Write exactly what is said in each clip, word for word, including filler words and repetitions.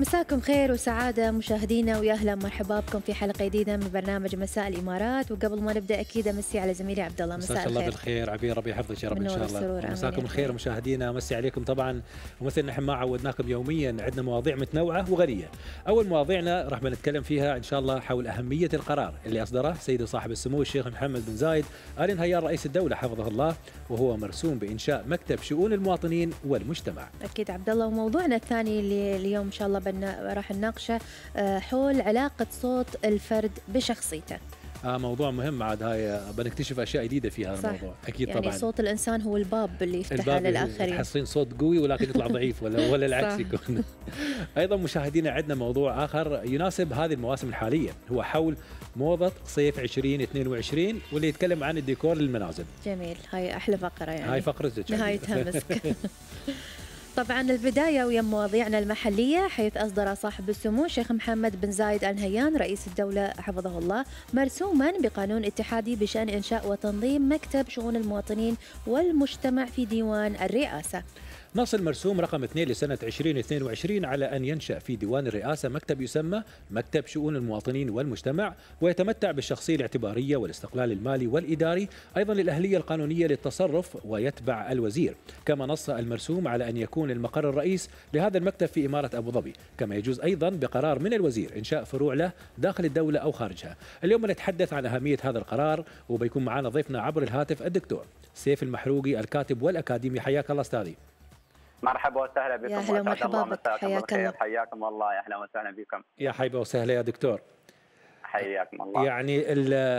مساكم خير وسعادة مشاهدينا، ويا أهلا مرحبا بكم في حلقة جديدة من برنامج مساء الإمارات. وقبل ما نبدأ أكيد أمسي على زميلي عبد الله. مساء الخير. الله بالخير عبير، ربي يحفظك يا رب إن شاء الله. مساكم الخير مشاهدينا، أمسي عليكم طبعا. ومثل نحن ما عودناكم يوميا عندنا مواضيع متنوعة وغنية. أول مواضيعنا راح بنتكلم فيها إن شاء الله حول أهمية القرار اللي أصدره سيدي صاحب السمو الشيخ محمد بن زايد آل نهيان رئيس الدولة حفظه الله، وهو مرسوم بإنشاء مكتب شؤون المواطنين والمجتمع. أكيد عبد الله. وموضوعنا الثاني اللي اليوم إن شاء الله راح نناقشه حول علاقة صوت الفرد بشخصيته. آه موضوع مهم عاد، هاي بنكتشف اشياء جديده في هذا الموضوع اكيد يعني طبعا. يعني صوت الانسان هو الباب اللي يفتحه للاخرين، حاسين صوت قوي ولكن يطلع ضعيف ولا ولا العكس يكون. ايضا مشاهدينا عندنا موضوع اخر يناسب هذه المواسم الحاليه، هو حول موضه صيف عشرين اثنين وعشرين واللي يتكلم عن الديكور للمنازل. جميل، هاي احلى فقره يعني. هاي فقرتك نهايتها مسك. طبعا البداية ويا مواضيعنا المحلية، حيث أصدر صاحب السمو الشيخ محمد بن زايد آل نهيان رئيس الدولة حفظه الله مرسوما بقانون اتحادي بشأن إنشاء وتنظيم مكتب شؤون المواطنين والمجتمع في ديوان الرئاسة. نص المرسوم رقم اثنين لسنة عشرين اثنين وعشرين على أن ينشأ في ديوان الرئاسة مكتب يسمى مكتب شؤون المواطنين والمجتمع، ويتمتع بالشخصية الاعتبارية والاستقلال المالي والإداري، أيضا الأهلية القانونية للتصرف، ويتبع الوزير. كما نص المرسوم على أن يكون المقر الرئيس لهذا المكتب في إمارة أبو ظبي، كما يجوز أيضا بقرار من الوزير إنشاء فروع له داخل الدولة أو خارجها. اليوم نتحدث عن أهمية هذا القرار، وبيكون معنا ضيفنا عبر الهاتف الدكتور سيف المحروقي الكاتب والأكاديمي. حياك الله أستاذي. مرحبا وسهلا بكم. يا هلا ومرحبا بك، حياك الله. حياكم الله، يا اهلا وسهلا بكم. يا حيبه وسهلا يا دكتور. حياكم الله. يعني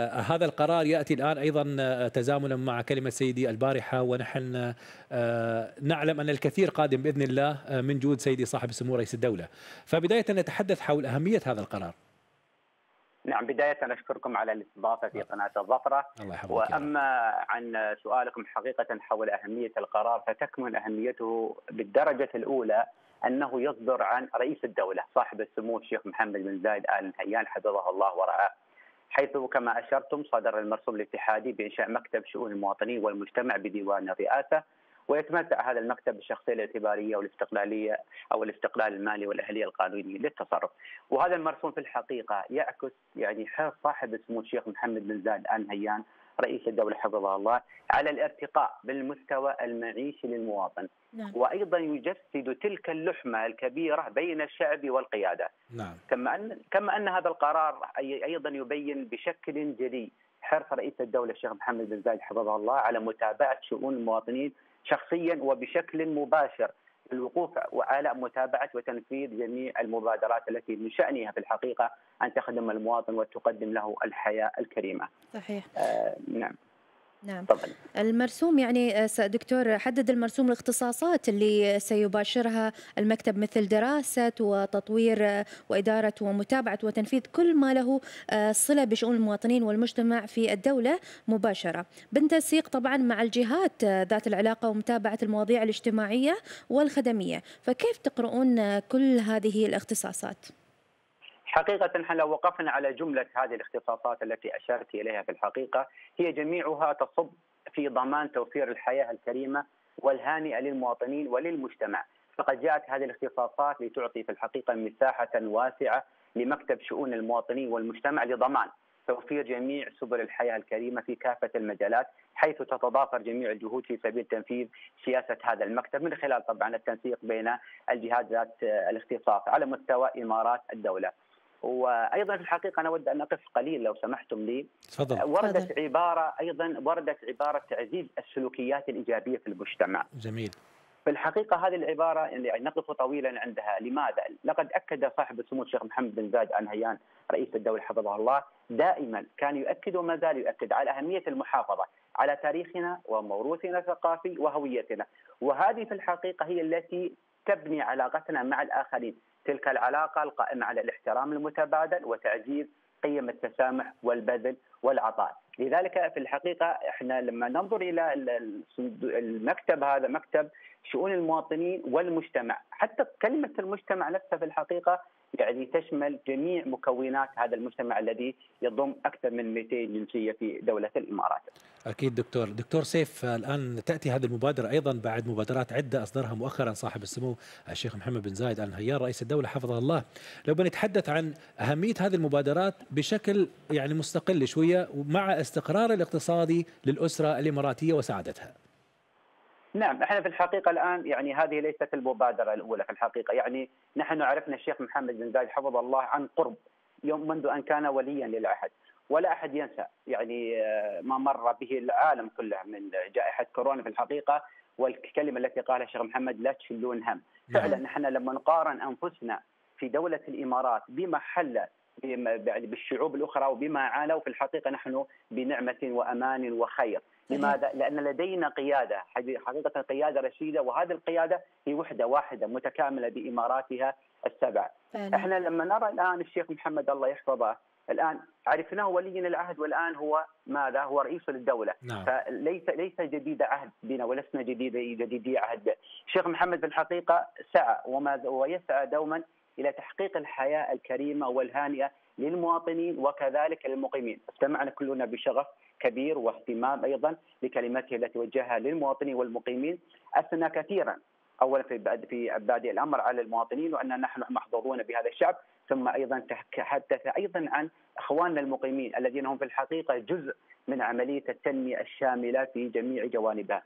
هذا القرار ياتي الان ايضا تزامنا مع كلمه سيدي البارحه، ونحن آه نعلم ان الكثير قادم باذن الله من جود سيدي صاحب السمو رئيس الدوله. فبدايه نتحدث حول اهميه هذا القرار. نعم، بداية أشكركم على الاستضافة في قناة الظفرة. وأما عن سؤالكم حقيقة حول أهمية القرار، فتكمن أهميته بالدرجة الأولى أنه يصدر عن رئيس الدولة صاحب السمو الشيخ محمد بن زايد آل نهيان حفظه الله ورعاه، حيث كما أشرتم صدر المرسوم الاتحادي بإنشاء مكتب شؤون المواطنين والمجتمع بديوان الرئاسة، ويتمتع هذا المكتب بالشخصيه الاعتباريه والاستقلاليه او الاستقلال المالي والاهليه القانونيه للتصرف. وهذا المرسوم في الحقيقه يعكس يعني حرص صاحب السمو الشيخ محمد بن زايد آل نهيان رئيس الدوله حفظه الله على الارتقاء بالمستوى المعيشي للمواطن. نعم. وايضا يجسد تلك اللحمه الكبيره بين الشعب والقياده. نعم. كما ان كما ان هذا القرار ايضا يبين بشكل جلي حرص رئيس الدوله الشيخ محمد بن زايد حفظه الله على متابعه شؤون المواطنين شخصيا وبشكل مباشر، الوقوف على متابعة وتنفيذ جميع المبادرات التي من شأنها في الحقيقة أن تخدم المواطن وتقدم له الحياة الكريمة. صحيح. آه نعم. نعم طبعا. المرسوم يعني دكتور حدد المرسوم الاختصاصات اللي سيباشرها المكتب، مثل دراسة وتطوير وإدارة ومتابعة وتنفيذ كل ما له صلة بشؤون المواطنين والمجتمع في الدولة مباشرة، بالتنسيق طبعا مع الجهات ذات العلاقة ومتابعة المواضيع الاجتماعية والخدمية. فكيف تقرؤون كل هذه الاختصاصات؟ حقيقة نحن لو وقفنا على جملة هذه الاختصاصات التي أشرت إليها في الحقيقة هي جميعها تصب في ضمان توفير الحياة الكريمة والهانئة للمواطنين وللمجتمع، فقد جاءت هذه الاختصاصات لتعطي في الحقيقة مساحة واسعة لمكتب شؤون المواطنين والمجتمع لضمان توفير جميع سبل الحياة الكريمة في كافة المجالات، حيث تتضافر جميع الجهود في سبيل تنفيذ سياسة هذا المكتب من خلال طبعا التنسيق بين الجهات ذات الاختصاص على مستوى إمارات الدولة. وايضا في الحقيقه انا اود ان اقف قليل لو سمحتم لي. تفضل. وردت فضل. عباره ايضا وردت عباره تعزيز السلوكيات الايجابيه في المجتمع. جميل. في الحقيقه هذه العباره يعني نقف طويلا عندها. لماذا؟ لقد اكد صاحب السمو الشيخ محمد بن زايد آل نهيان رئيس الدوله حفظه الله دائما كان يؤكد وما زال يؤكد على اهميه المحافظه على تاريخنا وموروثنا الثقافي وهويتنا، وهذه في الحقيقه هي التي تبني علاقتنا مع الاخرين، تلك العلاقة القائمة على الاحترام المتبادل وتعزيز قيم التسامح والبذل والعطاء. لذلك في الحقيقة احنا لما ننظر الى المكتب، هذا مكتب شؤون المواطنين والمجتمع، حتى كلمة المجتمع نفسها في الحقيقة يعني تشمل جميع مكونات هذا المجتمع الذي يضم أكثر من مئتين جنسية في دولة الإمارات. أكيد دكتور. دكتور سيف، الآن تأتي هذه المبادرة أيضا بعد مبادرات عدة أصدرها مؤخرا صاحب السمو الشيخ محمد بن زايد آل نهيان رئيس الدولة حفظه الله. لو بنتحدث عن أهمية هذه المبادرات بشكل يعني مستقل شوية ومع استقرار الاقتصادي للأسرة الإماراتية وسعادتها. نعم، احنا في الحقيقه الان يعني هذه ليست المبادره الاولى في الحقيقه، يعني نحن عرفنا الشيخ محمد بن زايد حفظه الله عن قرب يوم منذ ان كان وليا للعهد، ولا احد ينسى يعني ما مر به العالم كله من جائحه كورونا في الحقيقه، والكلمه التي قالها الشيخ محمد لا تشيلون هم. فعلا نحن لما نقارن انفسنا في دوله الامارات بما حل بالشعوب الاخرى وبما عانوا، في الحقيقه نحن بنعمه وامان وخير. لماذا؟ لأن لدينا قيادة حقيقة قيادة رشيدة، وهذه القيادة هي وحدة واحدة متكاملة بإماراتها السبع. احنا لما نرى الآن الشيخ محمد الله يحفظه الآن عرفناه ولي العهد، والآن هو ماذا؟ هو رئيس للدولة. نعم. فليس ليس جديد عهد بنا ولسنا جديد جديدي عهد. الشيخ محمد في الحقيقة سعى وما ويسعى دوما إلى تحقيق الحياة الكريمة والهانئة للمواطنين وكذلك للمقيمين. استمعنا كلنا بشغف كبير واهتمام أيضا لكلمته التي وجهها للمواطنين والمقيمين. أثنى كثيرا أولا في في بادئ الأمر على المواطنين وأن نحن محظوظون بهذا الشعب، ثم أيضا تحدث أيضا عن أخواننا المقيمين الذين هم في الحقيقة جزء من عملية التنمية الشاملة في جميع جوانبها.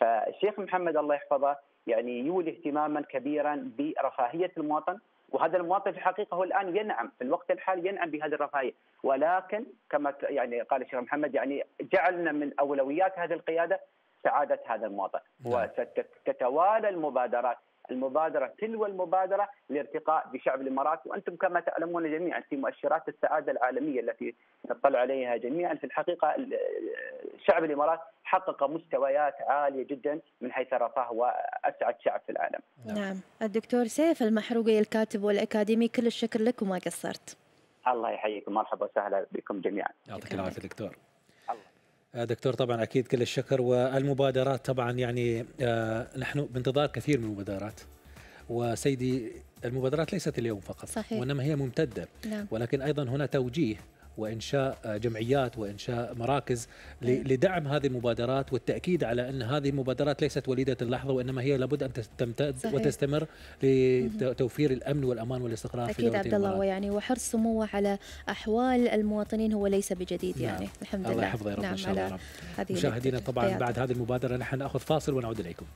فالشيخ محمد الله يحفظه يعني يولي اهتماما كبيرا برفاهية المواطن، وهذا المواطن في الحقيقه هو الان ينعم في الوقت الحالي ينعم بهذه الرفاهيه، ولكن كما يعني قال الشيخ محمد يعني جعلنا من اولويات هذه القياده سعاده هذا المواطن. وتتوالى المبادرات المبادره تلو المبادره لارتقاء بشعب الامارات، وانتم كما تعلمون جميعا في مؤشرات السعاده العالميه التي نطلع عليها جميعا، في الحقيقه شعب الامارات حقق مستويات عالية جدا من حيث الرفاه وأسعد شعب في العالم. نعم. الدكتور سيف المحروقي الكاتب والأكاديمي، كل الشكر لك وما قصرت. الله يحييكم، مرحبا وسهلا بكم جميعا. يعطيك العافية دكتور. دكتور طبعا أكيد كل الشكر. والمبادرات طبعا يعني آه نحن بانتظار كثير من المبادرات، وسيدي المبادرات ليست اليوم فقط. صحيح. وإنما هي ممتدة. نعم. ولكن أيضا هنا توجيه وإنشاء جمعيات وإنشاء مراكز لدعم هذه المبادرات، والتأكيد على أن هذه المبادرات ليست وليدة اللحظة، وإنما هي لابد أن تمتد وتستمر لتوفير الأمن والأمان والاستقرار في دولة الإمارات. أكيد عبد الله، ويعني وحرص سموه على أحوال المواطنين هو ليس بجديد. نعم. يعني الحمد الله لله. الله يحفظه يا رب. نعم إن شاء الله يا رب. مشاهدينا طبعا حياتي. بعد هذه المبادرة نحن نأخذ فاصل ونعود إليكم.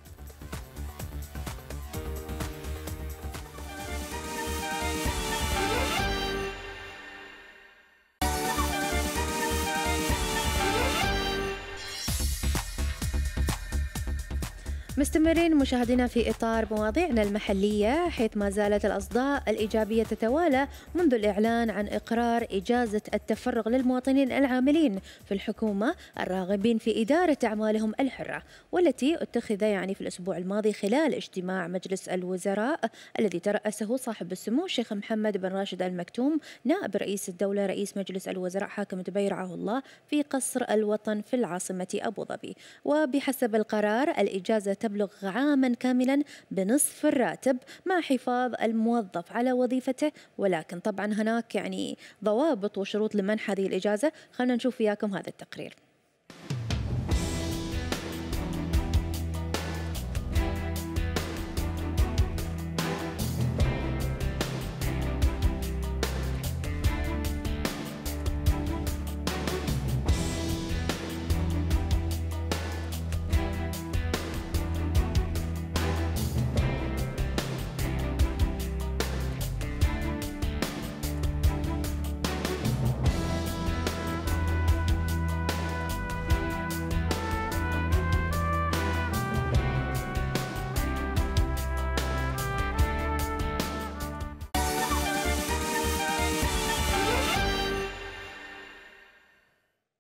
مستمرين مشاهدينا في إطار مواضيعنا المحلية، حيث ما زالت الأصداء الإيجابية تتوالى منذ الإعلان عن إقرار إجازة التفرغ للمواطنين العاملين في الحكومة الراغبين في إدارة أعمالهم الحرة، والتي اتخذ يعني في الأسبوع الماضي خلال اجتماع مجلس الوزراء الذي ترأسه صاحب السمو الشيخ محمد بن راشد المكتوم نائب رئيس الدولة رئيس مجلس الوزراء حاكم دبي رعاه الله في قصر الوطن في العاصمة أبو ظبي. وبحسب القرار الإجازة تبلغ عاما كاملا بنصف الراتب مع حفاظ الموظف على وظيفته، ولكن طبعا هناك يعني ضوابط وشروط لمنح هذه الإجازة. خلينا نشوف وياكم هذا التقرير.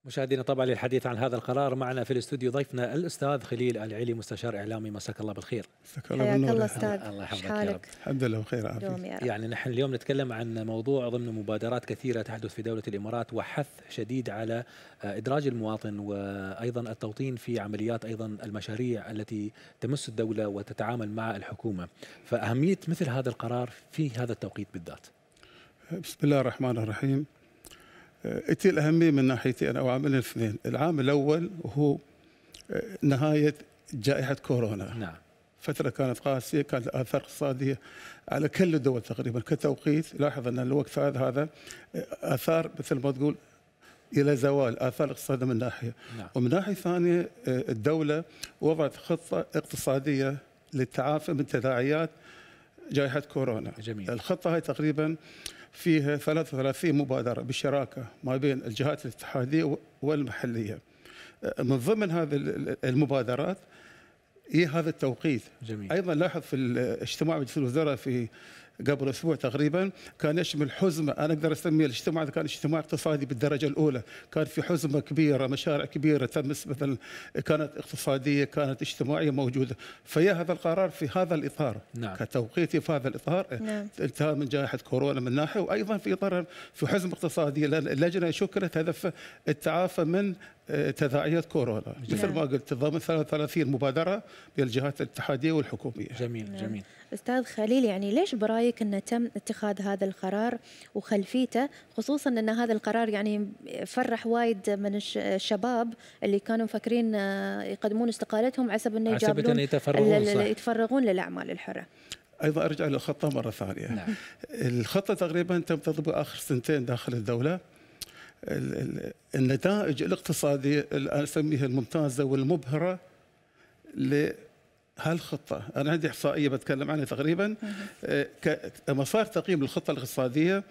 مشاهدينا طبعا للحديث عن هذا القرار معنا في الاستوديو ضيفنا الاستاذ خليل العيلي مستشار اعلامي. مساك الله بالخير. مساك الله بالنور. الله يحفظك. الله يحفظك. الحمد لله بخير. يعني نحن اليوم نتكلم عن موضوع ضمن مبادرات كثيره تحدث في دوله الامارات، وحث شديد على ادراج المواطن وايضا التوطين في عمليات ايضا المشاريع التي تمس الدوله وتتعامل مع الحكومه، فاهميه مثل هذا القرار في هذا التوقيت بالذات. بسم الله الرحمن الرحيم. إتي الأهمية من ناحيتي أنا وعاملين الاثنين، العام الأول هو نهاية جائحة كورونا. نعم. فترة كانت قاسية، كانت آثار اقتصادية على كل الدول تقريبا كتوقيت، لاحظ أن الوقت هذا هذا آثار مثل ما تقول إلى زوال آثار اقتصادية من ناحية، نعم. ومن ناحية ثانية الدولة وضعت خطة اقتصادية للتعافي من تداعيات جائحة كورونا. جميل. الخطة هاي تقريبا فيها ثلاث وثلاثين مبادرة بالشراكة ما بين الجهات الاتحادية والمحلية. من ضمن هذه المبادرات هي هذا التوقيت. جميل. أيضا لاحظ في الاجتماع مجلس الوزراء في قبل أسبوع تقريبا كان يشمل حزمة، أنا أقدر أسميه الاجتماع كان اجتماع اقتصادي بالدرجة الأولى، كان في حزمة كبيرة، مشاريع كبيرة تم مثلا كانت اقتصادية كانت اجتماعية موجودة، فيا هذا القرار في هذا الإطار. نعم. كتوقيتي في هذا الإطار. نعم. انتهى من جائحة كورونا من ناحية، وأيضا في إطار في حزمة اقتصادية اللجنة شكلت هدف التعافي من تداعيات كورونا. جميل. مثل ما قلت تضمن ثلاث وثلاثين مبادرة بالجهات الاتحادية والحكومية. جميل. نعم. جميل. أستاذ خليل، يعني ليش برأيك أن تم اتخاذ هذا القرار وخلفيته، خصوصا أن هذا القرار يعني فرح وايد من الشباب اللي كانوا مفكرين يقدمون استقالتهم عسب أن يجابلون يتفرغون, يتفرغون للأعمال الحرة؟ أيضا أرجع للخطة مرة ثانية. نعم. الخطة تقريبا تم تطبيقها آخر سنتين داخل الدولة. النتائج الاقتصادية اللي أسميها الممتازة والمبهرة ل هالخطة، أنا عندي إحصائية بتكلم عنها تقريبا. لما صار تقييم الخطة الاقتصادية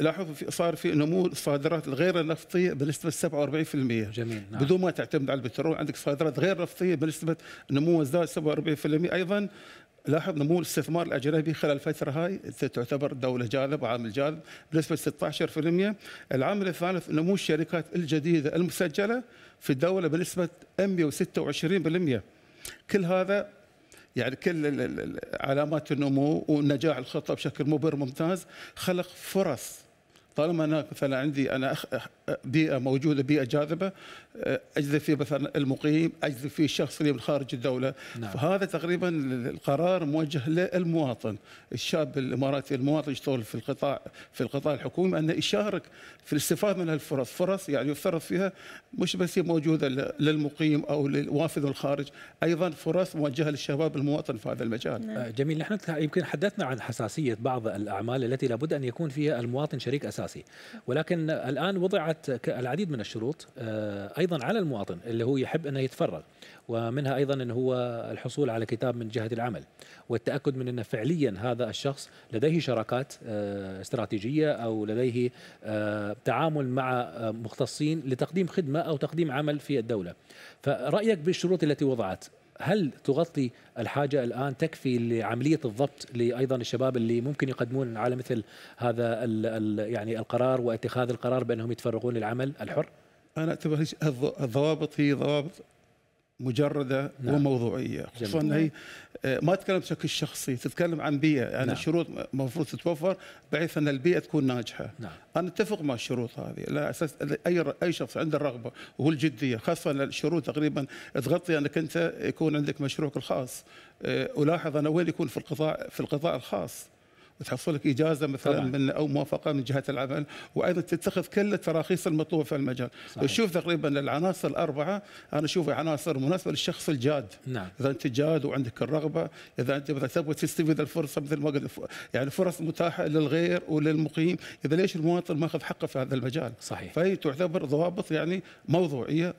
لاحظوا صار في نمو الصادرات الغير النفطية بنسبة سبعة وأربعين بالمئة. جميل. نعم. بدون ما تعتمد على البترول، عندك صادرات غير نفطية بنسبة نمو ازداد سبعة وأربعين بالمئة. أيضا لاحظ نمو الاستثمار الأجنبي خلال الفترة هاي تعتبر دولة جاذب وعامل جاذب بنسبة ستة عشر بالمئة. العامل الثالث نمو الشركات الجديدة المسجلة في الدولة بنسبة مئة وستة وعشرين بالمئة. كل هذا يعني كل علامات النمو ونجاح الخطة بشكل مبهر ممتاز خلق فرص. طالما أنا مثلا عندي أنا بيئة موجودة، بيئة جاذبة أجذب فيه مثلا المقيم، أجذب فيه الشخص اللي من خارج الدولة. نعم. فهذا تقريبا القرار موجه للمواطن، الشاب الإماراتي المواطن يشتغل في القطاع في القطاع الحكومي أنه يشارك في الاستفادة من هالفرص، فرص يعني يفترض فيها مش بس هي موجودة للمقيم أو للوافد الخارج، أيضا فرص موجهة للشباب المواطن في هذا المجال. نعم. جميل. نحن يمكن حدثنا عن حساسية بعض الأعمال التي لابد أن يكون فيها المواطن شريك أساسي، ولكن الآن وضعت العديد من الشروط أيضا على المواطن اللي هو يحب أنه يتفرغ، ومنها أيضا أنه هو الحصول على كتاب من جهة العمل والتأكد من أنه فعليا هذا الشخص لديه شراكات استراتيجية أو لديه تعامل مع مختصين لتقديم خدمة أو تقديم عمل في الدولة. فرأيك بالشروط التي وضعت، هل تغطي الحاجة الآن تكفي لعملية الضبط لأيضا الشباب اللي ممكن يقدمون على مثل هذا ال ال يعني القرار واتخاذ القرار بأنهم يتفرغون للعمل الحر؟ أنا أعتبر الضوابط هي ضوابط مجردة. نعم. وموضوعية، خصوصا هي ما تتكلم بشكل شخصي، تتكلم عن بيئة، يعني نعم. الشروط المفروض تتوفر بحيث أن البيئة تكون ناجحة. نعم. أنا أتفق مع الشروط هذه، لا أساس أي أي شخص عنده الرغبة والجدية، خاصة الشروط تقريبا تغطي أنك أنت يكون عندك مشروعك الخاص. ألاحظ أنا وين يكون في القطاع في القطاع الخاص، وتحصل لك إجازة مثلا طبعا. من أو موافقة من جهة العمل، وأيضا تتخذ كل التراخيص المطلوبة في المجال. وتشوف تقريبا العناصر الأربعة، أنا أشوف عناصر مناسبة للشخص الجاد. نعم. إذا أنت جاد وعندك الرغبة، إذا أنت مثلا تبغى تستفيد الفرصة مثل ما قلت، يعني فرص متاحة للغير وللمقيم، إذا ليش المواطن ما أخذ حقه في هذا المجال؟ صحيح. فهي تعتبر ضوابط يعني موضوعية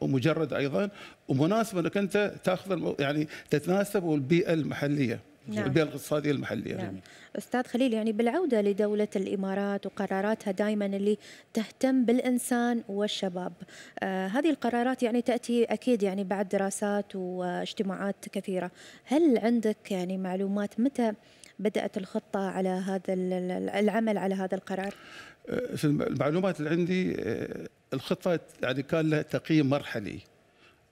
ومجردة أيضا، ومناسبة أنك أنت تأخذ يعني تتناسب والبيئة المحلية. نعم. البيئة الاقتصادية المحلية. نعم. أستاذ خليل، يعني بالعودة لدولة الإمارات وقراراتها دائما اللي تهتم بالإنسان والشباب، آه هذه القرارات يعني تأتي أكيد يعني بعد دراسات واجتماعات كثيرة، هل عندك يعني معلومات متى بدأت الخطة على هذا العمل على هذا القرار؟ في المعلومات اللي عندي الخطة يعني كان لها تقييم مرحلي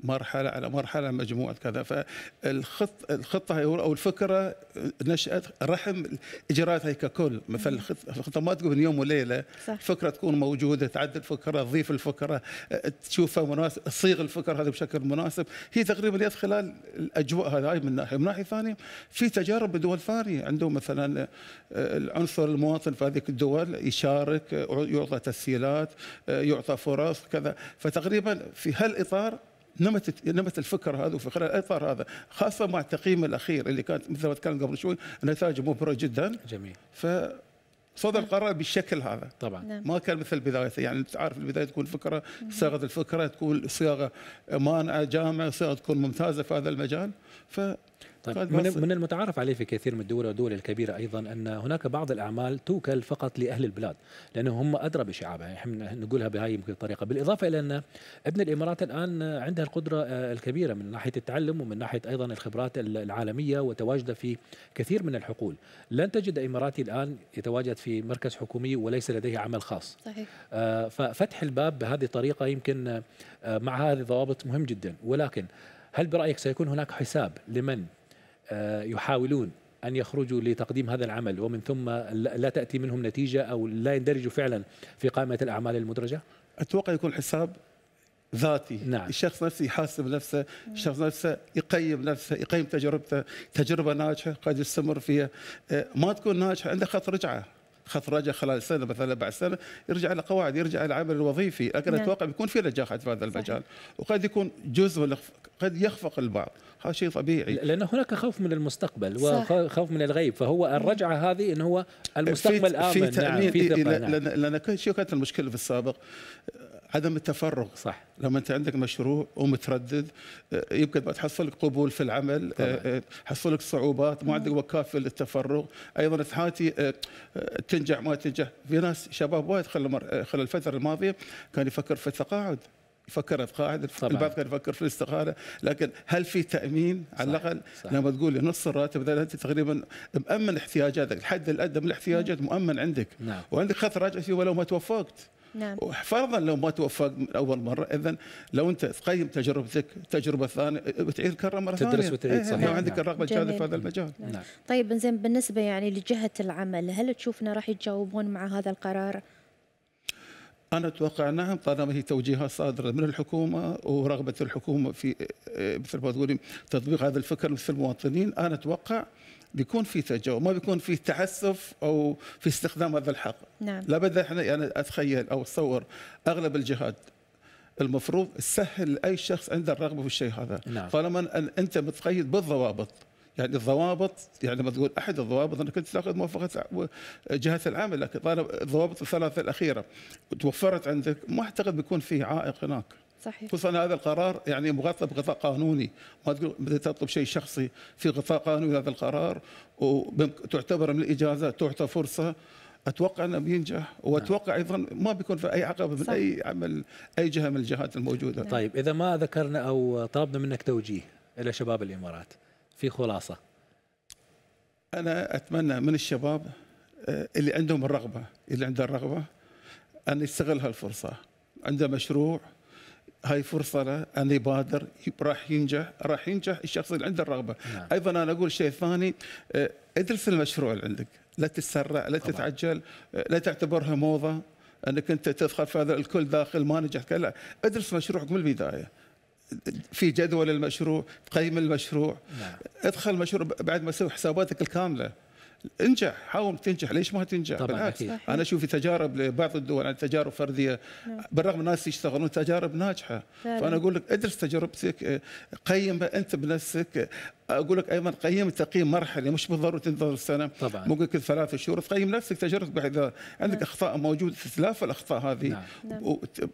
مرحلة على مرحلة مجموعة كذا. فالخط الخطة أو الفكرة نشأت رحم إجراءاتها ككل، مثل الخطة ما تقوم من يوم وليلة، الفكرة تكون موجودة، تعدل الفكرة، تضيف الفكرة، تشوفها مناسب، تصيغ الفكرة هذه بشكل مناسب. هي تقريبا خلال الأجواء هذه من ناحية. من ناحية ثانية في تجارب بدول ثانية عندهم مثلا العنصر المواطن في هذه الدول يشارك، يعطى تسهيلات، يعطى فرص كذا. فتقريبا في هالإطار نمت نمت الفكره هذه في خلال الاطار هذا، خاصه مع التقييم الاخير اللي كانت مثل ما تكلم قبل شوي نتائجه مبهره جدا. جميل. فصدر القرار بالشكل هذا طبعا. نعم. ما كان مثل بدايته، يعني تعرف البدايه تكون فكره، صياغه الفكره تكون صياغه مانعه جامعه، صياغه تكون ممتازه في هذا المجال. ف طيب من المتعارف عليه في كثير من الدول والدول الكبيرة أيضا أن هناك بعض الأعمال توكل فقط لأهل البلاد لأنهم هم أدرى بشعابها، احنا نقولها بهاي الطريقة، بالإضافة إلى أن ابن الإمارات الآن عندها القدرة الكبيرة من ناحية التعلم ومن ناحية أيضا الخبرات العالمية وتواجد في كثير من الحقول. لن تجد إماراتي الآن يتواجد في مركز حكومي وليس لديه عمل خاص. صحيح. ففتح الباب بهذه الطريقة يمكن مع هذه الضوابط مهم جدا، ولكن هل برأيك سيكون هناك حساب لمن يحاولون أن يخرجوا لتقديم هذا العمل ومن ثم لا تأتي منهم نتيجة أو لا يندرجوا فعلا في قائمة الأعمال المدرجة؟ أتوقع يكون حساب ذاتي. نعم. الشخص نفسه يحاسب نفسه، الشخص نفسه يقيم نفسه، يقيم تجربته، تجربة ناجحة قد يستمر فيها، ما تكون ناجحة عنده خط رجعة، خط رجع خلال سنه مثلا، بعد سنه يرجع الى قواعد، يرجع الى العمل الوظيفي، لكن نعم. اتوقع بيكون في نجاحات في هذا المجال، وقد يكون جزء قد يخفق البعض، هذا شيء طبيعي لان هناك خوف من المستقبل وخوف من الغيب، فهو الرجعه هذه انه هو المستقبل امن. في تامين. نعم. في ثقه. نعم. لان كل شيء كانت المشكله في السابق عدم التفرغ. صح. لما انت عندك مشروع ومتردد يمكن ما تحصلك قبول في العمل، تحصلك صعوبات، ما عندك وقت كافي للتفرغ، ايضا تحاتي تنجح ما تنجح. في ناس شباب وايد خلال الفتره الماضيه كان يفكر في التقاعد، يفكر يتقاعد، البعض كان يفكر في الاستقاله، لكن هل في تامين؟ صح. على الاقل لما تقول لي نص الراتب انت تقريبا مامن احتياجاتك، الحد الادنى من الاحتياجات مؤمن عندك. نعم. وعندك خط راجع فيه ولو ما توفقت. نعم. فرضا لو ما توفقت من اول مره، اذا لو انت تقيم تجربتك تجربه ثانيه، بتعيد كره مره ثانيه، تدرس وتعيد. صحيح. لو عندك الرغبه الجاده في هذا المجال. نعم. نعم. طيب بن زين، بالنسبه يعني لجهه العمل، هل تشوفنا راح يتجاوبون مع هذا القرار؟ أنا أتوقع نعم، طالما هي توجيهات صادرة من الحكومة ورغبة الحكومة في مثل ما تقولين تطبيق هذا الفكر مثل المواطنين، أنا أتوقع بيكون في تجاوب، ما بيكون في تحسف أو في استخدام هذا الحق. نعم. لابد إحنا يعني أتخيل أو أتصور أغلب الجهات المفروض تسهل لأي شخص عنده الرغبة في الشيء هذا. نعم. طالما أن أنت متقيد بالضوابط، يعني الضوابط يعني ما تقول احد الضوابط انك كنت تاخذ موافقه جهه العمل، لكن طالما الضوابط الثلاثه الاخيره توفرت عندك ما اعتقد بيكون في عائق هناك. صحيح. خصوصا هذا القرار يعني مغطى بغطاء قانوني، ما تقول تطلب شيء شخصي، في غطاء قانوني هذا القرار، وتعتبر من الاجازه، تعطى فرصه. اتوقع انه بينجح، واتوقع ايضا ما بيكون في اي عقبه من اي عمل اي جهه من الجهات الموجوده. طيب اذا ما ذكرنا او طلبنا منك توجيه الى شباب الامارات في خلاصة، أنا أتمنى من الشباب اللي عندهم الرغبة، اللي عنده الرغبة أن يستغل هالفرصة، عنده مشروع هاي فرصة له أن يبادر، راح ينجح، راح ينجح الشخص اللي عنده الرغبة. نعم. أيضا أنا أقول شيء ثاني، ادرس المشروع اللي عندك، لا تتسرع، لا تتعجل، لا تعتبرها موضة أنك أنت تدخل في هذا الكل داخل ما نجحت، لا، ادرس مشروعك من البداية، في جدول المشروع، تقيم المشروع. نعم. ادخل المشروع بعد ما تسوي حساباتك الكامله، انجح، حاول تنجح، ليش ما تنجح؟ بالعكس انا اشوف تجارب لبعض الدول عن تجارب فرديه. نعم. بالرغم الناس يشتغلون تجارب ناجحه. فعلا. فانا اقول لك ادرس تجربتك، قيمها انت بنفسك. اقول لك ايضا قيم تقييم مرحلي، مش بالضروره تنتظر سنه، طبعا ممكن كل ثلاثة شهور تقيم نفسك تجربتك، بحيث اذا عندك نعم. اخطاء موجوده تتلافى الاخطاء هذه. نعم.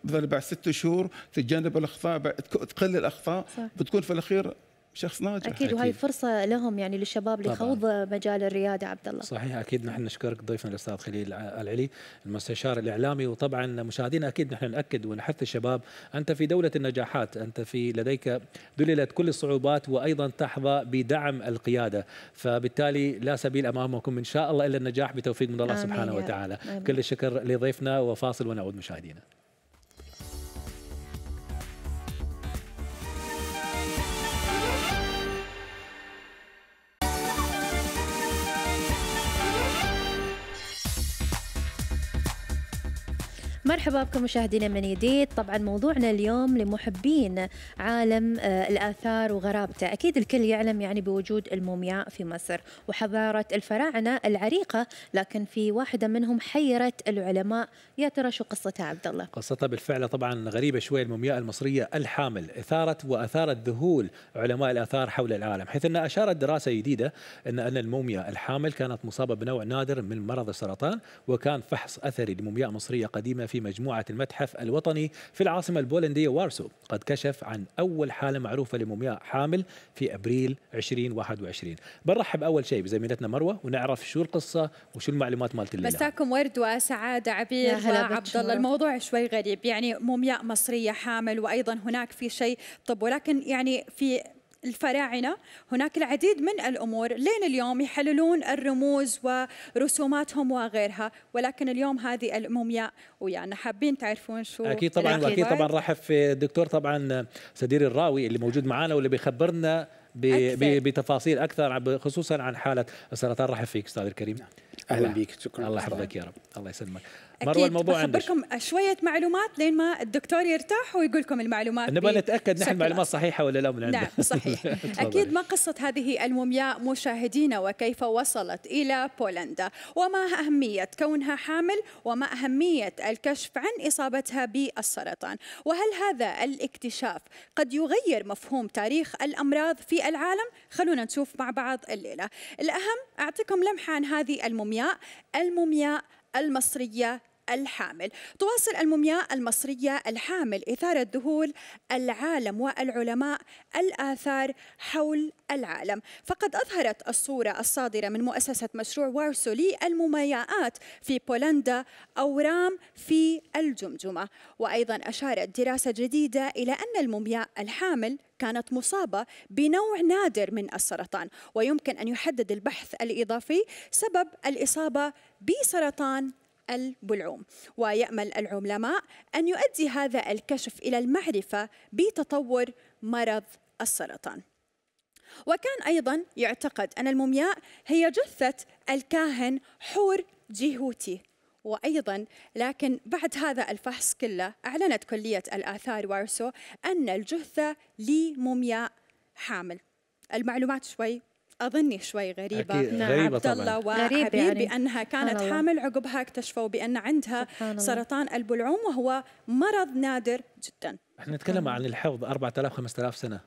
مثلا بعد ست شهور تتجنب الاخطاء، تقل الاخطاء. صح. بتكون في الاخير شخص ناجح. أكيد. وهي فرصة لهم يعني للشباب لخوض مجال الريادة. عبد الله. صحيح. أكيد نحن نشكرك ضيفنا الأستاذ خليل العيلي المستشار الإعلامي، وطبعا مشاهدينا أكيد نحن نأكد ونحث الشباب، أنت في دولة النجاحات، أنت في لديك ذللت كل الصعوبات وأيضا تحظى بدعم القيادة، فبالتالي لا سبيل أمامكم إن شاء الله إلا النجاح بتوفيق من الله آمين سبحانه وتعالى. آمين. كل الشكر لضيفنا، وفاصل ونعود مشاهدينا. مرحبا بكم مشاهدينا من جديد. طبعا موضوعنا اليوم لمحبين عالم الآثار وغرابته، أكيد الكل يعلم يعني بوجود المومياء في مصر وحضارة الفراعنة العريقة، لكن في واحدة منهم حيرت العلماء، يا ترى شو قصتها عبد الله؟ قصتها بالفعل طبعا غريبة شوي. المومياء المصرية الحامل إثارت وأثارت ذهول علماء الآثار حول العالم، حيث أن أشارت دراسة جديدة أن أن المومياء الحامل كانت مصابة بنوع نادر من مرض السرطان، وكان فحص أثري لمومياء مصرية قديمة في مجموعة المتحف الوطني في العاصمة البولندية وارسو قد كشف عن أول حالة معروفة لمومياء حامل في أبريل ألفين وواحد وعشرين. بنرحب أول شيء بزميلتنا مروة ونعرف شو القصة وشو المعلومات مالت الليلة. مساكم ورد وسعادة عبير وعبد الله. الموضوع شوي غريب، يعني مومياء مصرية حامل، وأيضا هناك في شيء طب، ولكن يعني في الفراعنة هناك العديد من الأمور لين اليوم يحللون الرموز ورسوماتهم وغيرها، ولكن اليوم هذه المومياء ويانا حابين تعرفون شو. أكيد طبعا وأكيد طبعا رحب في الدكتور طبعا سدير الراوي اللي موجود معنا واللي بيخبرنا بتفاصيل أكثر خصوصا عن حالة السرطان. رحب فيك أستاذ الكريم. أهلا بك. شكرا. الله يحفظك يا رب. الله يسلمك. مروة الموضوع عندك. أخبركم شوية معلومات لين ما الدكتور يرتاح ويقول لكم المعلومات. نبغى نتأكد نحن المعلومات صحيحة ولا لا من عندنا. نعم صحيح. أكيد. ما قصة هذه المومياء مشاهدينا وكيف وصلت إلى بولندا، وما أهمية كونها حامل، وما أهمية الكشف عن إصابتها بالسرطان، وهل هذا الاكتشاف قد يغير مفهوم تاريخ الأمراض في العالم؟ خلونا نشوف مع بعض الليلة. الأهم أعطيكم لمحة عن هذه المومياء، المومياء المصرية الحامل. تواصل المومياء المصرية الحامل إثارة ذهول العالم والعلماء الآثار حول العالم، فقد أظهرت الصورة الصادرة من مؤسسة مشروع وارسو للمومياءات في بولندا أورام في الجمجمة، وأيضا أشارت دراسة جديدة إلى أن المومياء الحامل كانت مصابة بنوع نادر من السرطان، ويمكن أن يحدد البحث الإضافي سبب الإصابة بسرطان البلعوم، ويأمل العلماء أن يؤدي هذا الكشف إلى المعرفة بتطور مرض السرطان. وكان أيضا يعتقد أن المومياء هي جثة الكاهن حور جيهوتي، وأيضا لكن بعد هذا الفحص كله أعلنت كلية الآثار وارسو أن الجثة لمومياء حامل. المعلومات شوي أظني شوي غريبة عبد الله وعبير، يعني بأنها كانت حامل، عقبها اكتشفوا بأن عندها سرطان البلعوم وهو مرض نادر جدا. احنا نتكلم عن الحفظ أربعة آلاف خمسة آلاف سنة،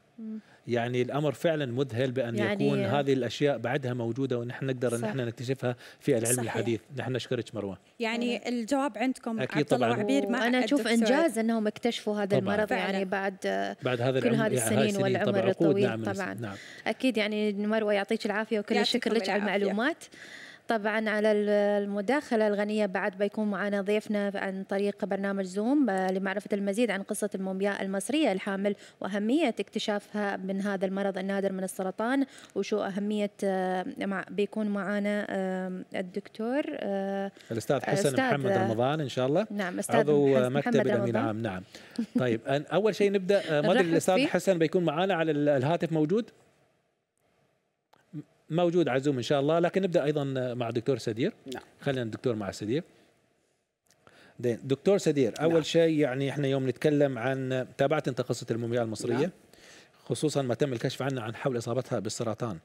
يعني الأمر فعلا مذهل بأن يعني يكون هذه الأشياء بعدها موجودة ونحن نقدر أن نحن نكتشفها في العلم. صحيح. الحديث. نحن نشكرك مروة. يعني الجواب عندكم عبد الله وعبير. أنا أشوف إنجاز أنهم اكتشفوا هذا المرض فعلا. يعني بعد بعد هذا كل هذه السنين والعمر الطويل. نعم طبعا. نعم. أكيد. يعني مروة يعطيك العافية وكل الشكر لك على المعلومات. طبعا على المداخلة الغنية بعد بيكون معنا ضيفنا عن طريق برنامج زوم لمعرفة المزيد عن قصة المومياء المصرية الحامل وأهمية اكتشافها من هذا المرض النادر من السرطان، وشو أهمية. بيكون معنا الدكتور الأستاذ حسن محمد رمضان إن شاء الله. نعم أستاذ عضو مكتب الأمين العام. نعم طيب أول شيء نبدأ. ما أدري الأستاذ حسن بيكون معنا على الهاتف موجود؟ موجود على زوم ان شاء الله، لكن نبدا ايضا مع الدكتور سدير. نعم خلينا الدكتور مع سدير. دكتور سدير اول نعم. شيء يعني احنا يوم نتكلم عن تابعت انت قصه المومياء المصريه. نعم. خصوصا ما تم الكشف عنها عن حول اصابتها بالسرطان،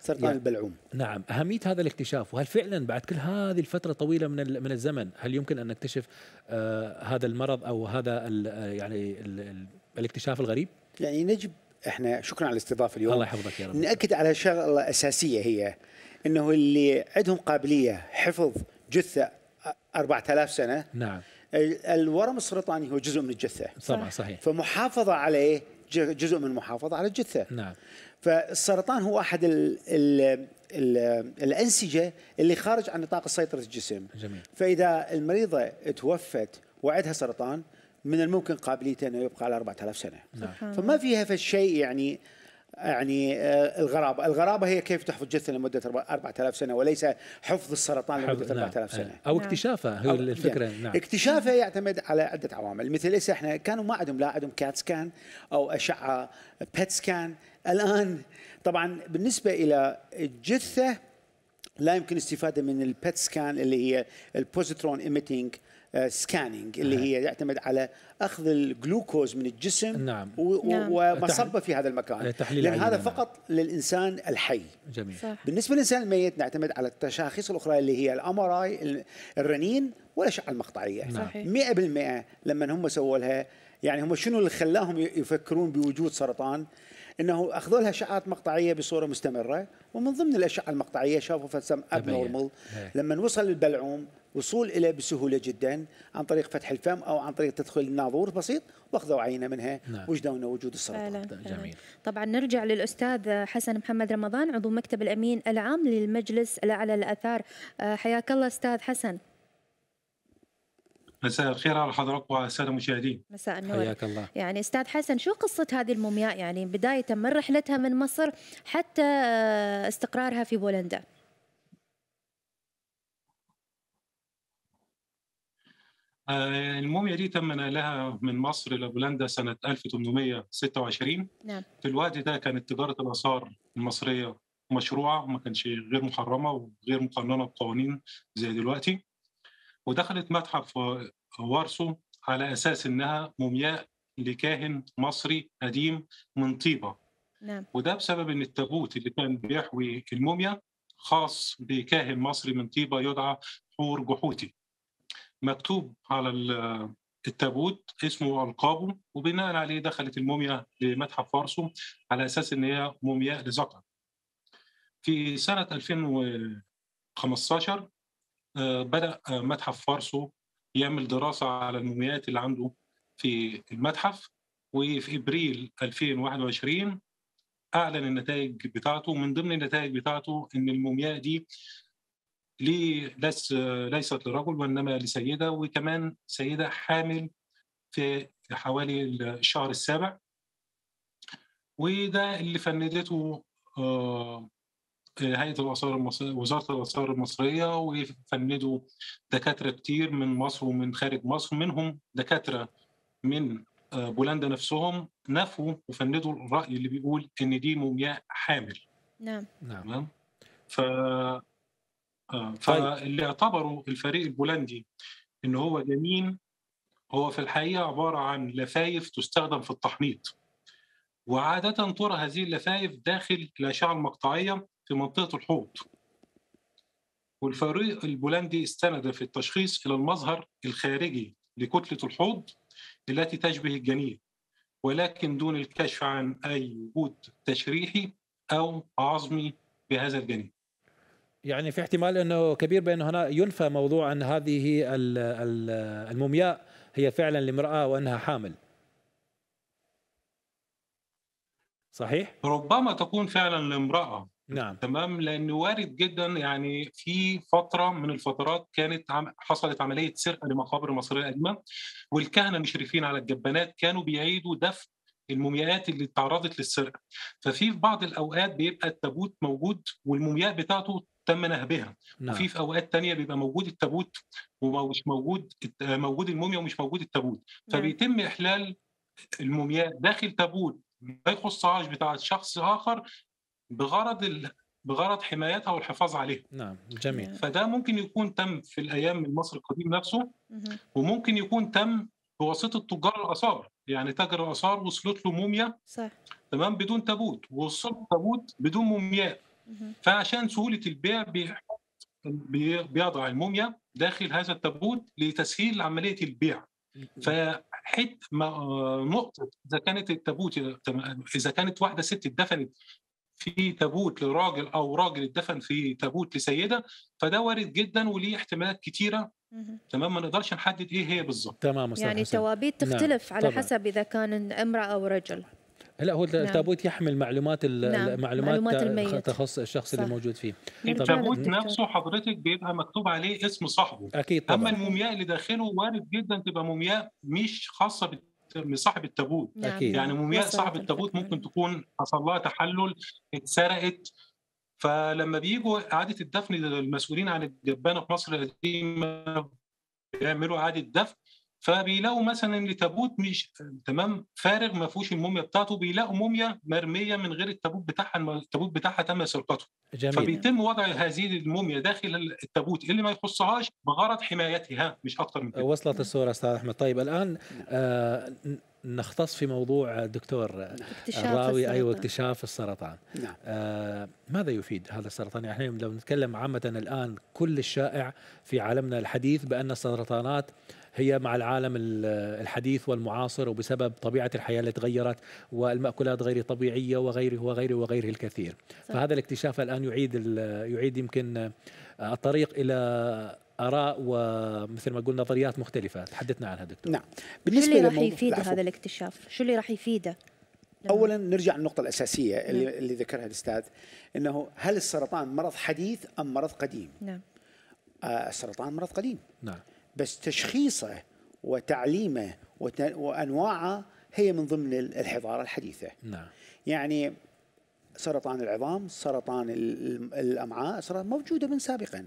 سرطان يعني البلعوم. نعم اهميه هذا الاكتشاف، وهل فعلا بعد كل هذه الفتره الطويله من من الزمن هل يمكن ان نكتشف آه هذا المرض او هذا ال يعني ال الاكتشاف الغريب؟ يعني نجم احنا. شكرا على الاستضافه اليوم. الله يحفظك يا رب. ناكد على شغله اساسيه، هي انه اللي عندهم قابليه حفظ جثه أربعة آلاف سنه. نعم الورم السرطاني هو جزء من الجثه طبعا. صحيح. فمحافظه عليه جزء من المحافظه على الجثه. نعم فالسرطان هو احد ال ال ال الانسجه اللي خارج عن نطاق سيطره الجسم. جميل. فاذا المريضه توفت وعندها سرطان من الممكن قابليته انه يبقى على أربعة آلاف سنه. نعم. فما فيها في الشيء يعني يعني آه الغرابه، الغرابه هي كيف تحفظ جثه لمده أربعة آلاف سنه وليس حفظ السرطان لمده أربعة آلاف سنه. نعم. او اكتشافه هو الفكره. نعم اكتشافه يعتمد على عده عوامل، مثل هسه احنا كانوا ما عندهم لا عندهم كات سكان او اشعه بيت سكان. الان طبعا بالنسبه الى الجثه لا يمكن الاستفاده من البيت سكان اللي هي البوزيترون ايميتنج سكانينج اللي هي يعتمد على أخذ الجلوكوز من الجسم. نعم. ومصبه في هذا المكان، لأن هذا فقط للإنسان الحي. جميل. بالنسبة للإنسان الميت نعتمد على التشاخيص الأخرى اللي هي الأمراي، الرنين والأشعة المقطعية. نعم. مئة بالمئة لما هم سووا لها، يعني هم شنو اللي خلاهم يفكرون بوجود سرطان؟ انه اخذوا لها اشعات مقطعيه بصوره مستمره، ومن ضمن الاشعه المقطعيه شافوا فسم اب نورمال لما وصل للبلعوم، وصول اليه بسهوله جدا عن طريق فتح الفم او عن طريق تدخل الناظور بسيط، واخذوا عينه منها. نعم. وجدوا انه وجود السرطان. جميل. طبعا نرجع للاستاذ حسن محمد رمضان عضو مكتب الامين العام للمجلس الاعلى للاثار، حياك الله استاذ حسن. مساء الخير على حضرتك والساده المشاهدين. مساء النور. حياك الله. يعني استاذ حسن، شو قصه هذه المومياء؟ يعني بدايه من رحلتها من مصر حتى استقرارها في بولندا. الموميا دي تم نقلها من مصر الى بولندا سنه ألف وثمانمئة وستة وعشرين. نعم. في الوقت ده كانت تجاره الاثار المصريه مشروعه، وما كانش غير محرمه وغير مقننه بقوانين زي دلوقتي. ودخلت متحف وارسو على أساس أنها مومياء لكاهن مصري قديم من طيبة. نعم. وده بسبب أن التابوت اللي كان بيحوي الموميا خاص بكاهن مصري من طيبة يدعى حور جحوتي. مكتوب على التابوت اسمه وألقابه، وبناء عليه دخلت الموميا لمتحف وارسو على أساس أن هي مومياء لذكر. في سنة ألفين وخمسة عشر بدأ متحف فارسو يعمل دراسة على المومياءات اللي عنده في المتحف، وفي إبريل ألفين وواحد وعشرين أعلن النتائج بتاعته. من ضمن النتائج بتاعته إن المومياء دي ليست لرجل وإنما لسيدة، وكمان سيدة حامل في حوالي الشهر السابع، وده اللي فندته آه هيئة الآثار المصرية، وزارة الآثار المصرية، وفندوا دكاترة كتير من مصر ومن خارج مصر، منهم دكاترة من بولندا نفسهم نفوا وفندوا الرأي اللي بيقول إن دي مومياء حامل. نعم. نعم. ف... فاللي اعتبروا الفريق البولندي إن هو جنين، هو في الحقيقة عبارة عن لفايف تستخدم في التحنيط، وعادة ترى هذه اللفايف داخل الأشعة المقطعية في منطقة الحوض. والفريق البولندي استند في التشخيص إلى المظهر الخارجي لكتلة الحوض التي تشبه الجنين، ولكن دون الكشف عن أي وجود تشريحي أو عظمي بهذا الجنين. يعني في احتمال أنه كبير بأن هنا ينفى موضوع أن هذه المومياء هي فعلا لامرأة وأنها حامل. صحيح؟ ربما تكون فعلا لامرأة. نعم. تمام، لأنه وارد جدا. يعني في فترة من الفترات كانت عم... حصلت عملية سرقة لمقابر مصرية قديمة، والكهنة مشرفين على الجبانات كانوا بيعيدوا دفن المومياءات اللي تعرضت للسرقة، ففي في بعض الأوقات بيبقى التابوت موجود والمومياء بتاعته تم نهبها. نعم. وفي في أوقات تانية بيبقى موجود التابوت ومش موجود موجود الموميا ومش موجود التابوت. نعم. فبيتم إحلال المومياء داخل تابوت ما يخصهاش بتاع شخص آخر بغرض ال... بغرض حمايتها والحفاظ عليها. نعم. جميل. فده ممكن يكون تم في الايام من مصر القديم نفسه، وممكن يكون تم بواسطه تجار الاثار. يعني تاجر الاثار وصلت له موميا. صح. تمام، بدون تابوت، ووصلت تابوت بدون مومياء. فعشان سهوله البيع بيحط بي... بيضع الموميا داخل هذا التابوت لتسهيل عمليه البيع. فحت ما... نقطه اذا كانت التابوت اذا كانت واحده ست اتدفنت في تابوت لراجل او راجل اتدفن في تابوت لسيده، فده وارد جدا وليه احتمالات كتيره. تمام، ما نقدرش نحدد ايه هي بالظبط. تمام. يعني التوابيت تختلف. نعم. على طبعا. حسب اذا كان امراه او رجل. لا، هو التابوت. نعم. يحمل معلومات المعلومات. نعم. الميت تخص الشخص. صح. اللي موجود فيه التابوت نفسه حضرتك بيبقى مكتوب عليه اسم صاحبه. اكيد طبعا. اما المومياء اللي داخله وارد جدا تبقى مومياء مش خاصه بال من صاحب التابوت. أكيد. يعني مومياء صاحب التابوت ممكن تكون حصل لها تحلل، اتسرقت، فلما بيجوا إعادة الدفن المسؤولين عن الجبانة في مصر القديمة بيعملوا إعادة دفن، فبيلاقوا مثلا لتابوت مش تمام فارغ ما فيهوش الموميا بتاعته، بيلاقوا موميا مرميه من غير التابوت بتاعها، التابوت بتاعها تم سرقته. فبيتم وضع هذه الموميا داخل التابوت اللي ما يخصهاش بغرض حمايتها، مش اكتر من كده. وصلت الصوره استاذ احمد. طيب الان آه نختص في موضوع دكتور الراوي، ايوه اكتشاف السرطان. نعم. آه ماذا يفيد هذا السرطان؟ يعني احنا لو نتكلم عامه الان كل الشائع في عالمنا الحديث بان السرطانات هي مع العالم الحديث والمعاصر، وبسبب طبيعة الحياة اللي تغيرت والمأكولات غير طبيعية وغيره وغيره وغيره الكثير. صحيح. فهذا الاكتشاف الآن يعيد يعيد يمكن الطريق إلى آراء ومثل ما قلنا نظريات مختلفة تحدثنا عنها دكتور. نعم. بالنسبة شو اللي راح يفيده هذا الاكتشاف؟ شو اللي راح يفيده؟ أولا نرجع للنقطة الأساسية اللي, نعم. اللي ذكرها الأستاذ، أنه هل السرطان مرض حديث أم مرض قديم؟ نعم. آه السرطان مرض قديم. نعم. بس تشخيصه وتعليمه وأنواعه هي من ضمن الحضارة الحديثة. نعم. يعني سرطان العظام، سرطان الأمعاء، سرطان موجودة من سابقا،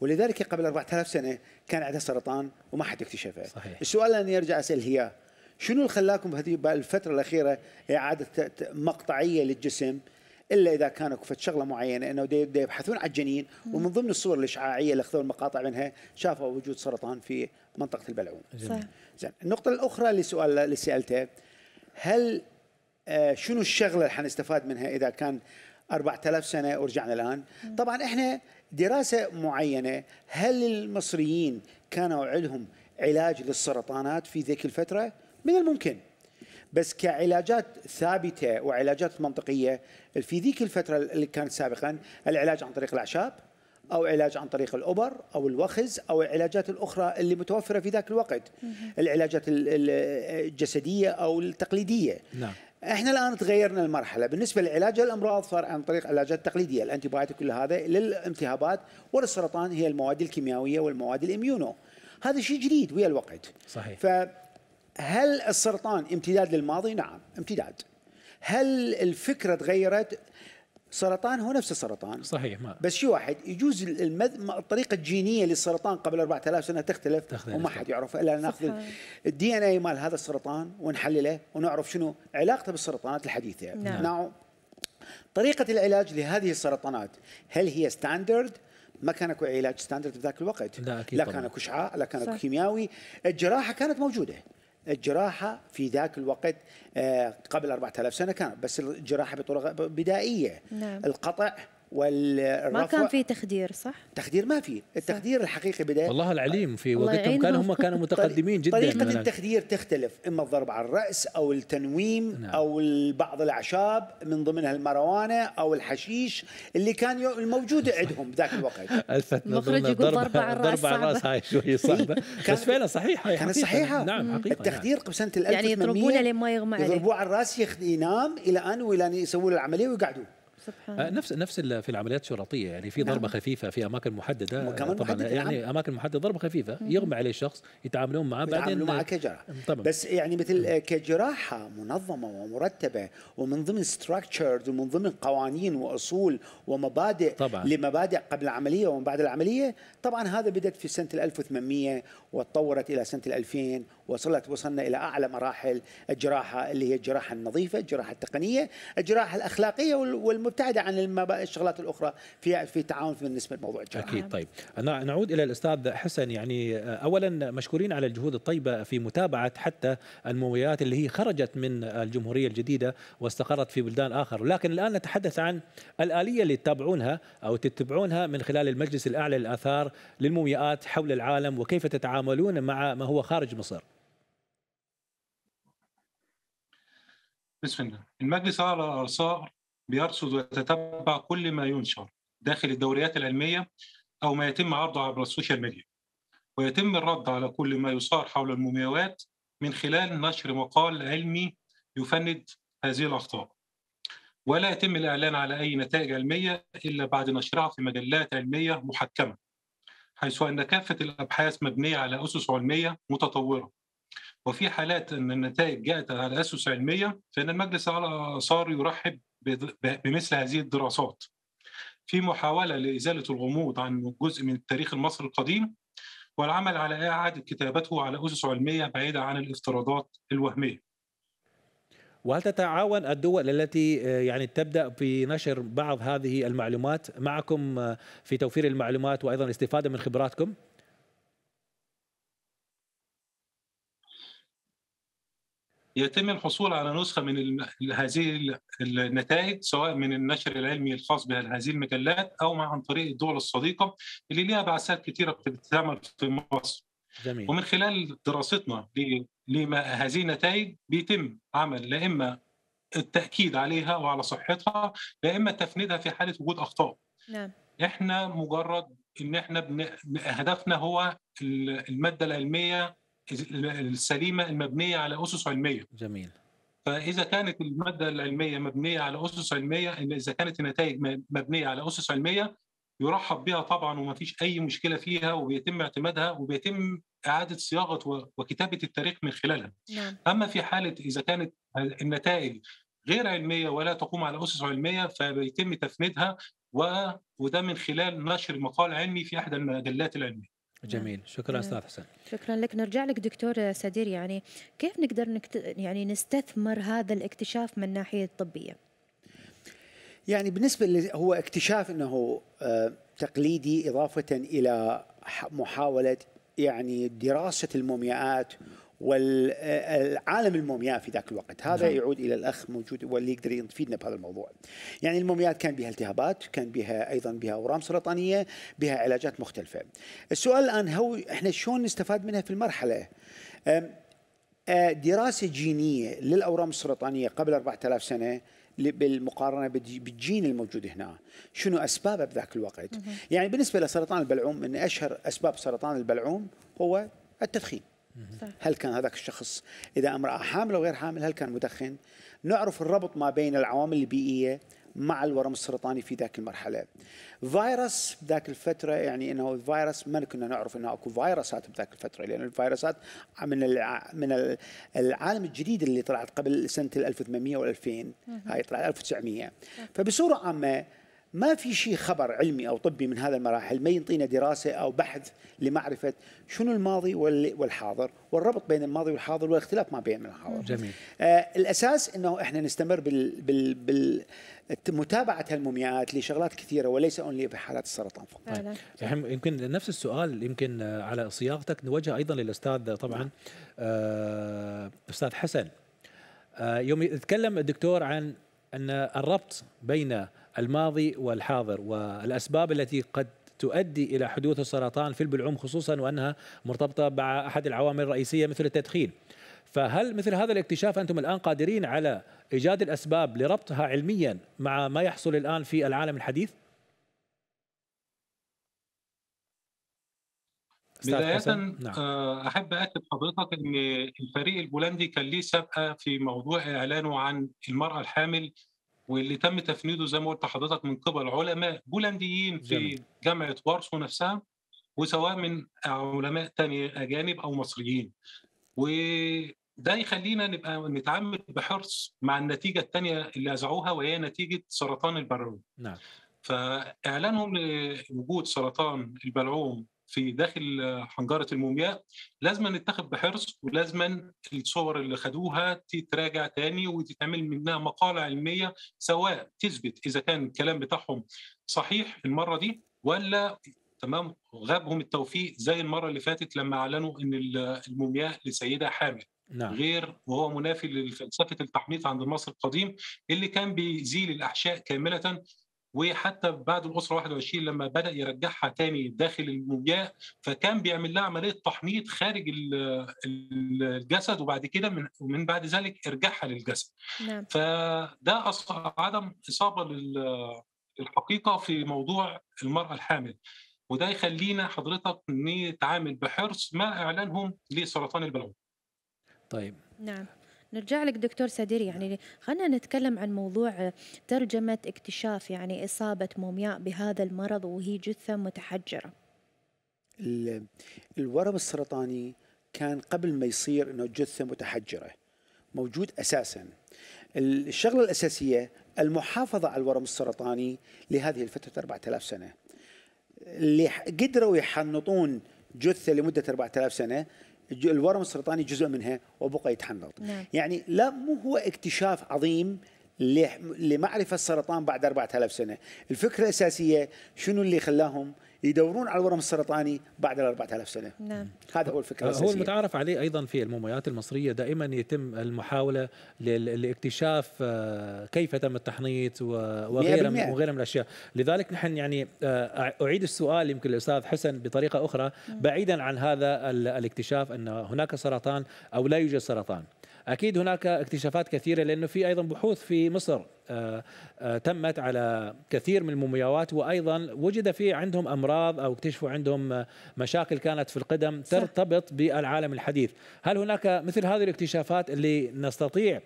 ولذلك قبل أربعة آلاف سنة كان عندها سرطان وما حد اكتشفه. صحيح. السؤال اللي يرجع أسأل هي شنو اللي خلاكم بهذه الفترة الأخيرة إعادة مقطعية للجسم، الا اذا كانوا فد شغله معينه انه يبحثون عن الجنين، ومن ضمن الصور الاشعاعيه اللي اخذوا المقاطع منها شافوا وجود سرطان في منطقه البلعوم. زين، النقطه الاخرى اللي سؤال اللي سالته، هل آه شنو الشغله اللي حنستفاد منها اذا كان أربعة آلاف سنه ورجعنا الان؟ مم. طبعا احنا دراسه معينه، هل المصريين كانوا عندهم علاج للسرطانات في ذيك الفتره؟ من الممكن، بس كعلاجات ثابتة وعلاجات منطقية في ذيك الفترة اللي كانت سابقا، العلاج عن طريق الأعشاب أو علاج عن طريق الأبر أو الوخز أو العلاجات الأخرى اللي متوفرة في ذاك الوقت، العلاجات الجسدية أو التقليدية. نعم. احنا الآن تغيرنا المرحلة، بالنسبة لعلاج الأمراض صار عن طريق العلاجات التقليدية، الأنتيبيوتيك كل هذا للالتهابات، والسرطان هي المواد الكيميائية والمواد الإميونو، هذا شيء جديد ويا الوقت. صحيح. ف هل السرطان امتداد للماضي؟ نعم امتداد. هل الفكرة تغيرت؟ سرطان هو نفس السرطان. صحيح. ما. بس شيء واحد، يجوز المد... الطريقة الجينية للسرطان قبل أربعة آلاف سنة تختلف، تختلف. وما حد يعرف إلا ناخذ الدي إن إي مال هذا السرطان ونحلله ونعرف شنو علاقته بالسرطانات الحديثة. نعم. نعم. طريقة العلاج لهذه السرطانات هل هي ستاندرد؟ ما كان اكو علاج ستاندرد بذاك الوقت. لا, لا كان اكو اشعاع، لا كان اكو كيميائي. الجراحة كانت موجودة، الجراحة في ذاك الوقت قبل أربعة آلاف سنة كانت، بس الجراحة بطرق بدائية. نعم. القطع والرفع، ما كان في تخدير. صح. تخدير ما في، التخدير الحقيقي بداية. والله العليم في وقتهم كانوا هم كانوا متقدمين جدا. طريقة التخدير تختلف، اما الضرب على الرأس او التنويم. نعم. او بعض الأعشاب من ضمنها المروانة او الحشيش اللي كان الموجود عندهم بذاك الوقت. المخرج يقول الضرب على الرأس الضرب على الرأس هاي شوي صعبة. بس فعلا صحيحة، كانت صحيحة. نعم حقيقة. التخدير قبل سنة ألف وثمانمئة يعني يضربونه لين ما يغمى عليه، يضربوه على الرأس ينام الى ان والى ان يسووا له العملية ويقعدوه. سبحان. نفس نفس في العمليات الشرطيه يعني في ضربه. نعم. خفيفه في اماكن محدده طبعا محددة يعني العمل. اماكن محدده ضربه خفيفه يغمى عليه شخص يتعاملون معه بعدين يتعاملون معه كجراحه. طبعا. بس يعني مثل كجراحه منظمه ومرتبه ومن ضمن ستراكشرز ومن ضمن قوانين واصول ومبادئ. طبعا. لمبادئ قبل العمليه ومن بعد العمليه. طبعا هذا بدات في سنه ألف وثمانمئة وتطورت الى سنه ألفين، وصلت وصلنا الى اعلى مراحل الجراحه اللي هي الجراحه النظيفه، الجراحه التقنيه، الجراحه الاخلاقيه والمبتعده عن الشغلات الاخرى في في تعاون بالنسبه لموضوع الجراحه. اكيد. طيب أنا نعود الى الاستاذ حسن. يعني اولا مشكورين على الجهود الطيبه في متابعه حتى المومياوات اللي هي خرجت من الجمهوريه الجديده واستقرت في بلدان اخر، ولكن الان نتحدث عن الاليه اللي تتابعونها او تتبعونها من خلال المجلس الاعلى للاثار للمومياوات حول العالم، وكيف تتعاملون مع ما هو خارج مصر. بسم الله. المجلس على الآثار بيرصد ويتتبع كل ما ينشر داخل الدوريات العلمية أو ما يتم عرضه عبر السوشيال ميديا، ويتم الرد على كل ما يصار حول المومياوات من خلال نشر مقال علمي يفند هذه الأخطاء، ولا يتم الإعلان على أي نتائج علمية إلا بعد نشرها في مجلات علمية محكمة، حيث أن كافة الأبحاث مبنية على أسس علمية متطورة، وفي حالات أن النتائج جاءت على أسس علمية فإن المجلس على صار يرحب بمثل هذه الدراسات في محاولة لإزالة الغموض عن جزء من التاريخ المصري القديم والعمل على إعادة كتابته على أسس علمية بعيدة عن الافتراضات الوهمية. وهل تتعاون الدول التي يعني تبدأ بنشر بعض هذه المعلومات معكم في توفير المعلومات وأيضا الاستفادة من خبراتكم؟ يتم الحصول على نسخة من هذه النتائج سواء من النشر العلمي الخاص بهذه المجلات أو عن طريق الدول الصديقة اللي لها بعثات كثيرة بتتعمل في مصر. جميل. ومن خلال دراستنا لما هذه النتائج بيتم عمل لا إما التأكيد عليها وعلى صحتها لا إما تفنيدها في حالة وجود أخطاء. نعم. إحنا مجرد إن إحنا بن... هدفنا هو المادة العلمية السليمة المبنية على أسس علمية. جميل. فإذا كانت المادة العلمية مبنية على أسس علمية، إذا كانت النتائج مبنية على أسس علمية يرحب بها طبعا وما فيش أي مشكلة فيها وبيتم اعتمادها وبيتم إعادة صياغة وكتابة التاريخ من خلالها. نعم. أما في حالة إذا كانت النتائج غير علمية ولا تقوم على أسس علمية فبيتم تفنيدها و... وده من خلال نشر مقال علمي في أحد المجلات العلمية. جميل. شكرا أستاذ حسن. شكرا لك. نرجع لك دكتور سدير، يعني كيف نقدر نكت... يعني نستثمر هذا الاكتشاف من ناحية طبية؟ يعني بالنسبة ل... هو اكتشاف أنه تقليدي إضافة إلى محاولة يعني دراسة المومياءات والعالم المومياء في ذاك الوقت. هذا نعم. يعود إلى الأخ موجود واللي يقدر يفيدنا بهذا الموضوع. يعني المومياءات كان بها التهابات، كان بها أيضا بها أورام سرطانية، بها علاجات مختلفة. السؤال الآن هو إحنا شلون نستفاد منها في المرحلة؟ دراسة جينية للأورام السرطانية قبل أربعة آلاف سنة بالمقارنة بالجين الموجود هنا، شنو أسبابه بذاك الوقت؟ مم. يعني بالنسبة لسرطان البلعوم من أشهر أسباب سرطان البلعوم هو التدخين. هل كان هذاك الشخص إذا امرأة حامل أو غير حامل هل كان مدخن؟ نعرف الربط ما بين العوامل البيئية مع الورم السرطاني في ذاك المرحلة. فيروس ذاك الفترة، يعني أنه الفيروس ما كنا نعرف أنه أكو فيروسات بذاك الفترة، لأن الفيروسات من من العالم الجديد اللي طلعت قبل سنة ألف وثمانمئة والألفين، هاي طلعت ألف وتسعمئة. فبصورة عامة ما في شيء خبر علمي أو طبي من هذا المراحل ما ينطينا دراسة أو بحث لمعرفة شنو الماضي والحاضر والربط بين الماضي والحاضر والاختلاف ما بين الحاضر. جميل. آه الأساس أنه إحنا نستمر بالمتابعة هالمومياءات لشغلات كثيرة وليس أونلي بحالات السرطان فقط. يمكن نفس السؤال يمكن على صياغتك نوجه أيضا للأستاذ طبعا آه أستاذ حسن. آه يوم يتكلم الدكتور عن أن الربط بين الماضي والحاضر والأسباب التي قد تؤدي إلى حدوث السرطان في البلعوم خصوصاً وأنها مرتبطة مع أحد العوامل الرئيسية مثل التدخين، فهل مثل هذا الاكتشاف أنتم الآن قادرين على إيجاد الأسباب لربطها علمياً مع ما يحصل الآن في العالم الحديث؟ بداية نعم. أحب أكد حضرتك أن الفريق البولندي كان ليه سابقة في موضوع إعلانه عن المرأة الحامل واللي تم تفنيده زي ما قلت لحضرتك من قبل علماء بولنديين في جامعة وارسو نفسها وسواء من علماء تاني أجانب أو مصريين، وده يخلينا نبقى نتعامل بحرص مع النتيجة الثانية اللي أزعوها وهي نتيجة سرطان البلعوم. نعم. فإعلانهم لوجود سرطان البلعوم في داخل حنجرة المومياء لازم نتخذ بحرص ولازم الصور اللي خدوها تتراجع تاني وتتعمل منها مقالة علمية سواء تثبت إذا كان الكلام بتاعهم صحيح المرة دي ولا تمام غابهم التوفيق زي المرة اللي فاتت لما أعلنوا أن المومياء لسيدة حامل. نعم. غير وهو منافي لفلسفة التحنيط عند المصري القديم اللي كان بيزيل الأحشاء كاملة، وحتى بعد الأسرة واحد وعشرين لما بدأ يرجعها تاني داخل المومياء فكان بيعمل لها عملية تحنيط خارج الجسد وبعد كده ومن بعد ذلك إرجاعها للجسد. نعم. فده أصلا عدم إصابة للحقيقة في موضوع المرأة الحامل، وده يخلينا حضرتك نتعامل بحرص مع إعلانهم لسرطان البلعوم. طيب. نعم. نرجع لك دكتور سدير، يعني خلينا نتكلم عن موضوع ترجمة اكتشاف يعني إصابة مومياء بهذا المرض وهي جثة متحجرة. الورم السرطاني كان قبل ما يصير إنه جثة متحجرة موجود أساساً. الشغلة الأساسية المحافظة على الورم السرطاني لهذه الفترة أربعة آلاف سنة اللي قدروا يحنطون جث لمدة أربعة آلاف سنة، الورم السرطاني جزء منها وبقى يتحنط. نعم. يعني لا مو هو اكتشاف عظيم لمعرفة السرطان بعد أربعة آلاف سنة، الفكرة الأساسية شنو اللي خلاهم يدورون على الورم السرطاني بعد ال أربعة آلاف سنة. نعم. هذا هو الفكرة الأساسية. هو المتعارف عليه أيضا في المومياوات المصرية دائما يتم المحاولة لاكتشاف كيف تم التحنيط وغيره وغيره من الأشياء، لذلك نحن يعني أعيد السؤال يمكن للأستاذ حسن بطريقة أخرى بعيدا عن هذا الاكتشاف أن هناك سرطان أو لا يوجد سرطان. أكيد هناك اكتشافات كثيرة لأنه في أيضا بحوث في مصر آآ آآ تمت على كثير من المومياوات، وأيضا وجد في عندهم أمراض أو اكتشفوا عندهم مشاكل كانت في القدم ترتبط بالعالم الحديث. هل هناك مثل هذه الاكتشافات اللي نستطيع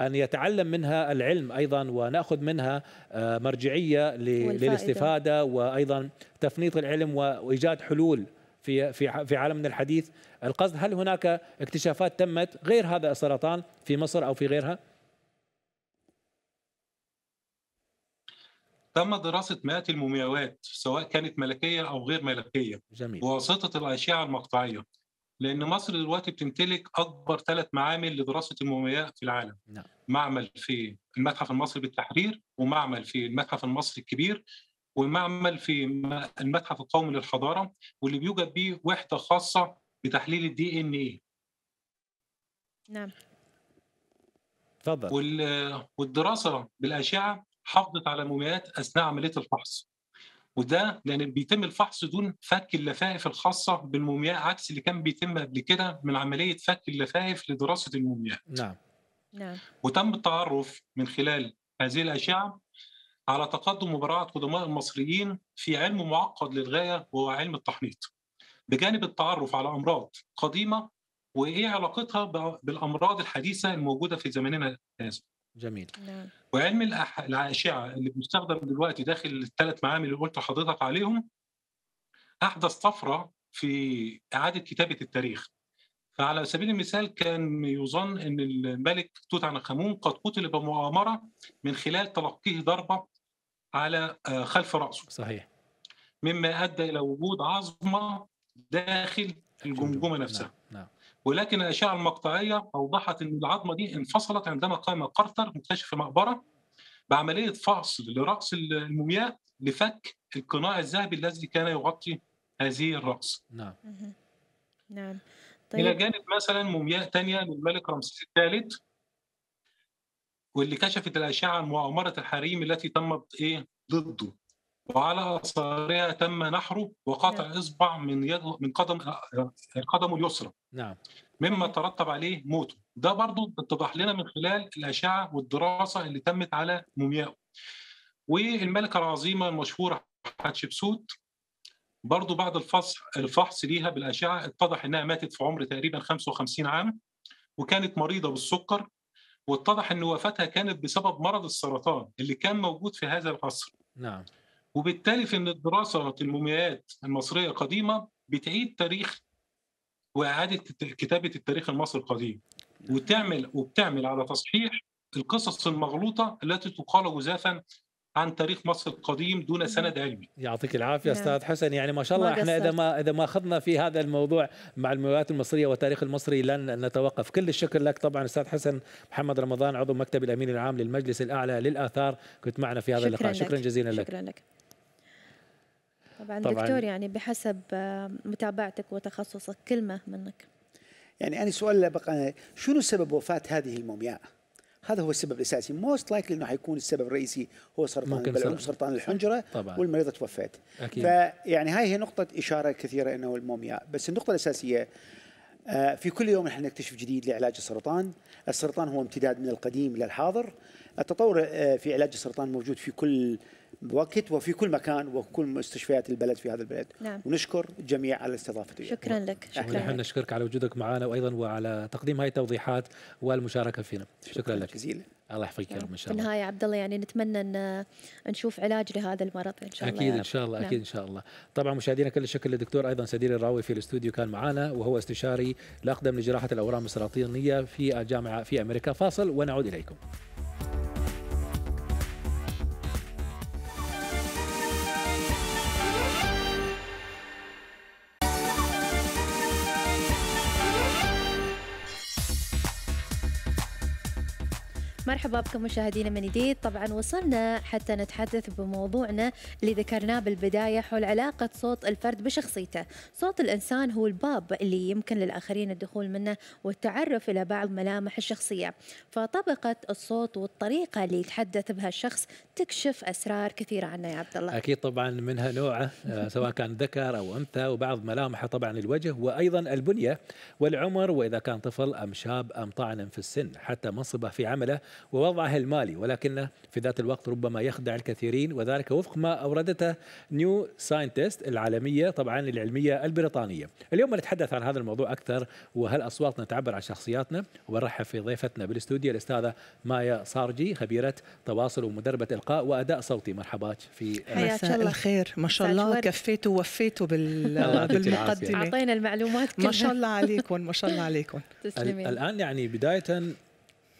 أن يتعلم منها العلم أيضا ونأخذ منها مرجعية للاستفادة وأيضا تفنيط العلم وإيجاد حلول في في في عالمنا الحديث؟ القصد هل هناك اكتشافات تمت غير هذا السرطان في مصر او في غيرها؟ تم دراسه مئات المومياوات سواء كانت ملكيه او غير ملكيه. جميل. بواسطه الاشعه المقطعيه، لان مصر دلوقتي بتمتلك اكبر ثلاث معامل لدراسه المومياوات في العالم. نعم. معمل في المتحف المصري بالتحرير، ومعمل في المتحف المصري الكبير، والمعمل في المتحف القومي للحضاره، واللي بيوجد به وحده خاصه بتحليل الدي ان ايه. نعم. تفضل. والدراسه بالاشعه حافظت على المومياوات اثناء عمليه الفحص، وده لان بيتم الفحص دون فك اللفائف الخاصه بالمومياء، عكس اللي كان بيتم قبل كده من عمليه فك اللفائف لدراسه المومياء. نعم. نعم. وتم التعرف من خلال هذه الاشعه على تقدم مباراة قدماء المصريين في علم معقد للغاية وهو علم التحنيط، بجانب التعرف على أمراض قديمة وإيه علاقتها بالأمراض الحديثة الموجودة في زمننا هذا. جميل. نعم. وعلم الأشعة اللي بنستخدم دلوقتي داخل الثلاث معامل اللي قلت لحضرتك عليهم أحدث طفرة في إعادة كتابة التاريخ. فعلى سبيل المثال كان يظن أن الملك توت عنخ آمون قد قتل بمؤامرة من خلال تلقيه ضربة على خلف رأسه. صحيح. مما أدى إلى وجود عظمة داخل الجمجمة نفسها. نعم. نعم. ولكن الأشعة المقطعية أوضحت أن العظمة دي انفصلت عندما قام قرطر مكتشف مقبرة بعملية فصل لرأس المومياء لفك القناع الذهبي الذي كان يغطي هذه الرأس. نعم. نعم. طيب. إلى جانب مثلا مومياء تانية للملك رمسيس الثالث، واللي كشفت الأشعة عن مؤامرة الحريم التي تمت إيه ضده، وعلى أثرها تم نحره وقطع نعم. إصبع من يد من قدم قدمه اليسرى. نعم. مما ترتب عليه موته. ده برضو اتضح لنا من خلال الأشعة والدراسة اللي تمت على مومياءه. والملكة العظيمة المشهورة حتشبسوت برضو بعد الفحص الفحص ليها بالأشعة اتضح أنها ماتت في عمر تقريبا خمسة وخمسين عام، وكانت مريضة بالسكر، واتضح أن وفاتها كانت بسبب مرض السرطان اللي كان موجود في هذا العصر. نعم. وبالتالي فإن الدراسة المومياوات المصرية القديمة بتعيد تاريخ وإعادة كتابة التاريخ المصري القديم، وتعمل وبتعمل على تصحيح القصص المغلوطة التي تقال جزافا عن تاريخ مصر القديم دون سند علمي. يعطيك العافيه نعم. استاذ حسن، يعني ما شاء الله ما احنا اذا ما اذا ما اخذنا في هذا الموضوع مع المومياوات المصريه والتاريخ المصري لن نتوقف. كل الشكر لك طبعا استاذ حسن محمد رمضان، عضو مكتب الامين العام للمجلس الاعلى للاثار، كنت معنا في هذا اللقاء. شكرا جزيلا لك. شكرا لك. طبعا, طبعاً دكتور، يعني بحسب متابعتك وتخصصك كلمه منك. يعني انا سؤال بقى، شنو سبب وفاه هذه المومياء؟ هذا هو السبب الاساسي، موست لايكلي انه حيكون السبب الرئيسي هو سرطان البلعوم، سرطان الحنجره، والمريضه توفت. فيعني هاي هي نقطه اشاره كثيره انه المومياء، بس النقطه الاساسيه في كل يوم نحن نكتشف جديد لعلاج السرطان، السرطان هو امتداد من القديم الى الحاضر، التطور في علاج السرطان موجود في كل وقت وفي كل مكان وكل مستشفيات البلد في هذا البلد. نعم. ونشكر الجميع على استضافتي. شكرا لك. شكرا. نحن نشكرك على وجودك معنا وايضا وعلى تقديم هاي التوضيحات والمشاركه فينا. شكرا, شكرا لك جزيلا. الله يحفظك يا رب. ان شاء الله. في النهايه عبد الله، يعني نتمنى ان نشوف علاج لهذا المرض ان شاء الله. اكيد ان شاء الله. نعم. اكيد ان شاء الله. طبعا مشاهدينا كل الشكر للدكتور ايضا سدير الراوي في الاستوديو كان معنا، وهو استشاري الاقدم لجراحه الاورام السرطانيه في الجامعه في امريكا. فاصل ونعود اليكم. مرحبا بكم مشاهدينا من جديد. طبعا وصلنا حتى نتحدث بموضوعنا اللي ذكرناه بالبداية حول علاقة صوت الفرد بشخصيته. صوت الإنسان هو الباب اللي يمكن للآخرين الدخول منه والتعرف إلى بعض ملامح الشخصية، فطبقة الصوت والطريقة اللي يتحدث بها الشخص تكشف أسرار كثيرة عنه يا عبد الله. أكيد طبعا منها نوعه سواء كان ذكر أو أنثى، وبعض ملامحه طبعا الوجه وأيضا البنية والعمر، وإذا كان طفل أم شاب أم طاعن في السن، حتى منصبه في عمله ووضعه المالي، ولكنه في ذات الوقت ربما يخدع الكثيرين، وذلك وفق ما أوردته نيو ساينتست العالمية طبعا العلمية البريطانية. اليوم نتحدث عن هذا الموضوع أكثر، وهل أصواتنا تعبر عن شخصياتنا؟ وبنرحب في ضيفتنا بالاستوديو الأستاذة مايا صارجي، خبيرة تواصل ومدربة إلقاء وأداء صوتي. مرحباك في مساء الخير. ما شاء الله كفيتوا ووفيتوا بالمقدمة، أعطينا المعلومات كلها. ما شاء الله عليكم ما شاء الله عليكم. تسلمين. الآن يعني بداية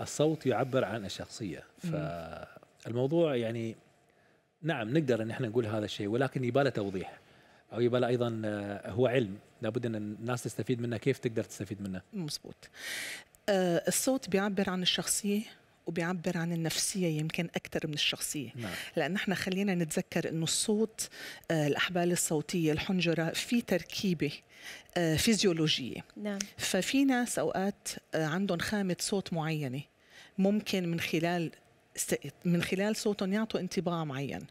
الصوت يعبر عن الشخصية، فالموضوع يعني نعم نقدر ان احنا نقول هذا الشيء، ولكن يباله توضيح او يباله ايضا هو علم لابد ان الناس تستفيد منه. كيف تقدر تستفيد منه؟ مزبوط. آه الصوت بيعبر عن الشخصية وبيعبر عن النفسية يمكن أكثر من الشخصية. نعم. لأن احنا خلينا نتذكر إنه الصوت آه الأحبال الصوتية الحنجرة في تركيبة آه فيزيولوجية. نعم. ففي ناس أوقات آه عندهم خامة صوت معينة، ممكن من خلال من خلال صوتهم يعطوا انطباع معين،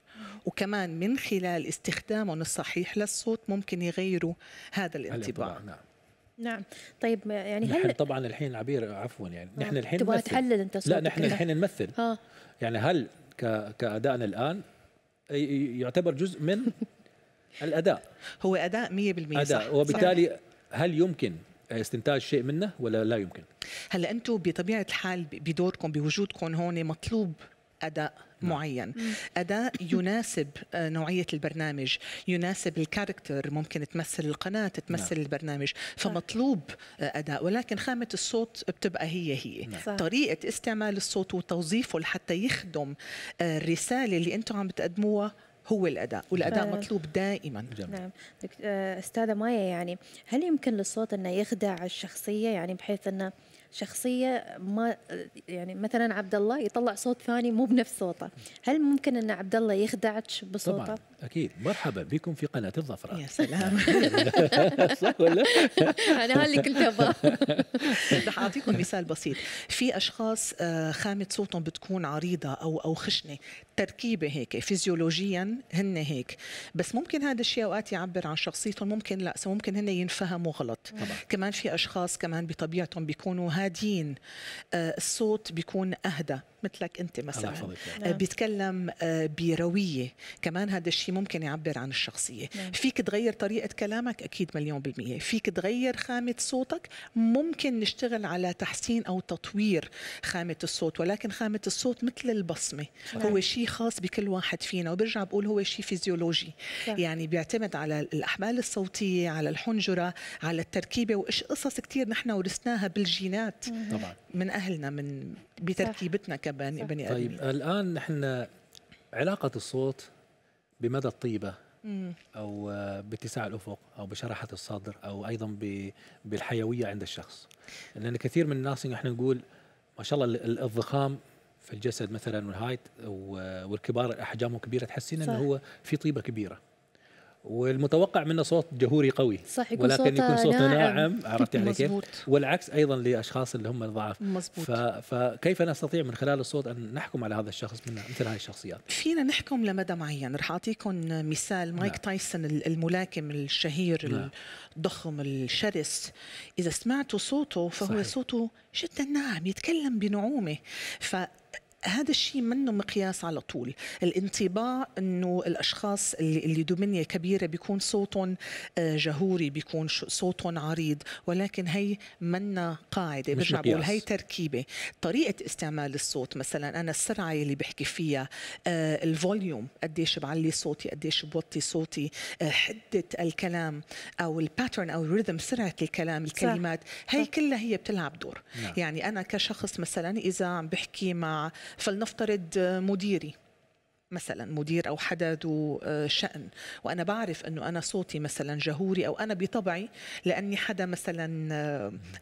وكمان من خلال استخدامهم الصحيح للصوت ممكن يغيروا هذا الانطباع. نعم. نعم. طيب يعني هل طبعا الحين عبير عفوا يعني نعم. نحن الحين تبغى تحلل انت صوتك؟ لا نحن كله. الحين نمثل ها. يعني هل كأدائنا الآن يعتبر جزء من الأداء؟ هو أداء مية بالمية أداء، وبالتالي صحيح. هل يمكن استنتاج شيء منه ولا لا يمكن؟ هلا انتم بطبيعة الحال بدوركم بوجودكم هون مطلوب أداء معين، أداء يناسب نوعية البرنامج، يناسب الكاركتر، ممكن تمثل القناة، تمثل لا. البرنامج، فمطلوب أداء، ولكن خامة الصوت بتبقى هي هي. لا. طريقة استعمال الصوت وتوظيفه لحتى يخدم الرسالة اللي أنتم عم بتقدموها هو الأداء، والأداء مطلوب دائما. نعم. أستاذة مايا، يعني هل يمكن للصوت أنه يخدع الشخصية، يعني بحيث أنه شخصية ما يعني مثلا عبد الله يطلع صوت ثاني مو بنفس صوته، هل ممكن ان عبد الله يخدعك بصوته؟ طبعا اكيد. مرحبا بكم في قناة الظفرة. يا سلام. صح ولا؟ انا هاللي كنت ابغاه. رح اعطيكم مثال بسيط، في اشخاص خامة صوتهم بتكون عريضة او او خشنة، تركيبة هيك فيزيولوجيا هن هيك، بس ممكن هذا الشيء اوقات يعبر عن شخصيتهم، ممكن لا، ممكن هن ينفهموا غلط. طبعا. كمان في اشخاص كمان بطبيعتهم بيكونوا هادين، الصوت بيكون أهدى، مثلك أنت مثلا بيتكلم بروية، كمان هذا الشيء ممكن يعبر عن الشخصية. نعم. فيك تغير طريقة كلامك أكيد مليون بالمية، فيك تغير خامة صوتك، ممكن نشتغل على تحسين أو تطوير خامة الصوت، ولكن خامة الصوت مثل البصمة. نعم. هو شيء خاص بكل واحد فينا، وبرجع بقول هو شيء فيزيولوجي. نعم. يعني بيعتمد على الأحبال الصوتية، على الحنجرة، على التركيبة، وإيش قصص كتير نحن ورثناها بالجينات. طبعا. من أهلنا، من بتركيبتنا كمان بني آدمين. طيب الآن نحن علاقة الصوت بمدى الطيبة مم. أو باتساع الأفق أو بشرحة الصدر أو أيضا بالحيوية عند الشخص، لأن كثير من الناس نحن نقول ما شاء الله الضخام في الجسد مثلا والهايت والكبار أحجامه كبيرة، تحسين أنه هو في طيبة كبيرة، والمتوقع منه صوت جهوري قوي، صح، يكون ولكن يكون صوته ناعم. عرفت علي كيف؟ والعكس ايضا لاشخاص اللي هم الضعاف. مزبوط. فكيف نستطيع من خلال الصوت ان نحكم على هذا الشخص من مثل هاي الشخصيات؟ فينا نحكم لمدى معين. رح اعطيكم مثال مايك. نعم. تايسون الملاكم الشهير. نعم. الضخم الشرس، اذا سمعتوا صوته فهو صحيح. صوته جدا ناعم، يتكلم بنعومه، ف هذا الشيء منه مقياس على طول. الانطباع انه الاشخاص اللي, اللي دومينيا كبيره بيكون صوتهم جهوري، بيكون صوتهم عريض، ولكن هي منا قاعده، برجع بقول هي تركيبه. طريقه استعمال الصوت مثلا، انا السرعه اللي بحكي فيها، آه الفوليوم، قديش بعلي صوتي، قديش بوطي صوتي، آه حده الكلام او الباترن او الريذم، سرعه الكلام، الكلمات، هي كلها هي بتلعب دور. نعم. يعني انا كشخص مثلا اذا عم بحكي مع فلنفترض مديري مثلا مدير أو حدا ذو شأن، وأنا بعرف أنه أنا صوتي مثلا جهوري، أو أنا بطبعي لأني حدا مثلا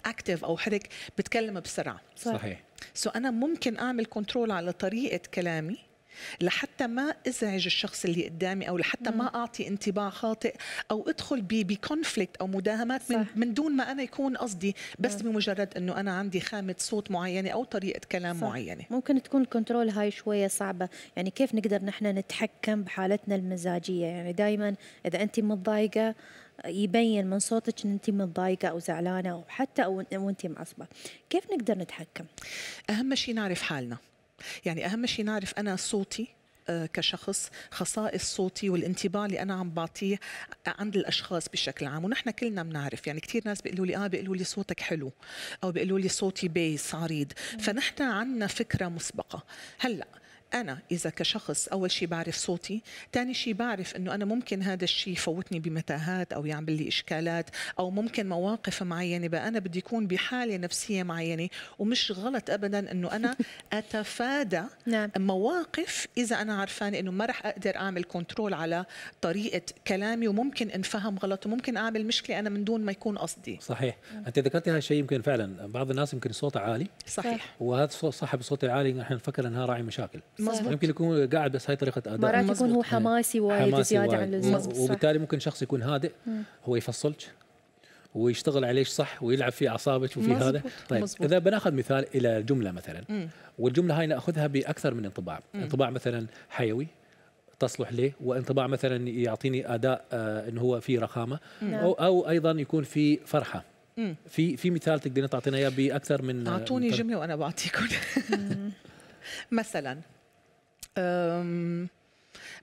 أكتف أو حرك بتكلم بسرعة. صحيح. سو أنا ممكن أعمل كنترول على طريقة كلامي لحتى ما ازعج الشخص اللي قدامي، او لحتى مم. ما اعطي انطباع خاطئ، او ادخل بكونفليكت او مداهمات من, من دون ما انا يكون قصدي، بس مم. بمجرد انه انا عندي خامة صوت معينة او طريقة كلام صح. معينة. ممكن تكون الكنترول هاي شوية صعبة، يعني كيف نقدر نحن نتحكم بحالتنا المزاجية؟ يعني دائما اذا انت متضايقة يبين من صوتك ان انت متضايقه او زعلانة او حتى او وانت معصبة، كيف نقدر نتحكم؟ اهم شيء نعرف حالنا، يعني أهم شيء نعرف أنا صوتي كشخص، خصائص صوتي والانطباع اللي أنا عم بعطيه عند الأشخاص بشكل عام. ونحن كلنا بنعرف، يعني كثير ناس بيقولوا لي آه بيقولوا لي صوتك حلو، أو بيقولوا لي صوتي بيس عريض، فنحن عندنا فكرة مسبقة. هلأ أنا إذا كشخص أول شيء بعرف صوتي، ثاني شيء بعرف إنه أنا ممكن هذا الشيء يفوتني بمتاهات أو يعمل لي إشكالات، أو ممكن مواقف معينة بقى أنا بدي أكون بحالة نفسية معينة، ومش غلط أبدا إنه أنا أتفادى مواقف إذا أنا عرفانة إنه ما رح أقدر أعمل كنترول على طريقة كلامي، وممكن أنفهم غلط، وممكن أعمل مشكلة أنا من دون ما يكون قصدي. صحيح. أنت ذكرتي هذا الشيء، يمكن فعلا بعض الناس يمكن صوته عالي. صحيح. وهذا صاحب الصوت العالي نحن نفكر إنها راعي مشاكل. مزبوط. يمكن يكون قاعد بس هاي طريقة أداء، مرات يكون هو حماسي وايد زيادة عن اللزوم، وبالتالي ممكن شخص يكون هادئ مم. هو يفصلك ويشتغل عليك صح ويلعب في أعصابك وفي مزبوط. هذا طيب مزبوط. إذا بناخذ مثال إلى جملة مثلا مم. والجملة هاي نأخذها بأكثر من انطباع مم. انطباع مثلا حيوي تصلح ليه، وانطباع مثلا يعطيني أداء آه إنه هو في رخامة مم. أو أو أيضا يكون في فرحة. في في مثال تقدرين تعطينا إياه بأكثر من؟ أعطوني من جملة وأنا بعطيكم. مثلا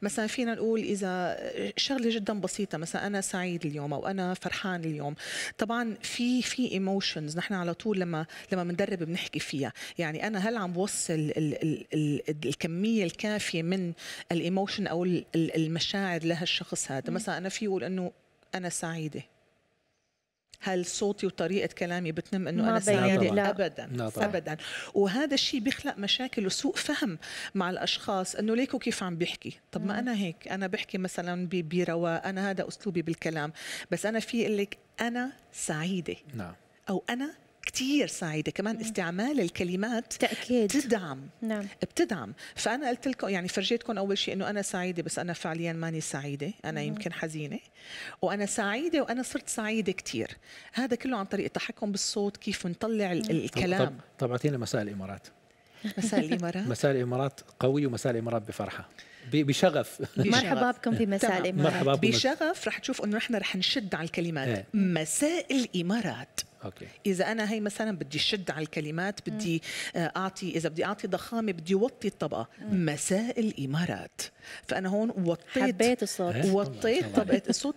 مثلا فينا نقول إذا شغلة جدا بسيطة، مثلا أنا سعيد اليوم أو أنا فرحان اليوم. طبعا في في ايموشنز نحن على طول لما لما بندرب بنحكي فيها، يعني أنا هل عم بوصل ال ال ال الكمية الكافية من الايموشن أو ال ال المشاعر لهالشخص هذا. مثلا أنا في أقول إنه أنا سعيدة، هل صوتي وطريقة كلامي بتنم انه انا سعيدة؟ ابدا ابدا. وهذا الشيء بيخلق مشاكل وسوء فهم مع الاشخاص، انه ليكوا كيف عم بيحكي، طب مم. ما انا هيك، انا بحكي مثلا برواء، انا هذا اسلوبي بالكلام، بس انا في اقول لك انا سعيدة نعم، او انا كثير سعيدة. كمان مم. استعمال الكلمات تأكيد بتدعم نعم. بتدعم. فأنا قلت لكم يعني فرجيتكم أول شيء أنه أنا سعيدة، بس أنا فعليا ماني سعيدة، أنا مم. يمكن حزينة، وأنا سعيدة وأنا صرت سعيدة كثير. هذا كله عن طريق التحكم بالصوت، كيف نطلع الكلام. طب أعطينا مساء الإمارات. مساء الإمارات. مساء الإمارات قوي، ومساء الإمارات بفرحة، بشغف. مرحبا بكم في مساء الإمارات. بشغف رح تشوف أنه نحن رح نشد على الكلمات. ايه. مساء الإمارات. أوكي. إذا أنا هي مثلا بدي شد على الكلمات، بدي أعطي، إذا بدي أعطي ضخامة، بدي وطي الطبقة. مم. مساء الإمارات. فأنا هون وطيت، حبيت الصوت، وطيت طبقة الصوت،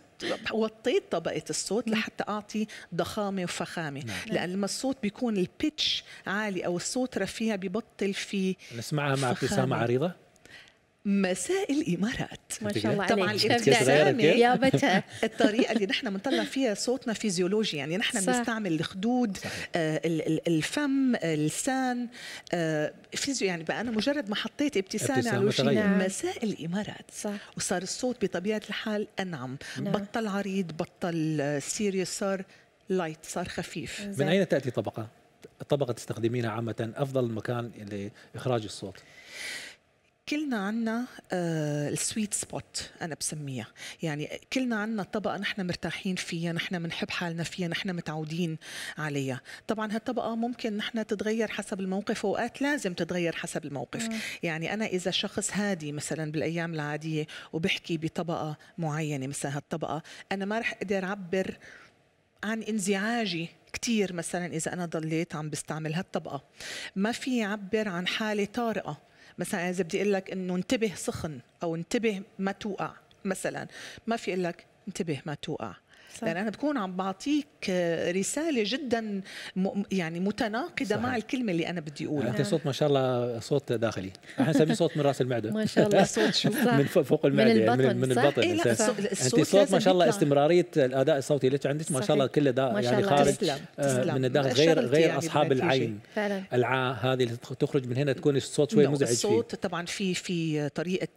وطيت طبقة الصوت لحتى أعطي ضخامة وفخامة. نعم. لأن لما الصوت بيكون البيتش عالي أو الصوت رفيع بيبطل فيه. نسمعها مع ابتسامة عريضة. مساء الإمارات. ما شاء الله طبعاً عليك. الابتسامة الطريقة اللي نحن بنطلع فيها صوتنا فيزيولوجي، يعني نحن بنستعمل الخدود، آه الفم، اللسان، آه فيزيو، يعني بقى أنا مجرد ما حطيت ابتسامة على وجهي نعم. مساء الإمارات صح. وصار الصوت بطبيعة الحال أنعم نعم. بطل عريض، بطل سيريس، صار لايت، صار خفيف. من أين تأتي طبقة؟ الطبقة تستخدمينها عامة أفضل مكان لإخراج الصوت؟ كلنا عنا السويت سبوت أنا بسميها، يعني كلنا عنا طبقة نحن مرتاحين فيها، نحن بنحب حالنا فيها، نحن متعودين عليها. طبعا هالطبقة ممكن نحن تتغير حسب الموقف، وأوقات لازم تتغير حسب الموقف. مم. يعني أنا إذا شخص هادي مثلا بالأيام العادية وبحكي بطبقة معينة، مثلا هالطبقة أنا ما رح أقدر أعبر عن انزعاجي كتير، مثلا إذا أنا ضليت عم بستعمل هالطبقة. ما في يعبر عن حالة طارئة، مثلا إذا بدي أقول لك إنه انتبه سخن أو انتبه ما توقع، مثلا ما في أقول لك انتبه ما توقع. لأن أنا بكون عم بعطيك رسالة جدا يعني متناقضة صحيح. مع الكلمة اللي أنا بدي أقولها. أنت صوت ما شاء الله صوت داخلي، احنا نسميه صوت من رأس المعدة ما شاء الله. صوت شو؟ من فوق المعدة، من البطن، يعني من البطن. إيه لا صح. أنت صوت ما شاء الله استمرارية الأداء الصوتي اللي عندك ما شاء الله كله دا يعني خارج تسلم. تسلم. من الداخل غير غير يعني أصحاب العين فعلا. العاء هذه اللي تخرج من هنا تكون الصوت شوي مزعج. الصوت طبعا في في طريقة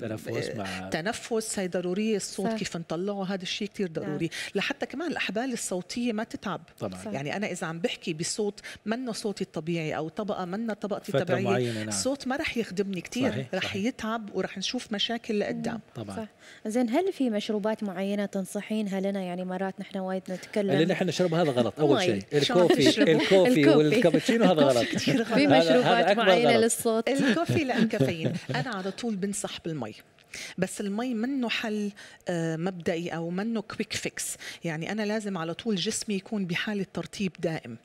تنفس مع تنفس هي ضرورية. الصوت كيف نطلعه هذا الشيء كثير ضروري، لحتى كمان الأحبال الصوتية ما تتعب طبعا. يعني أنا إذا عم بحكي بصوت منه صوتي الطبيعي أو طبقة منه طبقتي الطبيعية الصوت ما رح يخدمني كثير، رح يتعب ورح نشوف مشاكل لقدام طبعا. زين هل في مشروبات معينة تنصحينها لنا؟ يعني مرات نحن وايد نتكلم اللي نحن نشربه هذا غلط. أول شيء الكوفي الكوفي والكابتشينو هذا غلط. في مشروبات معينة للصوت؟ الكوفي لا كافيين. أنا على طول بنصح بالمي، بس المي منه حل مبدئي او منه كويك فيكس. يعني انا لازم على طول جسمي يكون بحاله ترطيب دائم،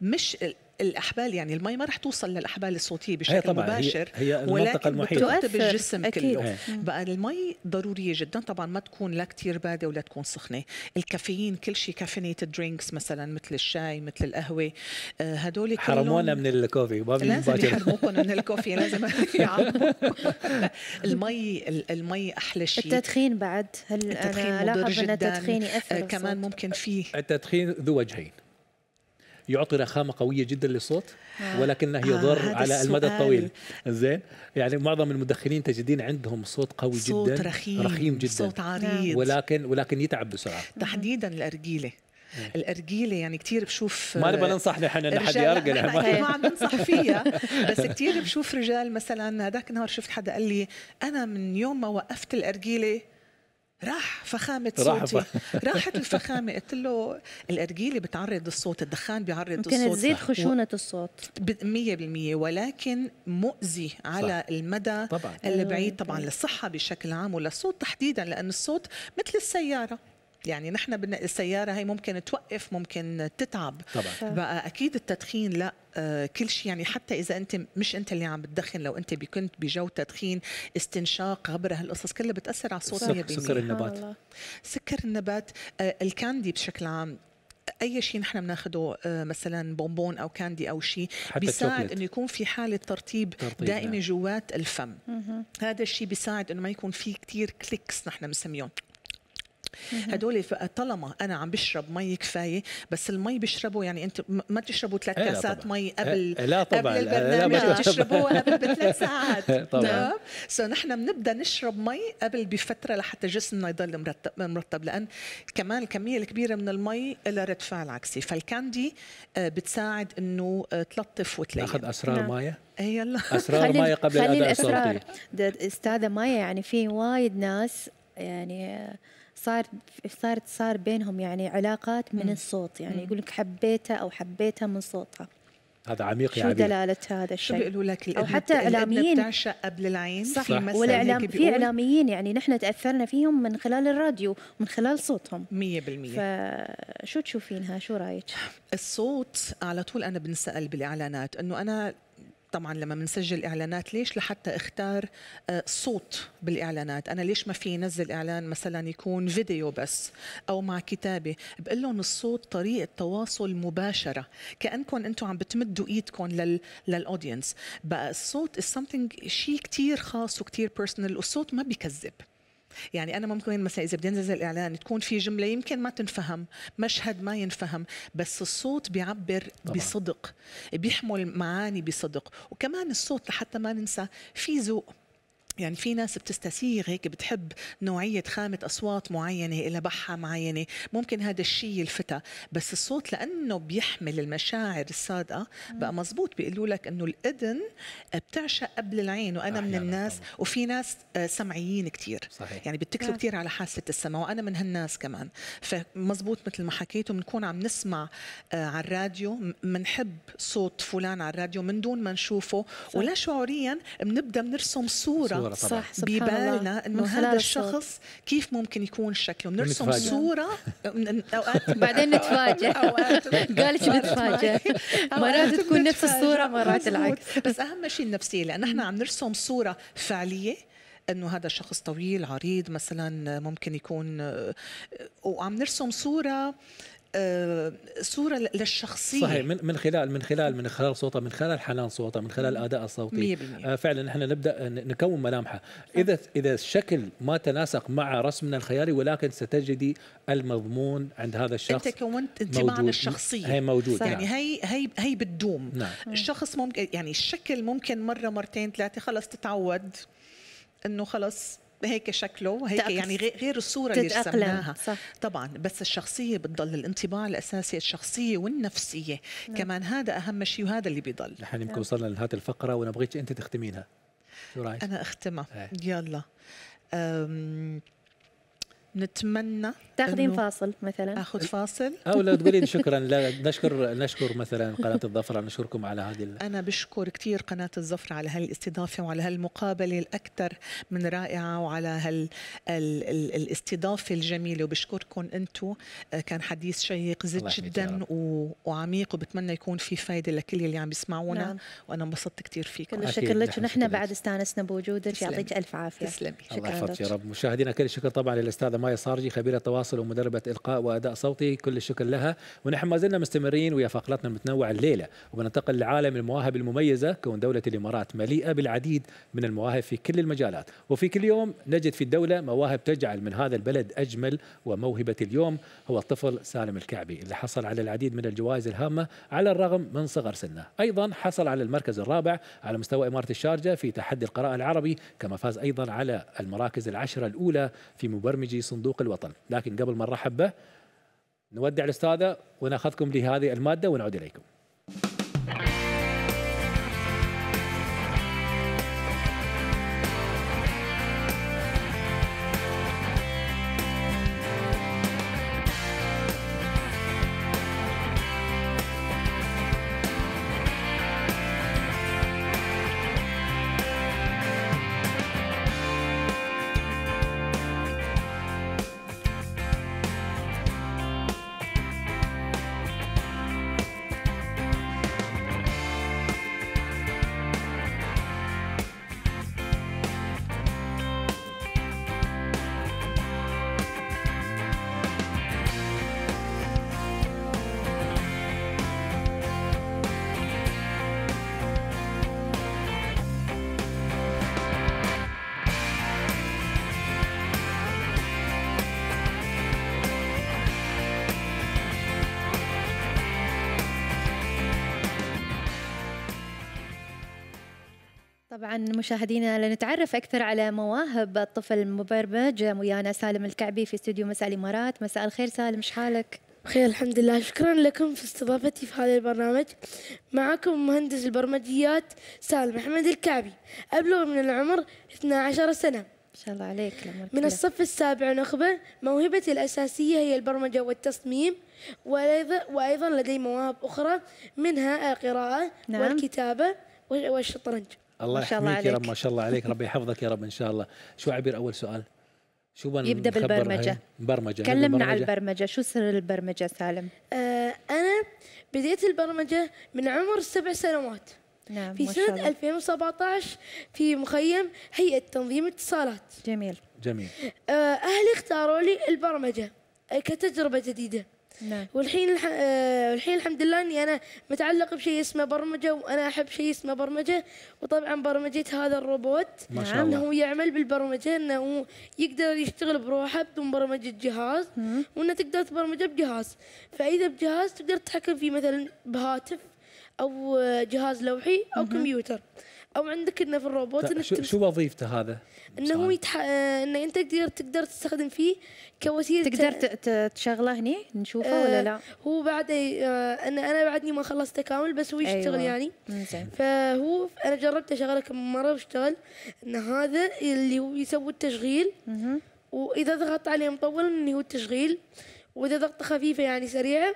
مش الاحبال. يعني المي ما رح توصل للاحبال الصوتيه بشكل مباشر، هي, هي المنطقه المحيطه بتؤثر بالجسم كله. بقى المي ضروريه جدا طبعا، ما تكون لا كثير باده ولا تكون سخنه. الكافيين كل شيء كافينيتد درينكس مثلا مثل الشاي مثل القهوه آه هدول كلهم حرمونا من الكوفي. لازم يحرموكم من الكوفي، لازم يعاقبوا. المي المي احلى شيء. التدخين بعد، هل التدخين أنا لاحظ ان التدخين ياثر آه كمان ممكن فيه. التدخين ذو وجهين، يعطي رخامه قويه جدا للصوت ولكنه يضر آه على المدى الطويل. زين يعني معظم المدخنين تجدين عندهم صوت قوي صوت جدا، صوت رخيم, رخيم جدا، صوت عريض، ولكن ولكن يتعب بسرعه. تحديدا الارجيله. الارجيله يعني كثير بشوف ما نبغى ننصح نحن ان حد يرجل، ما عم ننصح فيها، بس كثير بشوف رجال. مثلا هذاك النهار شفت حدا قال لي انا من يوم ما وقفت الارجيله راح فخامة صوتي، راحت الفخامة. قلت له الأرجيلة بتعرض الصوت، الدخان بيعرض الصوت، ممكن تزيد خشونة الصوت مية بالمية، ولكن مؤذي على صح. المدى طبعاً. البعيد طبعا للصحة بشكل عام وللصوت تحديدا، لأن الصوت مثل السيارة. يعني نحن السيارة هي ممكن توقف ممكن تتعب طبعا. بقى أكيد التدخين لا آه كل شيء. يعني حتى إذا أنت مش أنت اللي عم بتدخن، لو أنت كنت بجو تدخين، استنشاق، غبرة، هالقصص كلها بتأثر على الصوت. سك سكر النبات الله. سكر النبات آه الكاندي بشكل عام، أي شيء نحن بناخده مثلا بونبون أو كاندي أو شيء بيساعد إنه يكون في حالة ترطيب دائمة نعم. جوات الفم. مه. هذا الشيء بيساعد إنه ما يكون في كتير كليكس نحن بنسميهم. هدول طالما انا عم بشرب مي كفايه، بس المي بشربه يعني انت ما تشربوا ثلاث كاسات مي قبل لا طبعا قبل البرنامج، تشربوها قبل بثلاث ساعات طبعا. سو نحن بنبدا نشرب مي قبل بفتره لحتى جسمنا يضل مرتب مرتب، لان كمان الكميه الكبيره من المي لها رد فعل عكسي. فالكاندي بتساعد انه تلطف وتلين. ناخذ اسرار مايا. يلا اسرار مايا قبل الاداء الصوتي. استاذه مايا، يعني في وايد ناس يعني صار صارت صار بينهم يعني علاقات من الصوت، يعني يقول لك حبيته او حبيتها من صوتها. هذا عميق يا عبير. شو دلالة هذا الشيء؟ شو بيقولوا لك؟ او حتى اعلاميين بتعشق قبل العين. صح، والاعلام في اعلاميين يعني نحن تاثرنا فيهم من خلال الراديو من خلال صوتهم مية بالمية. فشو تشوفينها؟ شو رايك؟ الصوت على طول انا بنسال بالاعلانات، انه انا طبعا لما بنسجل اعلانات ليش لحتى اختار صوت بالاعلانات. انا ليش ما في نزل اعلان مثلا يكون فيديو بس او مع كتابه؟ بقول لهم الصوت طريقه تواصل مباشره، كانكم انتم عم بتمدوا ايدكم لل للاودينس. بقى الصوت something شيء كثير خاص وكثير بيرسونال، والصوت ما بيكذب. يعني أنا ممكن مثلا إذا بدي أنزل إعلان تكون في جملة يمكن ما تنفهم، مشهد ما ينفهم، بس الصوت بيعبر طبعا. بصدق، بيحمل معاني بصدق. وكمان الصوت لحتى ما ننسى في ذوق. يعني في ناس بتستسيغ هيك، بتحب نوعية خامة أصوات معينة، إلى بحة معينة، ممكن هذا الشيء يلفتها. بس الصوت لأنه بيحمل المشاعر الصادقة بقى مزبوط. بيقولوا لك أنه الأذن بتعشق قبل العين، وأنا من الناس طبعا. وفي ناس سمعيين كتير صحيح. يعني بتكلوا آه. كتير على حاسة السمع، وأنا من هالناس كمان. فمزبوط مثل ما حكيت، وبنكون عم نسمع على الراديو، منحب صوت فلان على الراديو من دون ما نشوفه صح. ولا شعوريا بنبدأ بنرسم صورة طبعا. صح، ببالنا انه هذا الشخص كيف ممكن يكون شكله، بنرسم صوره اوقات بعدين نتفاجئ. اوقات قالت نتفاجئ، مرات تكون نفس الصوره مرات العكس. بس اهم شيء النفسيه، لان احنا عم نرسم صوره فعليه انه هذا الشخص طويل عريض مثلا ممكن يكون، وعم نرسم صوره صورة للشخصية. صحيح، من من خلال من خلال من خلال صوته، من خلال حنان صوته، من خلال أداء الصوتي فعلا نحن نبدأ نكون ملامحه. إذا إذا الشكل ما تناسق مع رسمنا الخيالي، ولكن ستجدي المضمون عند هذا الشخص. أنت كونت انطباعنا الشخصية، هي موجودة يعني. نعم. هي هي هي بتدوم. نعم. الشخص ممكن يعني الشكل ممكن مرة مرتين ثلاثة خلص تتعود إنه خلص هيك شكله، هيك يعني غير الصورة اللي رسمناها. صح. طبعا، بس الشخصية بتضل، الانطباع الأساسي الشخصية والنفسية. نعم. كمان هذا أهم شيء، وهذا اللي بيضل. نحن يمكن وصلنا لهذه الفقرة ونبغيك أنت تختمينها، شو رأيك؟ أنا أختمها. هي. يلا أم... نتمنى تاخذين فاصل مثلا، اخذ فاصل او لو تقولين شكرا. لا، نشكر نشكر مثلا قناه الظفره، نشكركم على هذه. انا بشكر كثير قناه الظفره على هالاستضافه وعلى هالمقابله الاكثر من رائعه، وعلى هال الاستضافه الجميله، وبشكركم انتم. كان حديث شيق زد جدا وعميق، وبتمنى يكون في فائده لكل اللي عم يسمعونا. نعم. وانا انبسطت كثير فيكم. كل شكر لك، ونحن بعد استانسنا بوجودك. يعطيك الف عافيه. تسلمي. الله يحفظك يا رب. مشاهدينا كل الشكر طبعا للاستاذه مايا صارجي، خبيره تواصل ومدربه القاء واداء صوتي، كل الشكر لها. ونحن ما زلنا مستمرين ويا فقراتنا المتنوعه الليله، وبننتقل لعالم المواهب المميزه. كون دوله الامارات مليئه بالعديد من المواهب في كل المجالات، وفي كل يوم نجد في الدوله مواهب تجعل من هذا البلد اجمل. وموهبه اليوم هو الطفل سالم الكعبي، اللي حصل على العديد من الجوائز الهامه على الرغم من صغر سنه. ايضا حصل على المركز الرابع على مستوى اماره الشارجه في تحدي القراءه العربي، كما فاز ايضا على المراكز العشره الاولى في مبرمجي صندوق الوطن. لكن قبل ما نرحب به نودع الاستاذه وناخذكم لهذه الماده ونعود اليكم. طبعا مشاهدينا، لنتعرف اكثر على مواهب الطفل المبرمج ويانا سالم الكعبي في استوديو مساء الامارات. مساء الخير سالم، شحالك؟ بخير الحمد لله، شكرا لكم في استضافتي في هذا البرنامج. معكم مهندس البرمجيات سالم محمد الكعبي، ابلغ من العمر اثني عشر سنه. ما شاء الله عليك. من الصف السابع نخبه، موهبتي الاساسيه هي البرمجه والتصميم، وايضا لدي مواهب اخرى منها القراءه. نعم. والكتابه والشطرنج. الله يحميك يا رب، ما شاء الله عليك، ربي يحفظك يا رب ان شاء الله. شو عبير اول سؤال؟ شو يبدا بالبرمجه؟ برمجه. كلمنا عن البرمجه، شو سر البرمجه سالم؟ آه انا بديت البرمجه من عمر سبع سنوات. نعم. في سنه ألفين وسبعطعش في مخيم هيئه تنظيم اتصالات. جميل جميل. آه اهلي اختاروا لي البرمجه كتجربه جديده. نعم. والحين الح... آه... الحين الحمد لله اني انا متعلق بشيء اسمه برمجه، وانا احب شيء اسمه برمجه. وطبعا برمجت هذا الروبوت. ما شاء الله. انه يعمل بالبرمجه، انه يقدر يشتغل بروحه بدون برمجه جهاز، وانه تقدر تبرمجه بجهاز. فاذا بجهاز تقدر تتحكم فيه مثلا بهاتف او جهاز لوحي او مم. كمبيوتر، او عندك انه في الروبوت. طيب، شو, شو وظيفته هذا؟ انه يتح... انه انت تقدر تقدر تستخدم فيه كوسيله. تقدر تشغله هني نشوفه آه ولا لا؟ هو بعد آه انا انا بعدني ما خلصته كامل، بس هو يشتغل. أيوة. يعني مزين. فهو انا جربت اشغله كم مره واشتغل. ان هذا اللي هو يسوي التشغيل، مه. واذا ضغط عليه مطول انه هو التشغيل، واذا ضغطه خفيفه يعني سريعه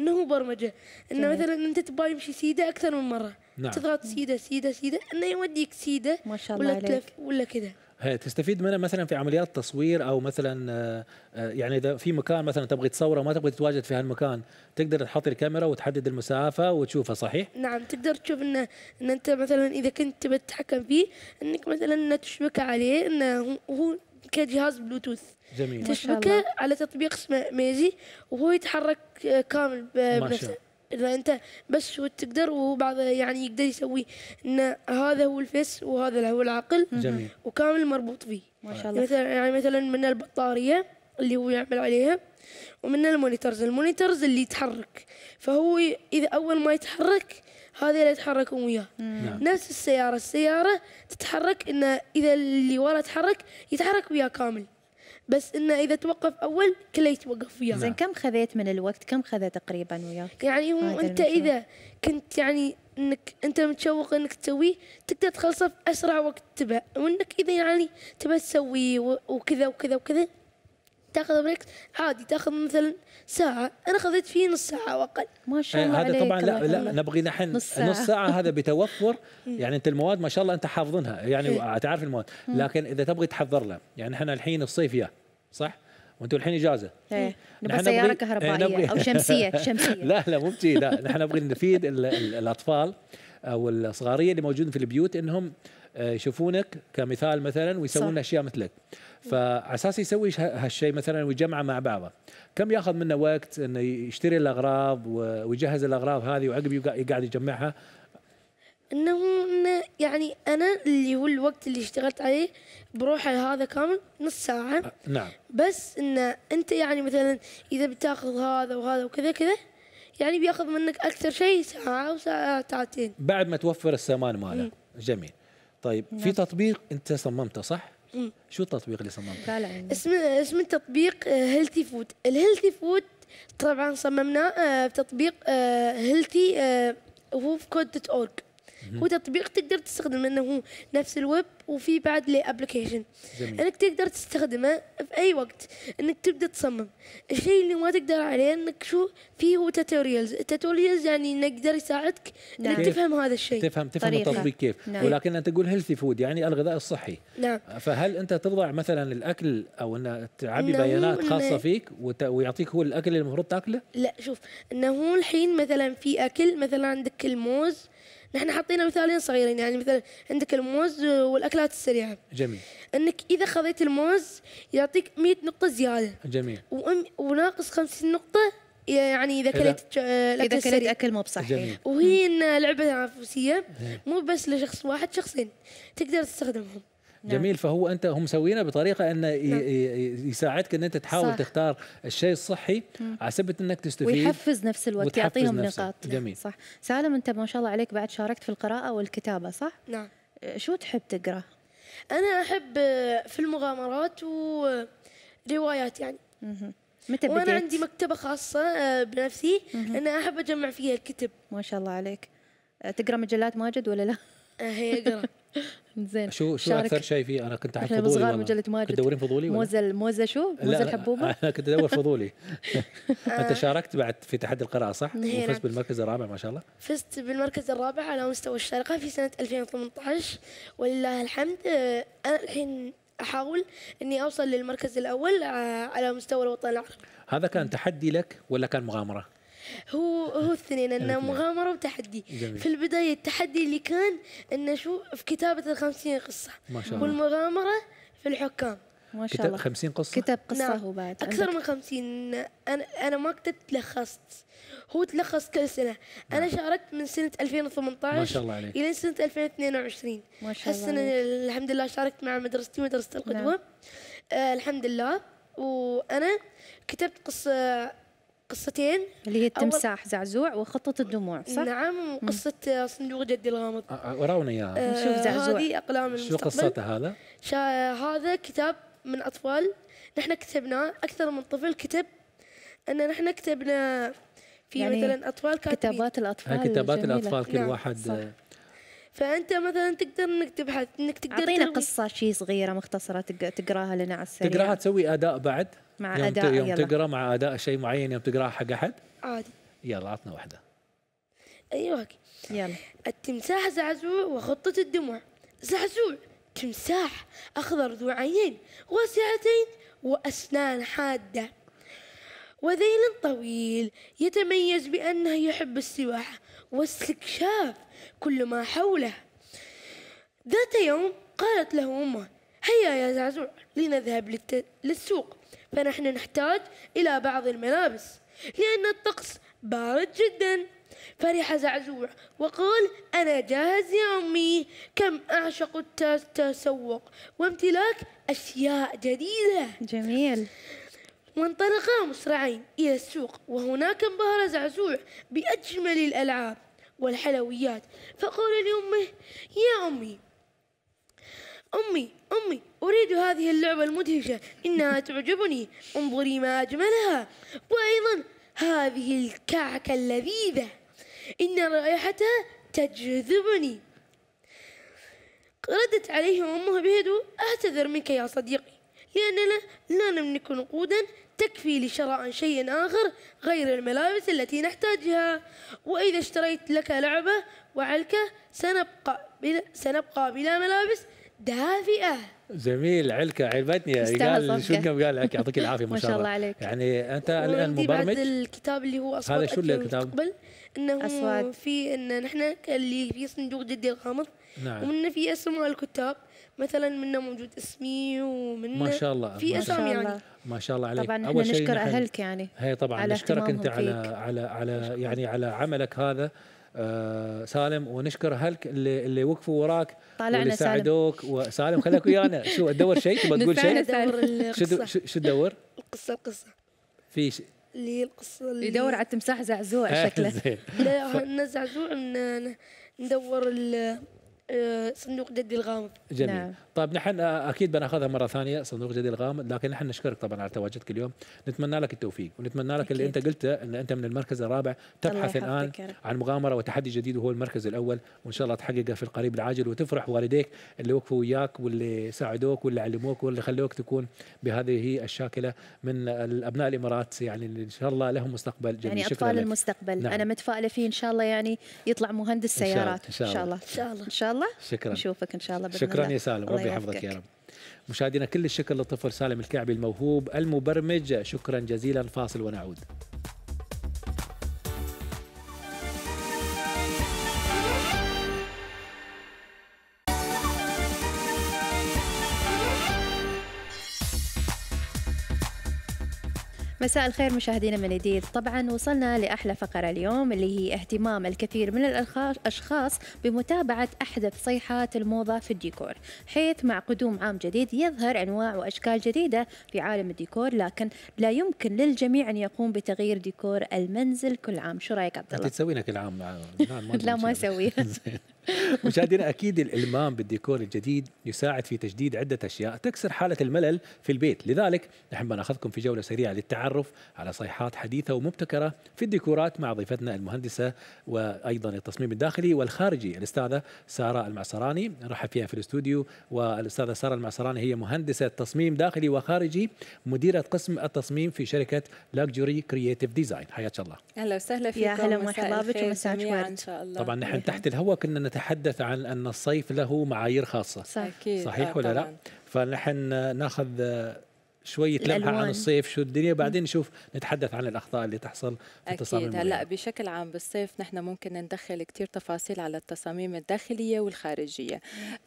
انه هو برمجه. انه جميل. مثلا انت تبغى يمشي سيده اكثر من مره. نعم. تضغط سيده سيده سيده انه يوديك سيده. ما شاء الله ولا عليك. ولا كذا. تستفيد منها مثلا في عمليات التصوير، او مثلا يعني اذا في مكان مثلا تبغي تصوره ما تبغي تتواجد في هالمكان، تقدر تحط الكاميرا وتحدد المسافه وتشوفها، صحيح؟ نعم، تقدر تشوف انه ان انت مثلا اذا كنت تبي تتحكم فيه، انك مثلا تشبك عليه انه هو كجهاز بلوتوث. جميل. تشبكه على تطبيق اسمه ميزي وهو يتحرك كامل بنفسه. اذا انت بس تقدر، وبعض يعني يقدر يسوي ان هذا هو الفيس وهذا هو العقل. جميل. وكامل مربوط فيه، ما شاء الله. مثلا يعني مثلا من البطاريه اللي هو يعمل عليها، ومن المونيترز المونيترز اللي يتحرك، فهو اذا اول ما يتحرك هذا اللي يتحركون وياه. نفس السياره السياره تتحرك، انه اذا اللي ورا تحرك يتحرك وياه كامل، بس انه اذا توقف اول كله يتوقف وياه. زين، كم خذيت من الوقت؟ كم خذ تقريبا وياك؟ يعني هو انت اذا كنت يعني انك انت متشوق انك تسويه، تقدر تخلصه في اسرع وقت تبى، وانك اذا يعني تبى تسويه وكذا وكذا وكذا تاخذ بريك عادي، تاخذ مثلا ساعه، انا خذيت فيه نص ساعه واقل. ما شاء الله عليك. هذا طبعا لا, لا نبغي نحن نص ساعه, نص ساعة هذا بتوفر. يعني انت المواد ما شاء الله انت حافظنها، يعني تعرف المواد، لكن اذا تبغي تحضر له، يعني احنا الحين الصيف يا صح، وانتم الحين اجازه، ايه نبغى سياره كهربائيه او شمسيه شمسيه لا لا مو بشي، لا نحن نبغي نفيد الاطفال او الصغاريه اللي موجودين في البيوت، انهم يشوفونك كمثال مثلا ويسوون اشياء مثلك، فعلى اساس يسوي هالشيء مثلا ويجمعه مع بعضه، كم ياخذ منه وقت انه يشتري الاغراض ويجهز الاغراض هذه، وعقب يقعد يجمعها؟ انه يعني انا اللي هو الوقت اللي اشتغلت عليه بروحه هذا كامل نص ساعه. نعم. بس انه انت يعني مثلا اذا بتاخذ هذا وهذا وكذا كذا، يعني بياخذ منك اكثر شيء ساعه او ساعتين بعد ما توفر السامان ماله. جميل. طيب، في تطبيق انت صممته صح؟ مم. شو التطبيق اللي صممته؟ اسم اسم التطبيق هيلثي فود. الهيلثي فود طبعا صممناه بتطبيق هيلثي فود كود دوت اورج. هو تطبيق تقدر تستخدمه، انه هو نفس الويب، وفي بعد له ابلكيشن انك تقدر تستخدمه في اي وقت، انك تبدا تصمم. الشيء اللي ما تقدر عليه انك شو فيه هو توتوريالز، التوتوريالز يعني نقدر يساعدك انك تفهم هذا الشيء، تفهم تفهم التطبيق كيف. نعم. ولكن انت تقول هيلثي فود يعني الغذاء الصحي. نعم. فهل انت تضع مثلا الاكل، او ان تعبي بيانات خاصه فيك ويعطيك هو الاكل اللي المفروض تاكله؟ لا، شوف انه الحين مثلا في اكل، مثلا عندك الموز، نحن حاطين مثالين صغيرين، يعني مثلا عندك الموز والاكلات السريعه. جميل. انك اذا خذيت الموز يعطيك مئة نقطه زياده. جميل. وناقص خمسين نقطه يعني اذا كلت اذا كلت اكل مو بصحي. وهي ان لعبه تنافسيه، مو بس لشخص واحد، شخصين تقدر تستخدمهم. جميل. فهو انت هم مسوينه بطريقه انه يساعدك ان انت تحاول صح. تختار الشيء الصحي على سبيل انك تستفيد، ويحفز نفس الوقت، يعطيهم نقاط. جميل. صح. سالم، انت ما شاء الله عليك بعد شاركت في القراءه والكتابه صح؟ نعم. شو تحب تقرا؟ انا احب في المغامرات وروايات يعني. مم. متى بديت؟ وانا عندي مكتبه خاصه بنفسي، انا احب اجمع فيها الكتب. ما شاء الله عليك. تقرا مجلات ماجد ولا لا؟ هي اقرا. زين. شو شو اكثر شيء فيه؟ انا كنت احب فضولي، صغار مجله ماجد، تدورين فضولي ولا موزه؟ موزه شو؟ موزه الحبوبه؟ انا كنت ادور فضولي. انت شاركت بعد في تحدي القراءه صح؟ وفزت بالمركز الرابع ما شاء الله. فزت بالمركز الرابع على مستوى الشرقه في سنه ألفين وثمانية عشر، ولله الحمد. انا الحين احاول اني اوصل للمركز الاول على مستوى الوطن العربي. هذا كان تحدي لك ولا كان مغامره؟ هو هو الاثنين، انه مغامره وتحدي. جميل. في البدايه التحدي اللي كان انه شو في كتابه الخمسين قصه، ما شاء الله. والمغامره في الحكام، ما شاء الله. خمسين قصه، كتب قصه. نعم. وبعد اكثر من خمسين. انا انا ما كتبت، لخصت، هو تلخص كل سنه. انا شاركت من سنه ألفين وثمانية عشر ما شاء الله عليك الى سنه ألفين واثنين وعشرين، ما شاء الله. هالسنه الحمد لله شاركت مع مدرستي، مدرسه القدوه. نعم. آه الحمد لله. وانا كتبت قصه قصتين، اللي هي التمساح زعزوع وخطة الدموع صح؟ نعم. وقصة صندوق جدي الغامض. وراونا اياها. نشوف زعزوع. هذه أقلام المستقبل. شو قصته هذا؟ هذا كتاب من أطفال، نحن كتبناه. أكثر من طفل كتب، أن نحن كتبنا في يعني مثلا أطفال كاتبين. كتابات الأطفال. كتابات الأطفال كل نعم. واحد صح. فأنت مثلا تقدر إنك تبحث، إنك تقدر. أعطينا قصة شيء صغيرة مختصرة تقراها لنا على السريع. تقراها تسوي أداء بعد؟ مع يوم أداء، يوم تقرا مع أداء شيء معين، يوم تقرا حق أحد؟ عادي. يلا عطنا واحدة. أيوه. يلا. التمساح زعزوع وخطة الدموع. زعزوع تمساح أخضر ذو عينين واسعتين وأسنان حادة وذيل طويل، يتميز بأنه يحب السباحة واستكشاف كل ما حوله. ذات يوم قالت له أمه: هيا يا زعزوع لنذهب للت... للسوق، فنحن نحتاج إلى بعض الملابس لأن الطقس بارد جدا. فرح زعزوع وقال: أنا جاهز يا أمي، كم أعشق التسوق وامتلاك أشياء جديدة. جميل. وانطلقا مسرعين إلى السوق، وهناك انبهر زعزوع بأجمل الألعاب والحلويات، فقال لأمه: يا أمي أمي أمي أريد هذه اللعبة المدهشة، إنها تعجبني، انظري ما أجملها، وأيضا هذه الكعكة اللذيذة، إن رائحتها تجذبني. ردت عليه أمه بهدوء: أعتذر منك يا صديقي، لأننا لا نملك نقودا تكفي لشراء شيء آخر غير الملابس التي نحتاجها، وإذا اشتريت لك لعبة وعلكة سنبقى بلا, سنبقى بلا ملابس دافئة. جميل. علكة عجبتني يا رجال. شو كم قال لك؟ يعطيك العافية ما شاء الله عليك. يعني أنت الآن مبرمج. الكتاب اللي هو أصوات أكل المستقبل، إنه أصوات. في إن نحن اللي في صندوق جدي الغامض. نعم. ومنه في أسماء الكتاب، مثلا منه موجود اسمي ومنه ما شاء الله في أسامي يعني. ما شاء الله عليك. طبعا أول شيء نشكر أهلك يعني. هي طبعا نشكرك أنت على على على يعني على عملك هذا. آه سالم، ونشكر اهلك اللي اللي وقفوا وراك واللي ساعدوك. وسالم خليك ويانا. شو تدور شيء؟ تبغى تقول شيء؟ شو شو تدور؟ القصه القصه في شيء اللي هي القصه اللي يدور على التمساح زعزوع شكله. لا زعزوع ندور صندوق جدي الغامض. جميل. نعم. طيب نحن اكيد بناخذها مره ثانيه صندوق جدي الغامض، لكن نحن نشكرك طبعا على تواجدك اليوم، نتمنى لك التوفيق، ونتمنى لك أكيد. اللي انت قلته ان انت من المركز الرابع تبحث الان عن مغامره وتحدي جديد، وهو المركز الاول، وان شاء الله تحققه في القريب العاجل، وتفرح والديك اللي وقفوا وياك واللي ساعدوك واللي علموك واللي خلوك تكون بهذه الشاكله من الابناء الامارات، يعني ان شاء الله لهم مستقبل جميل. يعني اطفال المستقبل. نعم. انا متفائله فيه ان شاء الله، يعني يطلع مهندس سيارات ان شاء الله. ان شاء الله ان شاء الله. شكرا. نشوفك ان شاء الله. شكرا يا سالم، ربي يحفظك يا رب. مشاهدينا كل الشكر للطفل سالم الكعبي الموهوب المبرمج، شكرا جزيلا. فاصل ونعود. مساء الخير مشاهدينا من جديد. طبعا وصلنا لأحلى فقرة اليوم اللي هي اهتمام الكثير من الأشخاص بمتابعة أحدث صيحات الموضة في الديكور، حيث مع قدوم عام جديد يظهر أنواع وأشكال جديدة في عالم الديكور، لكن لا يمكن للجميع أن يقوم بتغيير ديكور المنزل كل عام. شو رأيك عبد الله؟ أنت تسوينا كل عام؟ لا ما أسويها. مشاهدينا أكيد الإلمام بالديكور الجديد يساعد في تجديد عدة أشياء تكسر حالة الملل في البيت، لذلك نحب نأخذكم في جولة سريعة للتعرف على صيحات حديثة ومبتكرة في الديكورات مع ضيفتنا المهندسة وأيضا التصميم الداخلي والخارجي الأستاذة سارة المعصراني. نرحب فيها في الاستوديو. والأستاذة سارة المعصراني هي مهندسة تصميم داخلي وخارجي، مديرة قسم التصميم في شركة لاكجري كرييتيف ديزاين. حياك الله. أهلا وسهلا فيكم. يا أهلا ومرحبا بك ومساء ورد. طبعا نحن تحت الهواء كنا نتحدث عن أن الصيف له معايير خاصة. صحيح, صحيح ولا لا؟ فنحن ناخذ شوية لمحة عن الصيف شو الدنيا، بعدين نشوف نتحدث عن الأخطاء اللي تحصل في التصاميم. أكيد. هلا بشكل عام بالصيف نحن ممكن ندخل كثير تفاصيل على التصاميم الداخلية والخارجية،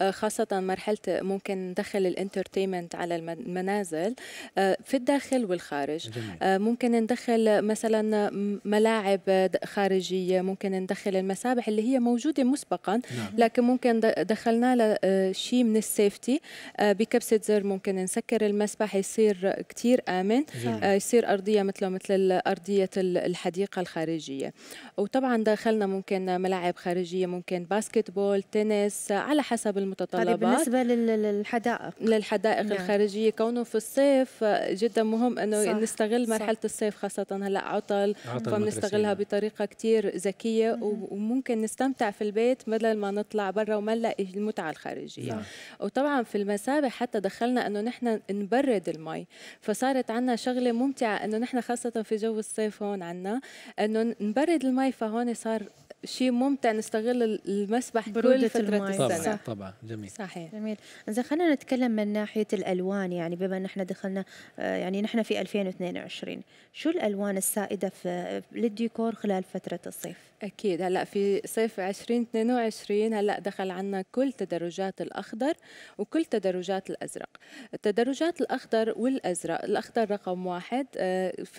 خاصة مرحلة ممكن ندخل الانترتينمنت على المنازل في الداخل والخارج. جميل. ممكن ندخل مثلا ملاعب خارجية، ممكن ندخل المسابح اللي هي موجودة مسبقا. نعم. لكن ممكن دخلنا لشيء من السيفتي، بكبسة زر ممكن نسكر المسبح يصير يصير كثير آمن، يصير أرضية مثله مثل أرضية الحديقة الخارجية. وطبعا داخلنا ممكن ملاعب خارجية، ممكن باسكتبول، تنس، على حسب المتطلبات. هذه بالنسبة للحدائق للحدائق نعم. الخارجية كونه في الصيف جدا مهم أنه نستغل مرحلة صح. الصيف، خاصة هلا عطل, عطل فبنستغلها بطريقة كثير ذكية، وممكن نستمتع في البيت بدل ما نطلع برا وما نلاقي المتعة الخارجية. نعم. وطبعا في المسابح حتى دخلنا أنه نحن نبرد الماء، فصارت عنا شغله ممتعه انه نحن خاصه في جو الصيف هون عنا انه نبرد المي، فهون صار شيء ممتع نستغل المسبح كل فترة السنة. طبعا طبعا جميل صحيح جميل. إذا خلينا نتكلم من ناحية الألوان، يعني بما أن احنا دخلنا يعني نحن في ألفين واثنين وعشرين، شو الألوان السائدة في للديكور خلال فترة الصيف؟ أكيد هلا في صيف ألفين واثنين وعشرين هلا دخل عنا كل تدرجات الأخضر وكل تدرجات الأزرق. التدرجات الأخضر والأزرق، الأخضر رقم واحد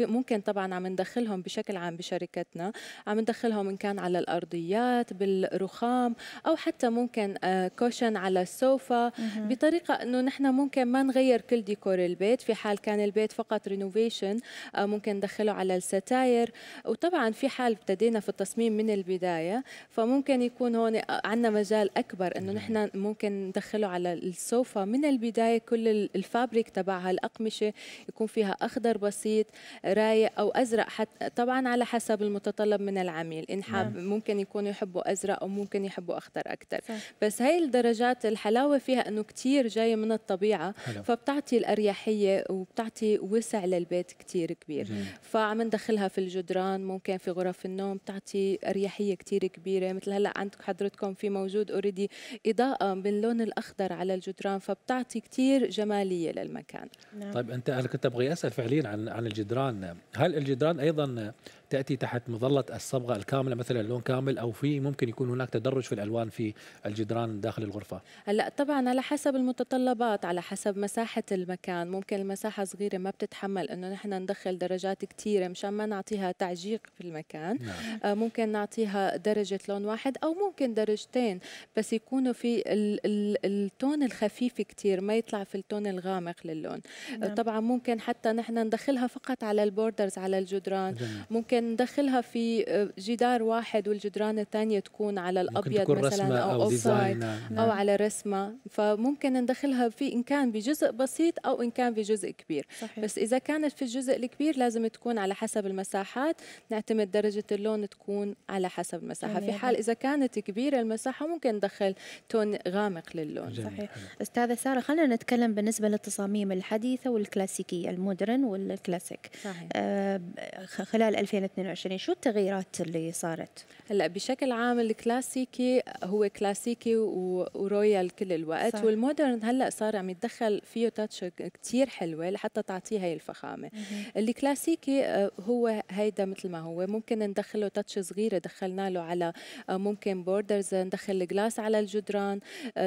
ممكن طبعا عم ندخلهم بشكل عام بشركتنا، عم ندخلهم إن كان على الأرضيات بالرخام أو حتى ممكن كوشن على السوفا، بطريقة إنه نحن ممكن ما نغير كل ديكور البيت، في حال كان البيت فقط رينوفيشن ممكن ندخله على الستاير، وطبعا في حال ابتدينا في التصميم من البداية فممكن يكون هون عندنا مجال أكبر إنه نحن ممكن ندخله على السوفا من البداية، كل الفابريك تبعها الأقمشة يكون فيها أخضر بسيط رايق أو أزرق، حتى طبعا على حسب المتطلب من العميل، إن حاب ممكن يكونوا يحبوا أزرق أو ممكن يحبوا أخضر أكثر. بس هاي الدرجات الحلاوة فيها إنه كتير جاية من الطبيعة، حلو. فبتعطي الأريحية وبتعطي وسع للبيت كتير كبير، جميل. فعم ندخلها في الجدران، ممكن في غرف النوم، بتعطي أريحية كتير كبيرة. مثل هلا عندك حضرتكم في موجود أوريدي إضاءة باللون الأخضر على الجدران، فبتعطي كتير جمالية للمكان. نعم. طيب أنت أنا كنت أبغي أسأل فعليا عن عن الجدران، هل الجدران أيضا تأتي تحت مظلة الصبغة الكاملة مثلا اللون كامل، أو في ممكن يكون هناك تدرج في الألوان في الجدران داخل الغرفة؟ هلا طبعا على حسب المتطلبات، على حسب مساحة المكان، ممكن المساحة صغيرة ما بتتحمل إنه نحن ندخل درجات كثيرة مشان ما نعطيها تعجيق في المكان. نعم. آه ممكن نعطيها درجة لون واحد أو ممكن درجتين، بس يكونوا في ال ال التون الخفيف كثير، ما يطلع في التون الغامق للون. نعم. آه طبعا ممكن حتى نحن ندخلها فقط على البوردرز على الجدران. جميل. ممكن ندخلها في جدار واحد والجدران الثانية تكون على الأبيض مثلا أو أو, نعم. أو على رسمة، فممكن ندخلها في إن كان بجزء بسيط أو إن كان بجزء كبير. صحيح. بس إذا كانت في الجزء الكبير لازم تكون على حسب المساحات، نعتمد درجة اللون تكون على حسب المساحة. جميل. في حال إذا كانت كبيرة المساحة ممكن ندخل تون غامق للون. جميل. صحيح. أستاذة سارة، خلينا نتكلم بالنسبة للتصاميم الحديثة والكلاسيكية، المودرن والكلاسيك. صحيح. آه خلال ألفين واثنين وعشرين شو التغييرات اللي صارت؟ هلا بشكل عام الكلاسيكي هو كلاسيكي ورويال كل الوقت. صح. والمودرن هلا صار عم يتدخل فيه تاتش كثير حلوه لحتى تعطيه هي الفخامه. الكلاسيكي هو هيدا مثل ما هو، ممكن ندخله تاتش صغيره، دخلنا له على ممكن بوردرز، ندخل جلاس على الجدران،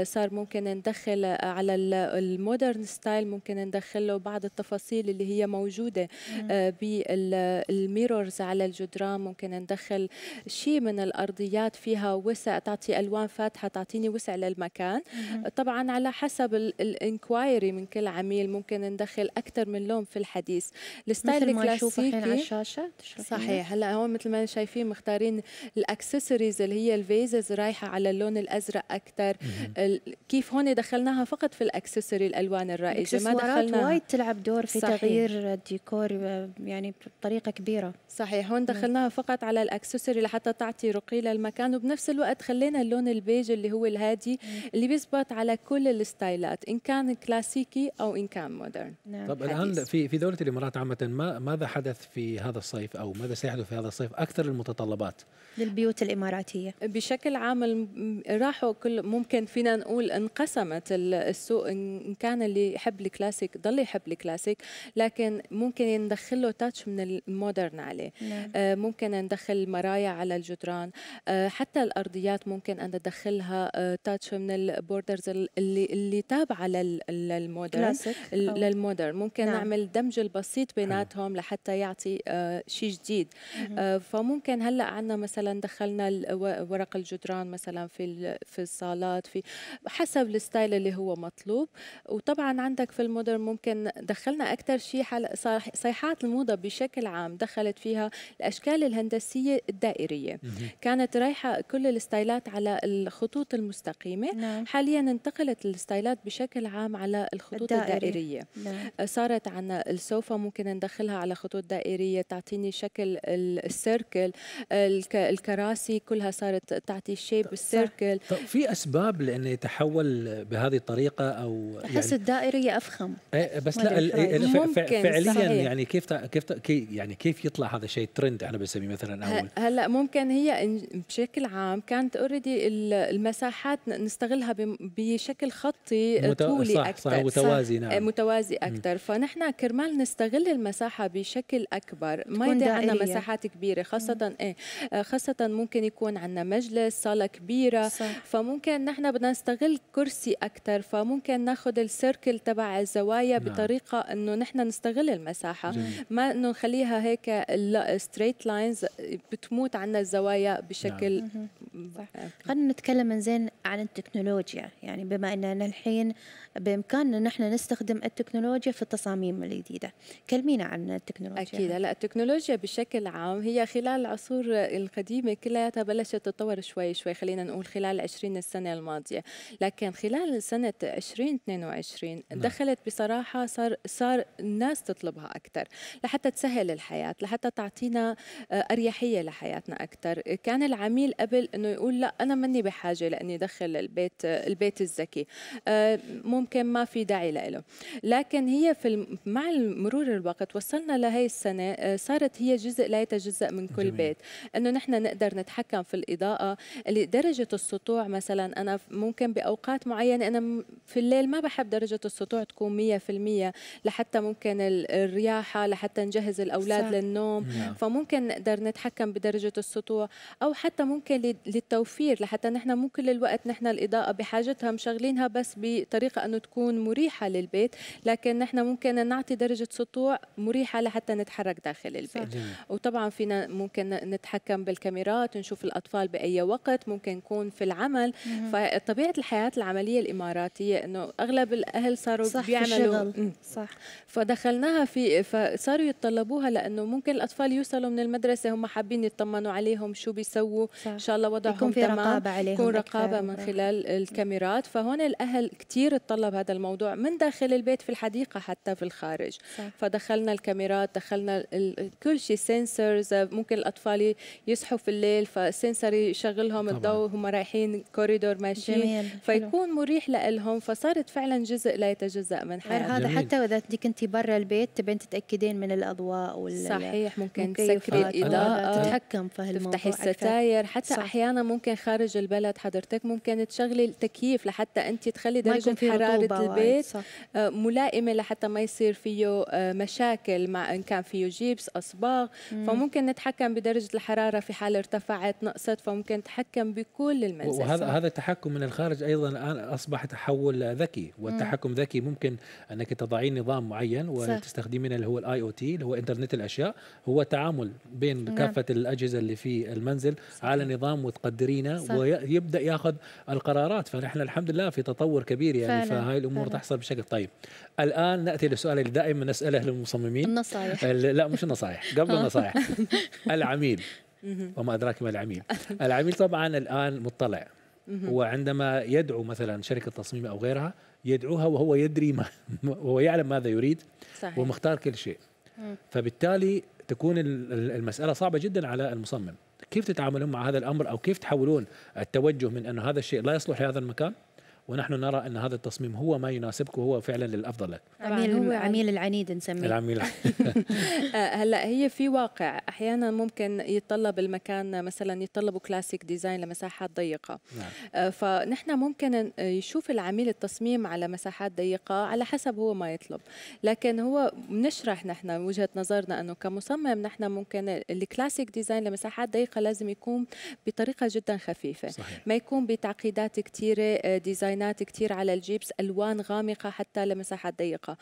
صار ممكن ندخل على المودرن ستايل ممكن ندخله بعض التفاصيل اللي هي موجوده بالميرورز على الجدران، ممكن ندخل شيء من الأرضيات فيها وسع، تعطي ألوان فاتحة تعطيني وسع للمكان. طبعا على حسب الانكوايري من كل عميل ممكن ندخل أكثر من لون في الحديث. الستايل الكلاسيكي على الشاشة. صحيح. هلا هون مثل ما شايفين مختارين الاكسسوارز اللي هي الفيزز رايحة على اللون الأزرق أكثر. كيف هون دخلناها فقط في الاكسسوري الألوان الرائجة، ما دخلنا وايد تلعب دور في صحيح. تغيير الديكور يعني بطريقة كبيرة. صحيح. هون دخلناها فقط على الاكسسوري لحتى تعطي رقي للمكان، وبنفس الوقت خلينا اللون البيج اللي هو الهادي اللي بيزبط على كل الستايلات ان كان كلاسيكي او ان كان مودرن. نعم. طب الان في في دولة الامارات عامة ما ماذا حدث في هذا الصيف او ماذا سيحدث في هذا الصيف اكثر المتطلبات للبيوت الاماراتية؟ بشكل عام راحوا كل ممكن فينا نقول انقسمت السوق، ان كان اللي يحب الكلاسيك ضل يحب الكلاسيك، لكن ممكن ندخل له تاتش من المودرن عليه. نعم. آه ممكن ندخل مرايا على الجدران، آه حتى الأرضيات ممكن أن ندخلها آه تاتش من البوردرز اللي اللي تابعة للمودرن للمودرن ممكن. نعم. نعمل دمج البسيط بيناتهم لحتى يعطي آه شيء جديد. آه فممكن هلا عندنا مثلا دخلنا ورق الجدران مثلا في في الصالات في حسب الستايل اللي هو مطلوب. وطبعا عندك في المودرن ممكن دخلنا أكثر شيء صيحات الموضة بشكل عام، دخلت فيها الأشكال الهندسية الدائرية. كانت رايحة كل الستايلات على الخطوط المستقيمة. نعم. حاليا انتقلت الستايلات بشكل عام على الخطوط الدائري. الدائرية. نعم. صارت عنا السوفا ممكن ندخلها على خطوط دائرية تعطيني شكل السيركل، الكراسي كلها صارت تعطي شيب السيركل. طب في أسباب لأنه يتحول بهذه الطريقة أو أحس يعني الدائرية أفخم؟ بس لا فعليا. صحيح. يعني كيف كيف يعني كيف يطلع هذا الشيء ترند انا بسميه مثلا اول. هلا ممكن هي بشكل عام كانت اوريدي المساحات نستغلها بشكل خطي مت... طولي صح اكثر صح متوازي نعم متوازي اكثر، فنحن كرمال نستغل المساحه بشكل اكبر ما يضيع عندنا مساحات كبيره خاصه ايه خاصه ممكن يكون عندنا مجلس صاله كبيره صح. فممكن نحن بدنا نستغل كرسي اكثر فممكن ناخذ السيركل تبع الزوايا نعم. بطريقه انه نحن نستغل المساحه جميل. ما انه نخليها هيك الستريت لاينز بتموت عنا الزوايا بشكل نعم. خلينا نتكلم زين عن التكنولوجيا، يعني بما اننا الحين بامكاننا نحن نستخدم التكنولوجيا في التصاميم الجديده، كلمينا عن التكنولوجيا. اكيد هلا التكنولوجيا بشكل عام هي خلال العصور القديمه كلها بلشت تتطور شوي شوي، خلينا نقول خلال عشرين السنه الماضيه، لكن خلال سنه ألفين واثنين وعشرين دخلت بصراحه صار صار الناس تطلبها اكثر لحتى تسهل الحياه، لحتى تعطينا اريحيه لحياتنا اكثر. كان العميل قبل انه يقول لا انا ماني بحاجه لاني ادخل البيت البيت الذكي، ممكن ما في داعي له، لكن هي في مع مرور الوقت وصلنا لهي السنه صارت هي جزء لا يتجزأ من كل جميل. بيت، انه نحن نقدر نتحكم في الاضاءه، درجه السطوع مثلا انا ممكن باوقات معينه انا في الليل ما بحب درجه السطوع تكون مية بالمية لحتى ممكن الرياحه لحتى نجهز الاولاد صح. للنوم نعم. فممكن نقدر نتحكم بدرجه السطوع او حتى ممكن للتوفير لحتى نحن مو كل الوقت نحن الاضاءه بحاجتها مشغلينها بس بطريقه انه تكون مريحه للبيت، لكن نحن ممكن نعطي درجه سطوع مريحه لحتى نتحرك داخل البيت صح. وطبعا فينا ممكن نتحكم بالكاميرات نشوف الاطفال باي وقت، ممكن نكون في العمل مم. فطبيعه الحياه العمليه الاماراتيه انه اغلب الاهل صاروا صح بيعملوا صح، فدخلناها في فصاروا يتطلبوها لانه ممكن الاطفال يوصلوا من المدرسه هم حابين يطمنوا عليهم شو بيسووا ان شاء الله وضعهم تمام، يكون رقابه من خلال الكاميرات، فهون الاهل كثير اتطلب هذا الموضوع من داخل البيت في الحديقه حتى في الخارج صح. فدخلنا الكاميرات دخلنا كل شيء سنسورز، ممكن الاطفال يصحوا في الليل فالسنسر يشغلهم الضوء هم رايحين كوريدور ماشيين فيكون مريح لهم، فصارت فعلا جزء لا يتجزأ من حياتنا. هذا حتى واذا انت كنتي برا البيت تبين تتاكدين من الاضواء وال صحيح ممكن تسكري الاضاءه تتحكم في الموضوع تفتحي الستاير حتى صح. احيانا ممكن خارج البلد حضرتك ممكن تشغلي التكييف لحتى انت تخلي درجه حراره البيت صح. ملائمه لحتى ما يصير فيه مشاكل مع ان كان فيه جيبس اصباغ مم. فممكن نتحكم بدرجه الحراره في حال ارتفعت نقصت فممكن نتحكم بكل المنزل. وهذا صح. هذا التحكم من الخارج ايضا الان اصبح تحول ذكي، والتحكم مم. ذكي ممكن انك تضعين نظام معين وتستخدمين اللي هو الاي او تي اللي هو انترنت الاشياء، هو تعامل بين مم. كافه الاجهزه اللي في المنزل صح. على نظام وتقدرينه ويبدا ياخذ القرارات، فنحن الحمد لله في تطور كبير يعني فعلا. فهاي الامور فعلا. تحصل بشكل طيب. الان ناتي للسؤال اللي دائما نساله للمصممين، النصائح لا مش النصائح قبل النصائح العميل وما ادراك ما العميل. العميل طبعا الان مطلع وعندما يدعو مثلا شركه تصميم او غيرها يدعوها وهو يدري ما وهو يعلم ماذا يريد صحيح. ومختار كل شيء، فبالتالي تكون المساله صعبه جدا على المصمم. كيف تتعاملون مع هذا الامر او كيف تحولون التوجه من انه هذا الشيء لا يصلح لهذا المكان ونحن نرى ان هذا التصميم هو ما يناسبك وهو فعلا للافضل لك؟ عميل هو عميل العنيد نسميه العميل. هلا هي في واقع احيانا ممكن يتطلب المكان مثلا يتطلبوا كلاسيك ديزاين لمساحات ضيقه نعم. فنحن ممكن يشوف العميل التصميم على مساحات ضيقه على حسب هو ما يطلب، لكن هو بنشرح نحن وجهه نظرنا انه كمصمم نحن ممكن الكلاسيك ديزاين لمساحات ضيقه لازم يكون بطريقه جدا خفيفه صحيح. ما يكون بتعقيدات كثيره ديزاين كتير على الجيبس، ألوان غامقة حتى لمساحات ضيقة،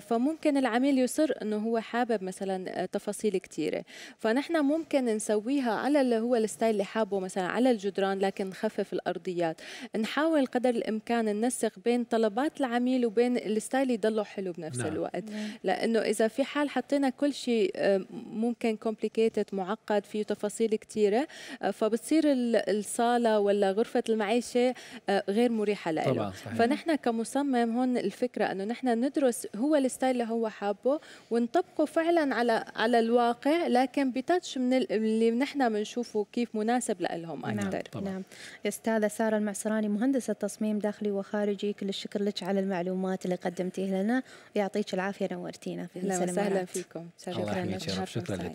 فممكن العميل يصر أنه هو حابب مثلا تفاصيل كتيرة، فنحن ممكن نسويها على اللي هو الستايل اللي حابه مثلا على الجدران لكن نخفف الأرضيات، نحاول قدر الإمكان ننسق بين طلبات العميل وبين الستايل يضله حلو بنفس نعم. الوقت، لأنه إذا في حال حطينا كل شيء ممكن كومبليكيتد معقد فيه تفاصيل كتيرة فبتصير الصالة ولا غرفة المعيشة غير مريحة طبعا صحيح. فنحن كمصمم هون الفكره انه نحن ندرس هو الستايل اللي هو حابه ونطبقه فعلا على على الواقع، لكن بتاتش من اللي نحن بنشوفه كيف مناسب لهم اكثر. نعم. نعم استاذه ساره المعصراني مهندسه تصميم داخلي وخارجي، كل الشكر لك على المعلومات اللي قدمتيها لنا ويعطيك العافيه، نورتينا في مساء الإمارات. اهلا وسهلا فيكم. شكرا لك.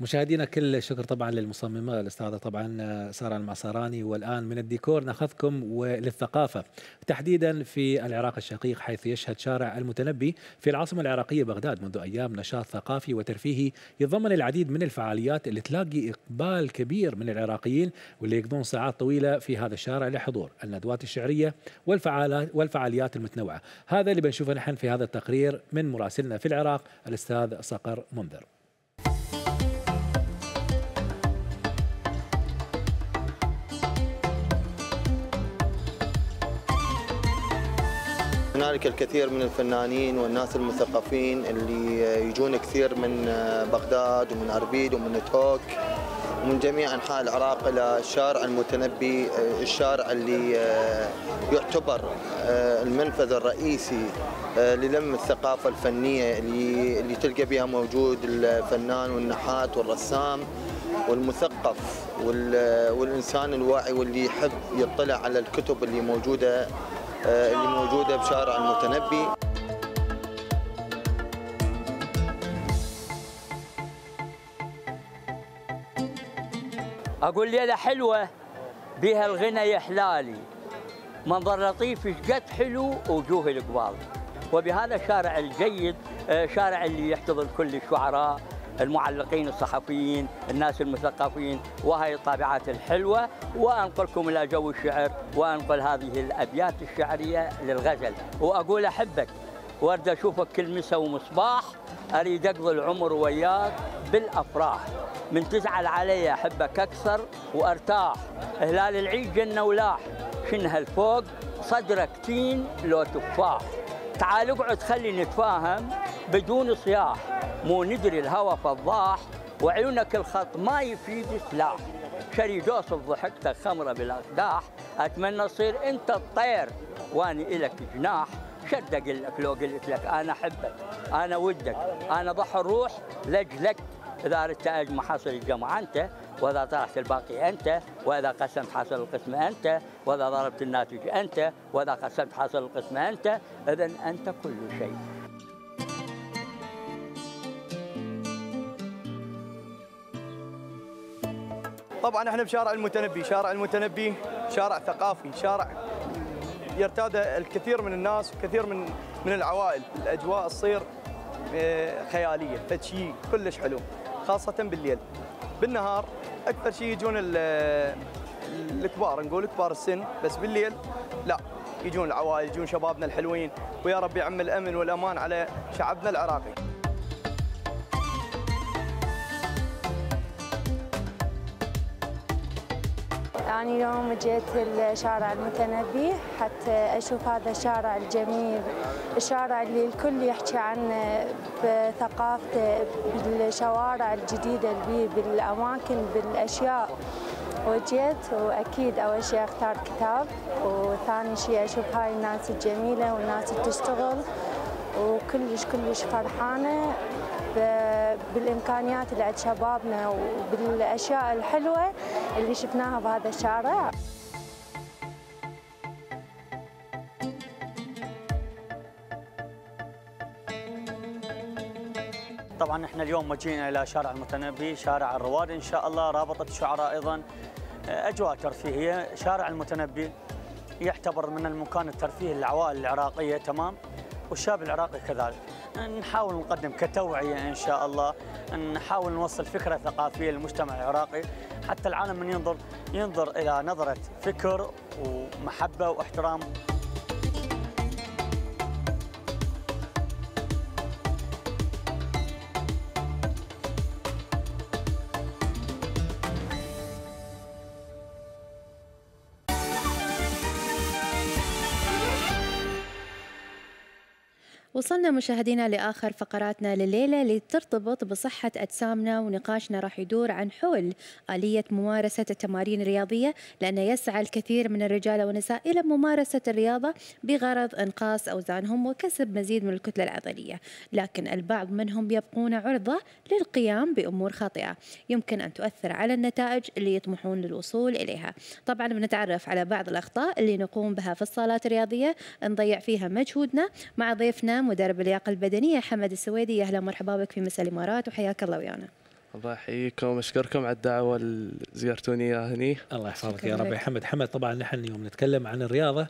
مشاهدينا كل الشكر طبعا للمصممة الأستاذة طبعا سارة المعصراني. والآن من الديكور ناخذكم وللثقافة تحديدا في العراق الشقيق، حيث يشهد شارع المتنبي في العاصمة العراقية بغداد منذ أيام نشاط ثقافي وترفيهي يتضمن العديد من الفعاليات اللي تلاقي إقبال كبير من العراقيين واللي يقضون ساعات طويلة في هذا الشارع لحضور الندوات الشعرية والفعاليات والفعاليات المتنوعة. هذا اللي بنشوفه نحن في هذا التقرير من مراسلنا في العراق الأستاذ صقر منذر. هناك الكثير من الفنانين والناس المثقفين اللي يجون كثير من بغداد ومن اربيل ومن توك ومن جميع انحاء العراق الى الشارع المتنبي، الشارع اللي يعتبر المنفذ الرئيسي للم الثقافه الفنيه اللي اللي تلقى بها موجود الفنان والنحات والرسام والمثقف والانسان الواعي واللي يحب يطلع على الكتب اللي موجوده اللي موجودة بشارع المتنبي. أقول ليلة حلوة بها الغنى يا حلالي، منظر لطيف شقد حلو وجوه القبال. وبهذا الشارع الجيد، شارع اللي يحتضن كل الشعراء المعلقين الصحفيين الناس المثقفين، وهي الطابعات الحلوة. وأنقلكم إلى جو الشعر وأنقل هذه الأبيات الشعرية للغزل، وأقول أحبك وأرد أشوفك كل مساء ومصباح، أريد أقضي العمر وياك بالأفراح، من تزعل علي أحبك أكثر وأرتاح، هلال العيد جنة ولاح، شنها الفوق صدرك تين لو تفاح، تعال اقعد خلي نتفاهم بدون صياح، مو ندري الهوى فضاح وعيونك الخط ما يفيد سلاح، شري جوص ضحكتك خمره بالاقداح، اتمنى تصير انت الطير واني الك جناح، شد اقول لك لو قلت لك انا احبك انا ودك انا ضحى الروح لاجلك، اذا اردت اجمع حصل الجمع انت، واذا طرحت الباقي انت، واذا قسمت حصل القسم انت، واذا ضربت الناتج انت، واذا قسمت حصل القسم انت، اذا انت كل شيء. طبعا احنا بشارع المتنبي، شارع المتنبي شارع ثقافي، شارع يرتاده الكثير من الناس وكثير من من العوائل، الاجواء تصير خياليه، فشي كلش حلو خاصه بالليل. بالنهار اكثر شيء يجون الكبار، نقول كبار السن، بس بالليل لا، يجون العوائل، يجون شبابنا الحلوين، ويا رب يعم الامن والامان على شعبنا العراقي. أنا اليوم جيت لشارع المتنبي حتى أشوف هذا الشارع الجميل، الشارع اللي الكل يحكي عنه بثقافته، بالشوارع الجديدة اللي بالأماكن بالأشياء. وجيت وأكيد أول شيء أختار كتاب، وثاني شيء أشوف هاي الناس الجميلة والناس اللي تشتغل، وكلش كلش فرحانة بالامكانيات اللي عند شبابنا وبالاشياء الحلوه اللي شفناها بهذا الشارع. طبعا احنا اليوم جينا الى شارع المتنبي، شارع الرواد ان شاء الله، رابطه الشعراء ايضا، اجواء ترفيهيه. شارع المتنبي يعتبر من المكان الترفيهي للعوائل العراقيه، تمام، والشاب العراقي كذلك. نحاول نقدم كتوعية إن شاء الله، نحاول نوصل فكرة ثقافية للمجتمع العراقي حتى العالم من ينظر ينظر إلى نظرة فكر ومحبة واحترام. وصلنا مشاهدينا لآخر فقراتنا لليلة اللي ترتبط بصحة أجسامنا، ونقاشنا راح يدور عن حول آلية ممارسة التمارين الرياضية، لأن يسعى الكثير من الرجال والنساء إلى ممارسة الرياضة بغرض إنقاص أوزانهم وكسب مزيد من الكتلة العضلية، لكن البعض منهم يبقون عرضة للقيام بأمور خاطئة يمكن أن تؤثر على النتائج اللي يطمحون للوصول إليها. طبعا بنتعرف على بعض الأخطاء اللي نقوم بها في الصالات الرياضية نضيع فيها مجهودنا مع ضيفنا مدرب اللياقة البدنية حمد السويدي. أهلا ومرحبا بك في مساء الإمارات وحياك الله ويانا. الله يحييكم واشكركم على الدعوه اللي زيرتوني اياها هني. الله يحفظك يا رب يا حمد. حمد طبعا نحن يوم نتكلم عن الرياضه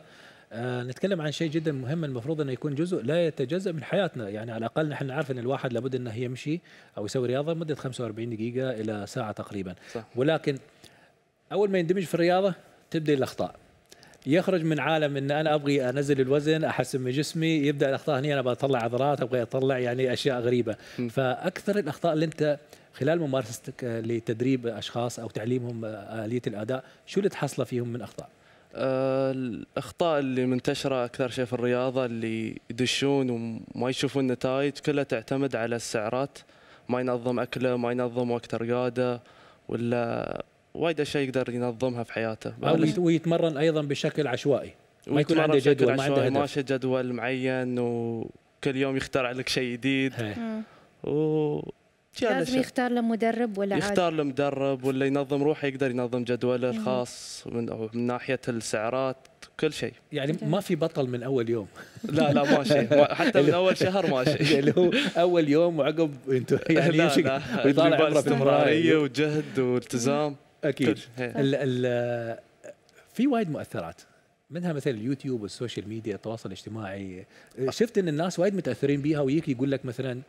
آه نتكلم عن شيء جدا مهم، المفروض انه يكون جزء لا يتجزأ من حياتنا، يعني على الاقل نحن نعرف ان الواحد لابد انه يمشي او يسوي رياضه مده خمسة وأربعين دقيقه الى ساعه تقريبا صح. ولكن اول ما يندمج في الرياضه تبدا الاخطاء، يخرج من عالم ان انا ابغي انزل الوزن، احسن من جسمي، يبدا الاخطاء هنا انا بطلع عضلات، ابغي اطلع يعني اشياء غريبه. م. فاكثر الاخطاء اللي انت خلال ممارستك لتدريب اشخاص او تعليمهم اليه الاداء، شو اللي تحصله فيهم من اخطاء؟ أه الاخطاء اللي منتشره اكثر شيء في الرياضه اللي يدشون وما يشوفون النتائج، كلها تعتمد على السعرات، ما ينظم اكله، ما ينظم وقت رقاده، ولا وايد اشياء يقدر ينظمها في حياته. ويتمرن ايضا بشكل عشوائي، ما يكون عنده جدول، ما عنده هدف، ماشي جدول معين وكل يوم يخترع لك شيء جديد. و لازم يختار له مدرب ولا عادي؟ يختار له مدرب ولا ينظم روحه، يقدر ينظم جدوله الخاص من, من ناحيه السعرات كل شيء. يعني ما في بطل من اول يوم. لا لا ماشي، حتى من اول شهر ماشي، اللي هو اول يوم وعقب انتم يعني لا لا ويطالع استمراريه وجهد والتزام. اكيد ال ال في وايد مؤثرات، منها مثلا اليوتيوب والسوشيال ميديا، التواصل الاجتماعي. شفت ان الناس وايد متاثرين بيها، ويجيك يقول لك مثلا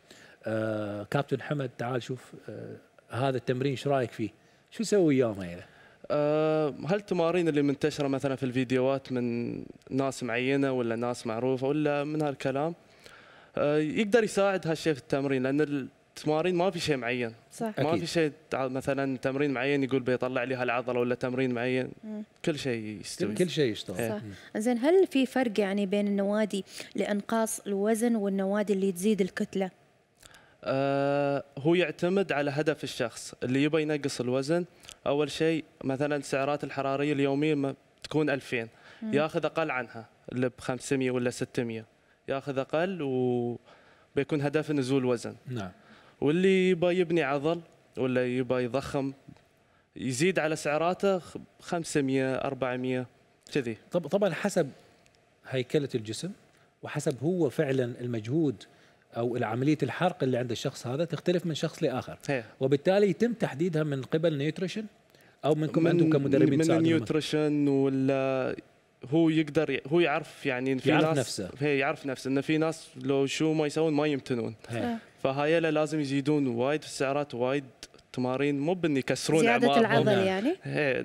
آه كابتن حمد تعال شوف آه هذا التمرين ايش رايك فيه؟ شو يسوي يومه يعني؟ آه هل التمارين اللي منتشره مثلا في الفيديوهات من ناس معينه ولا ناس معروفه ولا من هالكلام؟ آه يقدر يساعد هالشيء في التمرين، لان التمارين ما في شيء معين صح. ما في شيء مثلا تمرين معين يقول بيطلع لي هالعضله ولا تمرين معين. مم. كل شيء يستوي، كل شيء يشتغل. زين هل في فرق يعني بين النوادي لانقاص الوزن والنوادي اللي تزيد الكتله؟ آه هو يعتمد على هدف الشخص اللي يبغى ينقص الوزن. اول شيء مثلا السعرات الحراريه اليوميه تكون ألفين، ياخذ اقل عنها، اللي ب خمسمية ولا ستمية ياخذ اقل وبيكون هدفه نزول وزن. نعم. واللي يبغى يبني عضل ولا يبغى يضخم يزيد على سعراته خمسمية أربعمية كذي. طب طبعا حسب هيكله الجسم وحسب هو فعلا المجهود او العمليه الحرق اللي عند الشخص، هذا تختلف من شخص لاخر هي. وبالتالي يتم تحديدها من قبل نيوتريشن او منكم انتم كمدربين تساعدون؟ من النيوتريشن، ولا هو يقدر هو يعرف يعني في يعرف ناس نفسه. هي يعرف نفسه انه في ناس لو شو ما يسوون ما يمتنون، فهاي لازم يزيدون وايد في السعرات، وايد تمارين، مو بان يكسرون زيادة العضل يعني. هي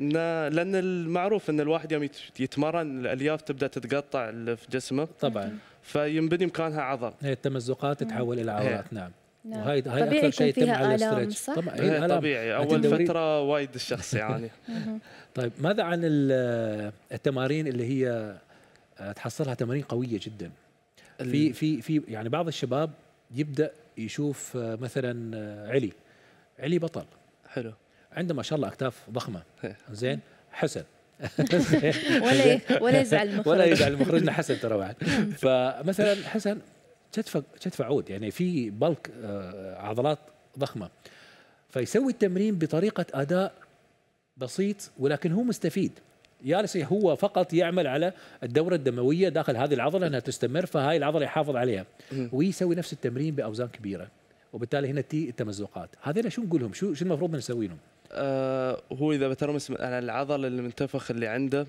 لان المعروف ان الواحد يوم يتمرن الالياف تبدا تتقطع في جسمه طبعا، فينبني مكانها عضل. هي التمزقات تتحول الى عضلات. نعم. نعم. وهي هاي اكثر شيء يتم على الاسترتش طبعا، طبيعي اول فتره وايد الشخص يعني. طيب ماذا عن التمارين اللي هي تحصلها تمارين قويه جدا؟ في في في يعني بعض الشباب يبدا يشوف مثلا علي علي بطل حلو، عنده ما شاء الله اكتاف ضخمه زين، حسن ولا ولا يزعل المخرج ولا يزعل مخرجنا حسن ترى بعد. فمثلا حسن كتفه كتفه عود، يعني في بلك عضلات ضخمه، فيسوي التمرين بطريقه اداء بسيط ولكن هو مستفيد، جالس هو فقط يعمل على الدوره الدمويه داخل هذه العضله انها تستمر، فهاي العضله يحافظ عليها ويسوي نفس التمرين باوزان كبيره، وبالتالي هنا تي التمزقات. هذول شو نقول لهم؟ شو شو المفروض نسوي لهم؟ آه هو اذا بترمس على العضل المنتفخ اللي عنده،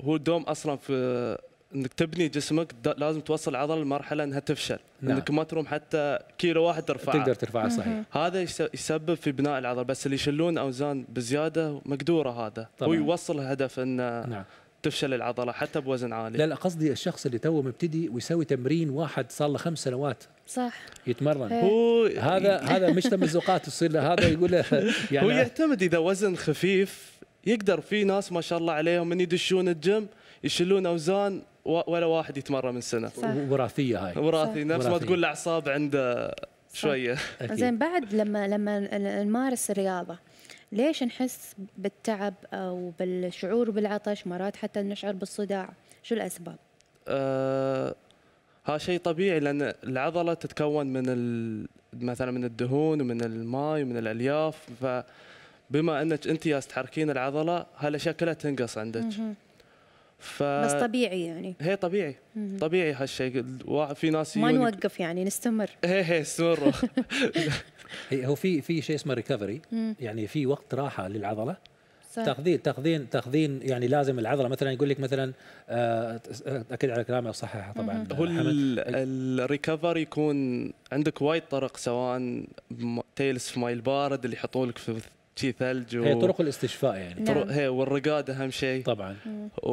هو دوم اصلا في انك تبني جسمك لازم توصل العضله لمرحله انها تفشل. نعم. انك ما تروم حتى كيلو واحد ترفعه، تقدر ترفعه صحيح. هذا يسبب في بناء العضله، بس اللي يشيلون اوزان بزياده مقدوره هذا طبعا. هو يوصل الهدف انه نعم. تفشل العضله حتى بوزن عالي. لا لا قصدي الشخص اللي توه مبتدي ويسوي تمرين واحد صار له خمس سنوات صح يتمرن هو هذا هذا مش تمزقات تصير له، هذا يقول له يعني هو يعتمد اذا وزن خفيف يقدر. في ناس ما شاء الله عليهم من يدشون الجيم يشيلون اوزان ولا واحد يتمرن من سنه صح. وراثيه هاي وراثي نفس ما تقول الاعصاب عنده شويه. زين بعد لما لما نمارس الرياضه ليش نحس بالتعب او بالشعور بالعطش، مرات حتى نشعر بالصداع، شو الاسباب؟ آه ها شيء طبيعي، لان العضله تتكون من مثلا من الدهون ومن الماء ومن الالياف، فبما انك انت يا تحركين العضله هالاشياء كلها تنقص عندك. ف... بس طبيعي يعني. هي طبيعي. مم. طبيعي هالشيء، في ناس ما نوقف يعني نستمر. هي هي استمروا. هو في في شيء اسمه ريكفري، يعني في وقت راحه للعضله. صح. تاخذين تاخذين تاخذين يعني لازم العضله مثلا يقول لك مثلا اكد على كلامي وصححه طبعا. هو الريكفري يكون عندك وايد طرق، سواء تجلس في ماي البارد اللي يحطوا لك في شيء ثلج و... هي طرق الاستشفاء يعني. نعم. طرق هي، والرقاد اهم شيء طبعا، و...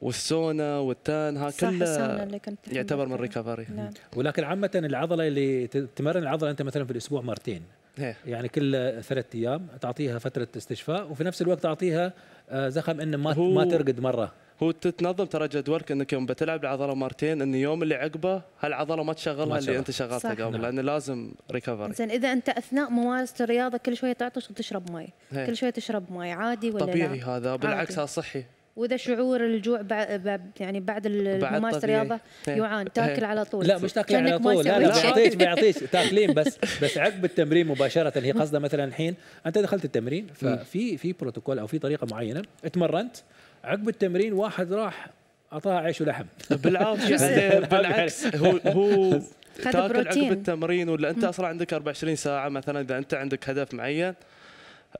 والسونا والتان، ها كله يعتبر من الريكفري. نعم. ولكن عامه العضله اللي تمرن العضله انت مثلا في الاسبوع مرتين، هي. يعني كل ثلاث ايام تعطيها فتره استشفاء، وفي نفس الوقت تعطيها زخم ان ما هو... ما ترقد مره. هو تتنظم ترى جدولك انك يوم بتلعب العضله مرتين، ان يوم اللي عقبه هالعضله ما تشغلها اللي انت شغلتها قبل. نعم. لانه لازم ريكفري. زين، اذا انت اثناء ممارسه الرياضه كل شويه تعطش وتشرب ماي، كل شويه تشرب ماي عادي ولا طبيعي؟ لا؟ هذا بالعكس هذا صحي. واذا شعور الجوع بعد يعني بعد ممارسه الرياضه يعان، تاكل على طول؟ لا مش تاكل على طول، لا لا بيعطيك بيعطيك تاكلين بس بس عقب التمرين مباشره. هي قصده مثلا الحين انت دخلت التمرين، ففي في بروتوكول او في طريقه معينه اتمرنت، عقب التمرين واحد راح اعطاها عيش ولحم بالعافيه. بالعكس هو هو تاكل عقب التمرين، ولا انت اصلا عندك أربعة وعشرين ساعه مثلا اذا انت عندك هدف معين،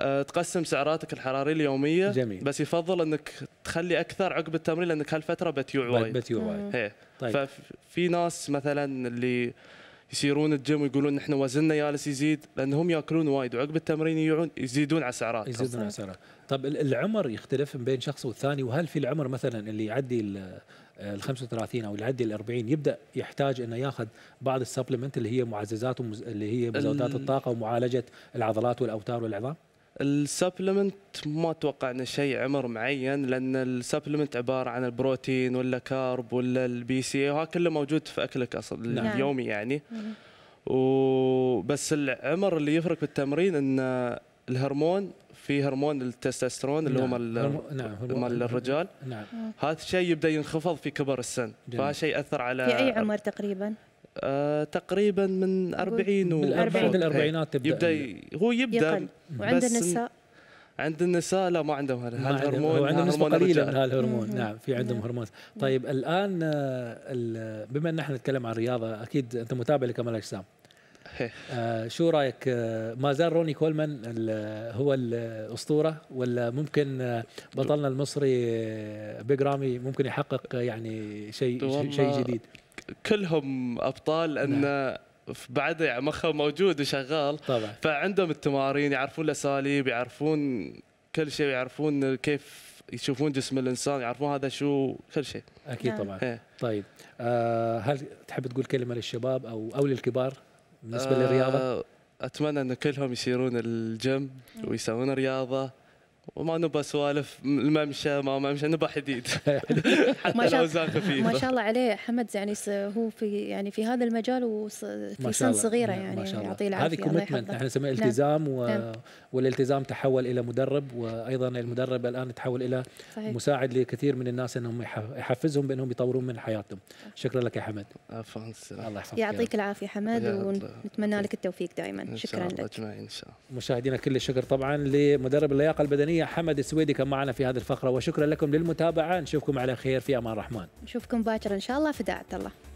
أه تقسم سعراتك الحراريه اليوميه. جميل. بس يفضل انك تخلي اكثر عقب التمرين، لانك هالفتره بتيوع وايد. بتيوع وايد. طيب. ففي ناس مثلا اللي يسيرون الجيم ويقولون نحن وزننا جالس يزيد، لانهم ياكلون وايد وعقب التمرين يجوعون، يزيدون على سعرات. يزيدون على سعرات. طب العمر يختلف من بين شخص والثاني، وهل في العمر مثلا اللي يعدي ال خمسة وثلاثين او اللي يعدي ال أربعين يبدا يحتاج انه ياخذ بعض السبلمنت اللي هي معززات ومز... اللي هي مزودات الطاقه ومعالجه العضلات والاوتار والعظام؟ السبلمنت ما اتوقع انه شيء عمر معين، لان السبلمنت عباره عن البروتين ولا كارب ولا البي سي، وهذا كله موجود في اكلك اصلا. نعم. اليومي يعني. نعم. وبس العمر اللي يفرق بالتمرين ان الهرمون، في هرمون التستوستيرون اللي هو مال الرجال. نعم. هذا الشيء يبدا ينخفض في كبر السن، فهذا شيء ياثر على. في اي عمر تقريبا؟ أه تقريبا من أربعين و الأربعينات يبدا هو يبدا. وعند النساء؟ عند النساء لا، ما عندهم هذا الهرمون، هو عندهم نسبة قليلة من هذا الهرمون. نعم، في عندهم هرمون. طيب الآن بما أن احنا نتكلم عن الرياضة، أكيد أنت متابع لكمال الأجسام. آه شو رايك، آه ما زال روني كولمان هو الاسطوره، ولا ممكن آه بطلنا المصري آه بيج رامي ممكن يحقق آه يعني شيء شيء جديد؟ كلهم ابطال، لان بعد مخه موجود وشغال طبعا، فعندهم التمارين، يعرفون الاساليب، يعرفون كل شيء، يعرفون كيف يشوفون جسم الانسان، يعرفون هذا شو كل شيء. اكيد. نعم. طبعا. هي. طيب آه هل تحب تقول كلمه للشباب او او للكبار بالنسبة للرياضة؟ أتمنى أن كلهم يسيرون الجيم ويسوون رياضة، وما نبى سوالف الممشى ما ممشى، نبى حديد حتى الأوزان خفيفة. ما شاء الله عليه حمد، يعني هو في يعني في هذا المجال وفي سن صغيرة يعني، يعطيه العافية. هذه كوميتمنت احنا نسميه التزام. نعم. و... نعم. والالتزام تحول إلى مدرب، وأيضا المدرب الآن تحول إلى صحيح. مساعد لكثير من الناس، أنهم يحفزهم بأنهم يطورون من حياتهم. شكرا لك يا حمد. عفوا. الله يحفظك. يعطيك العافية حمد، ونتمنى لك التوفيق دائما. شكرا لك. أجمعين إن شاء الله. مشاهدينا كل الشكر طبعا لمدرب اللياقة البدنية حمد السويدي، كان معنا في هذه الفقرة، وشكرا لكم للمتابعة. نشوفكم على خير في أمان الرحمن، نشوفكم باكر إن شاء الله في داعة الله.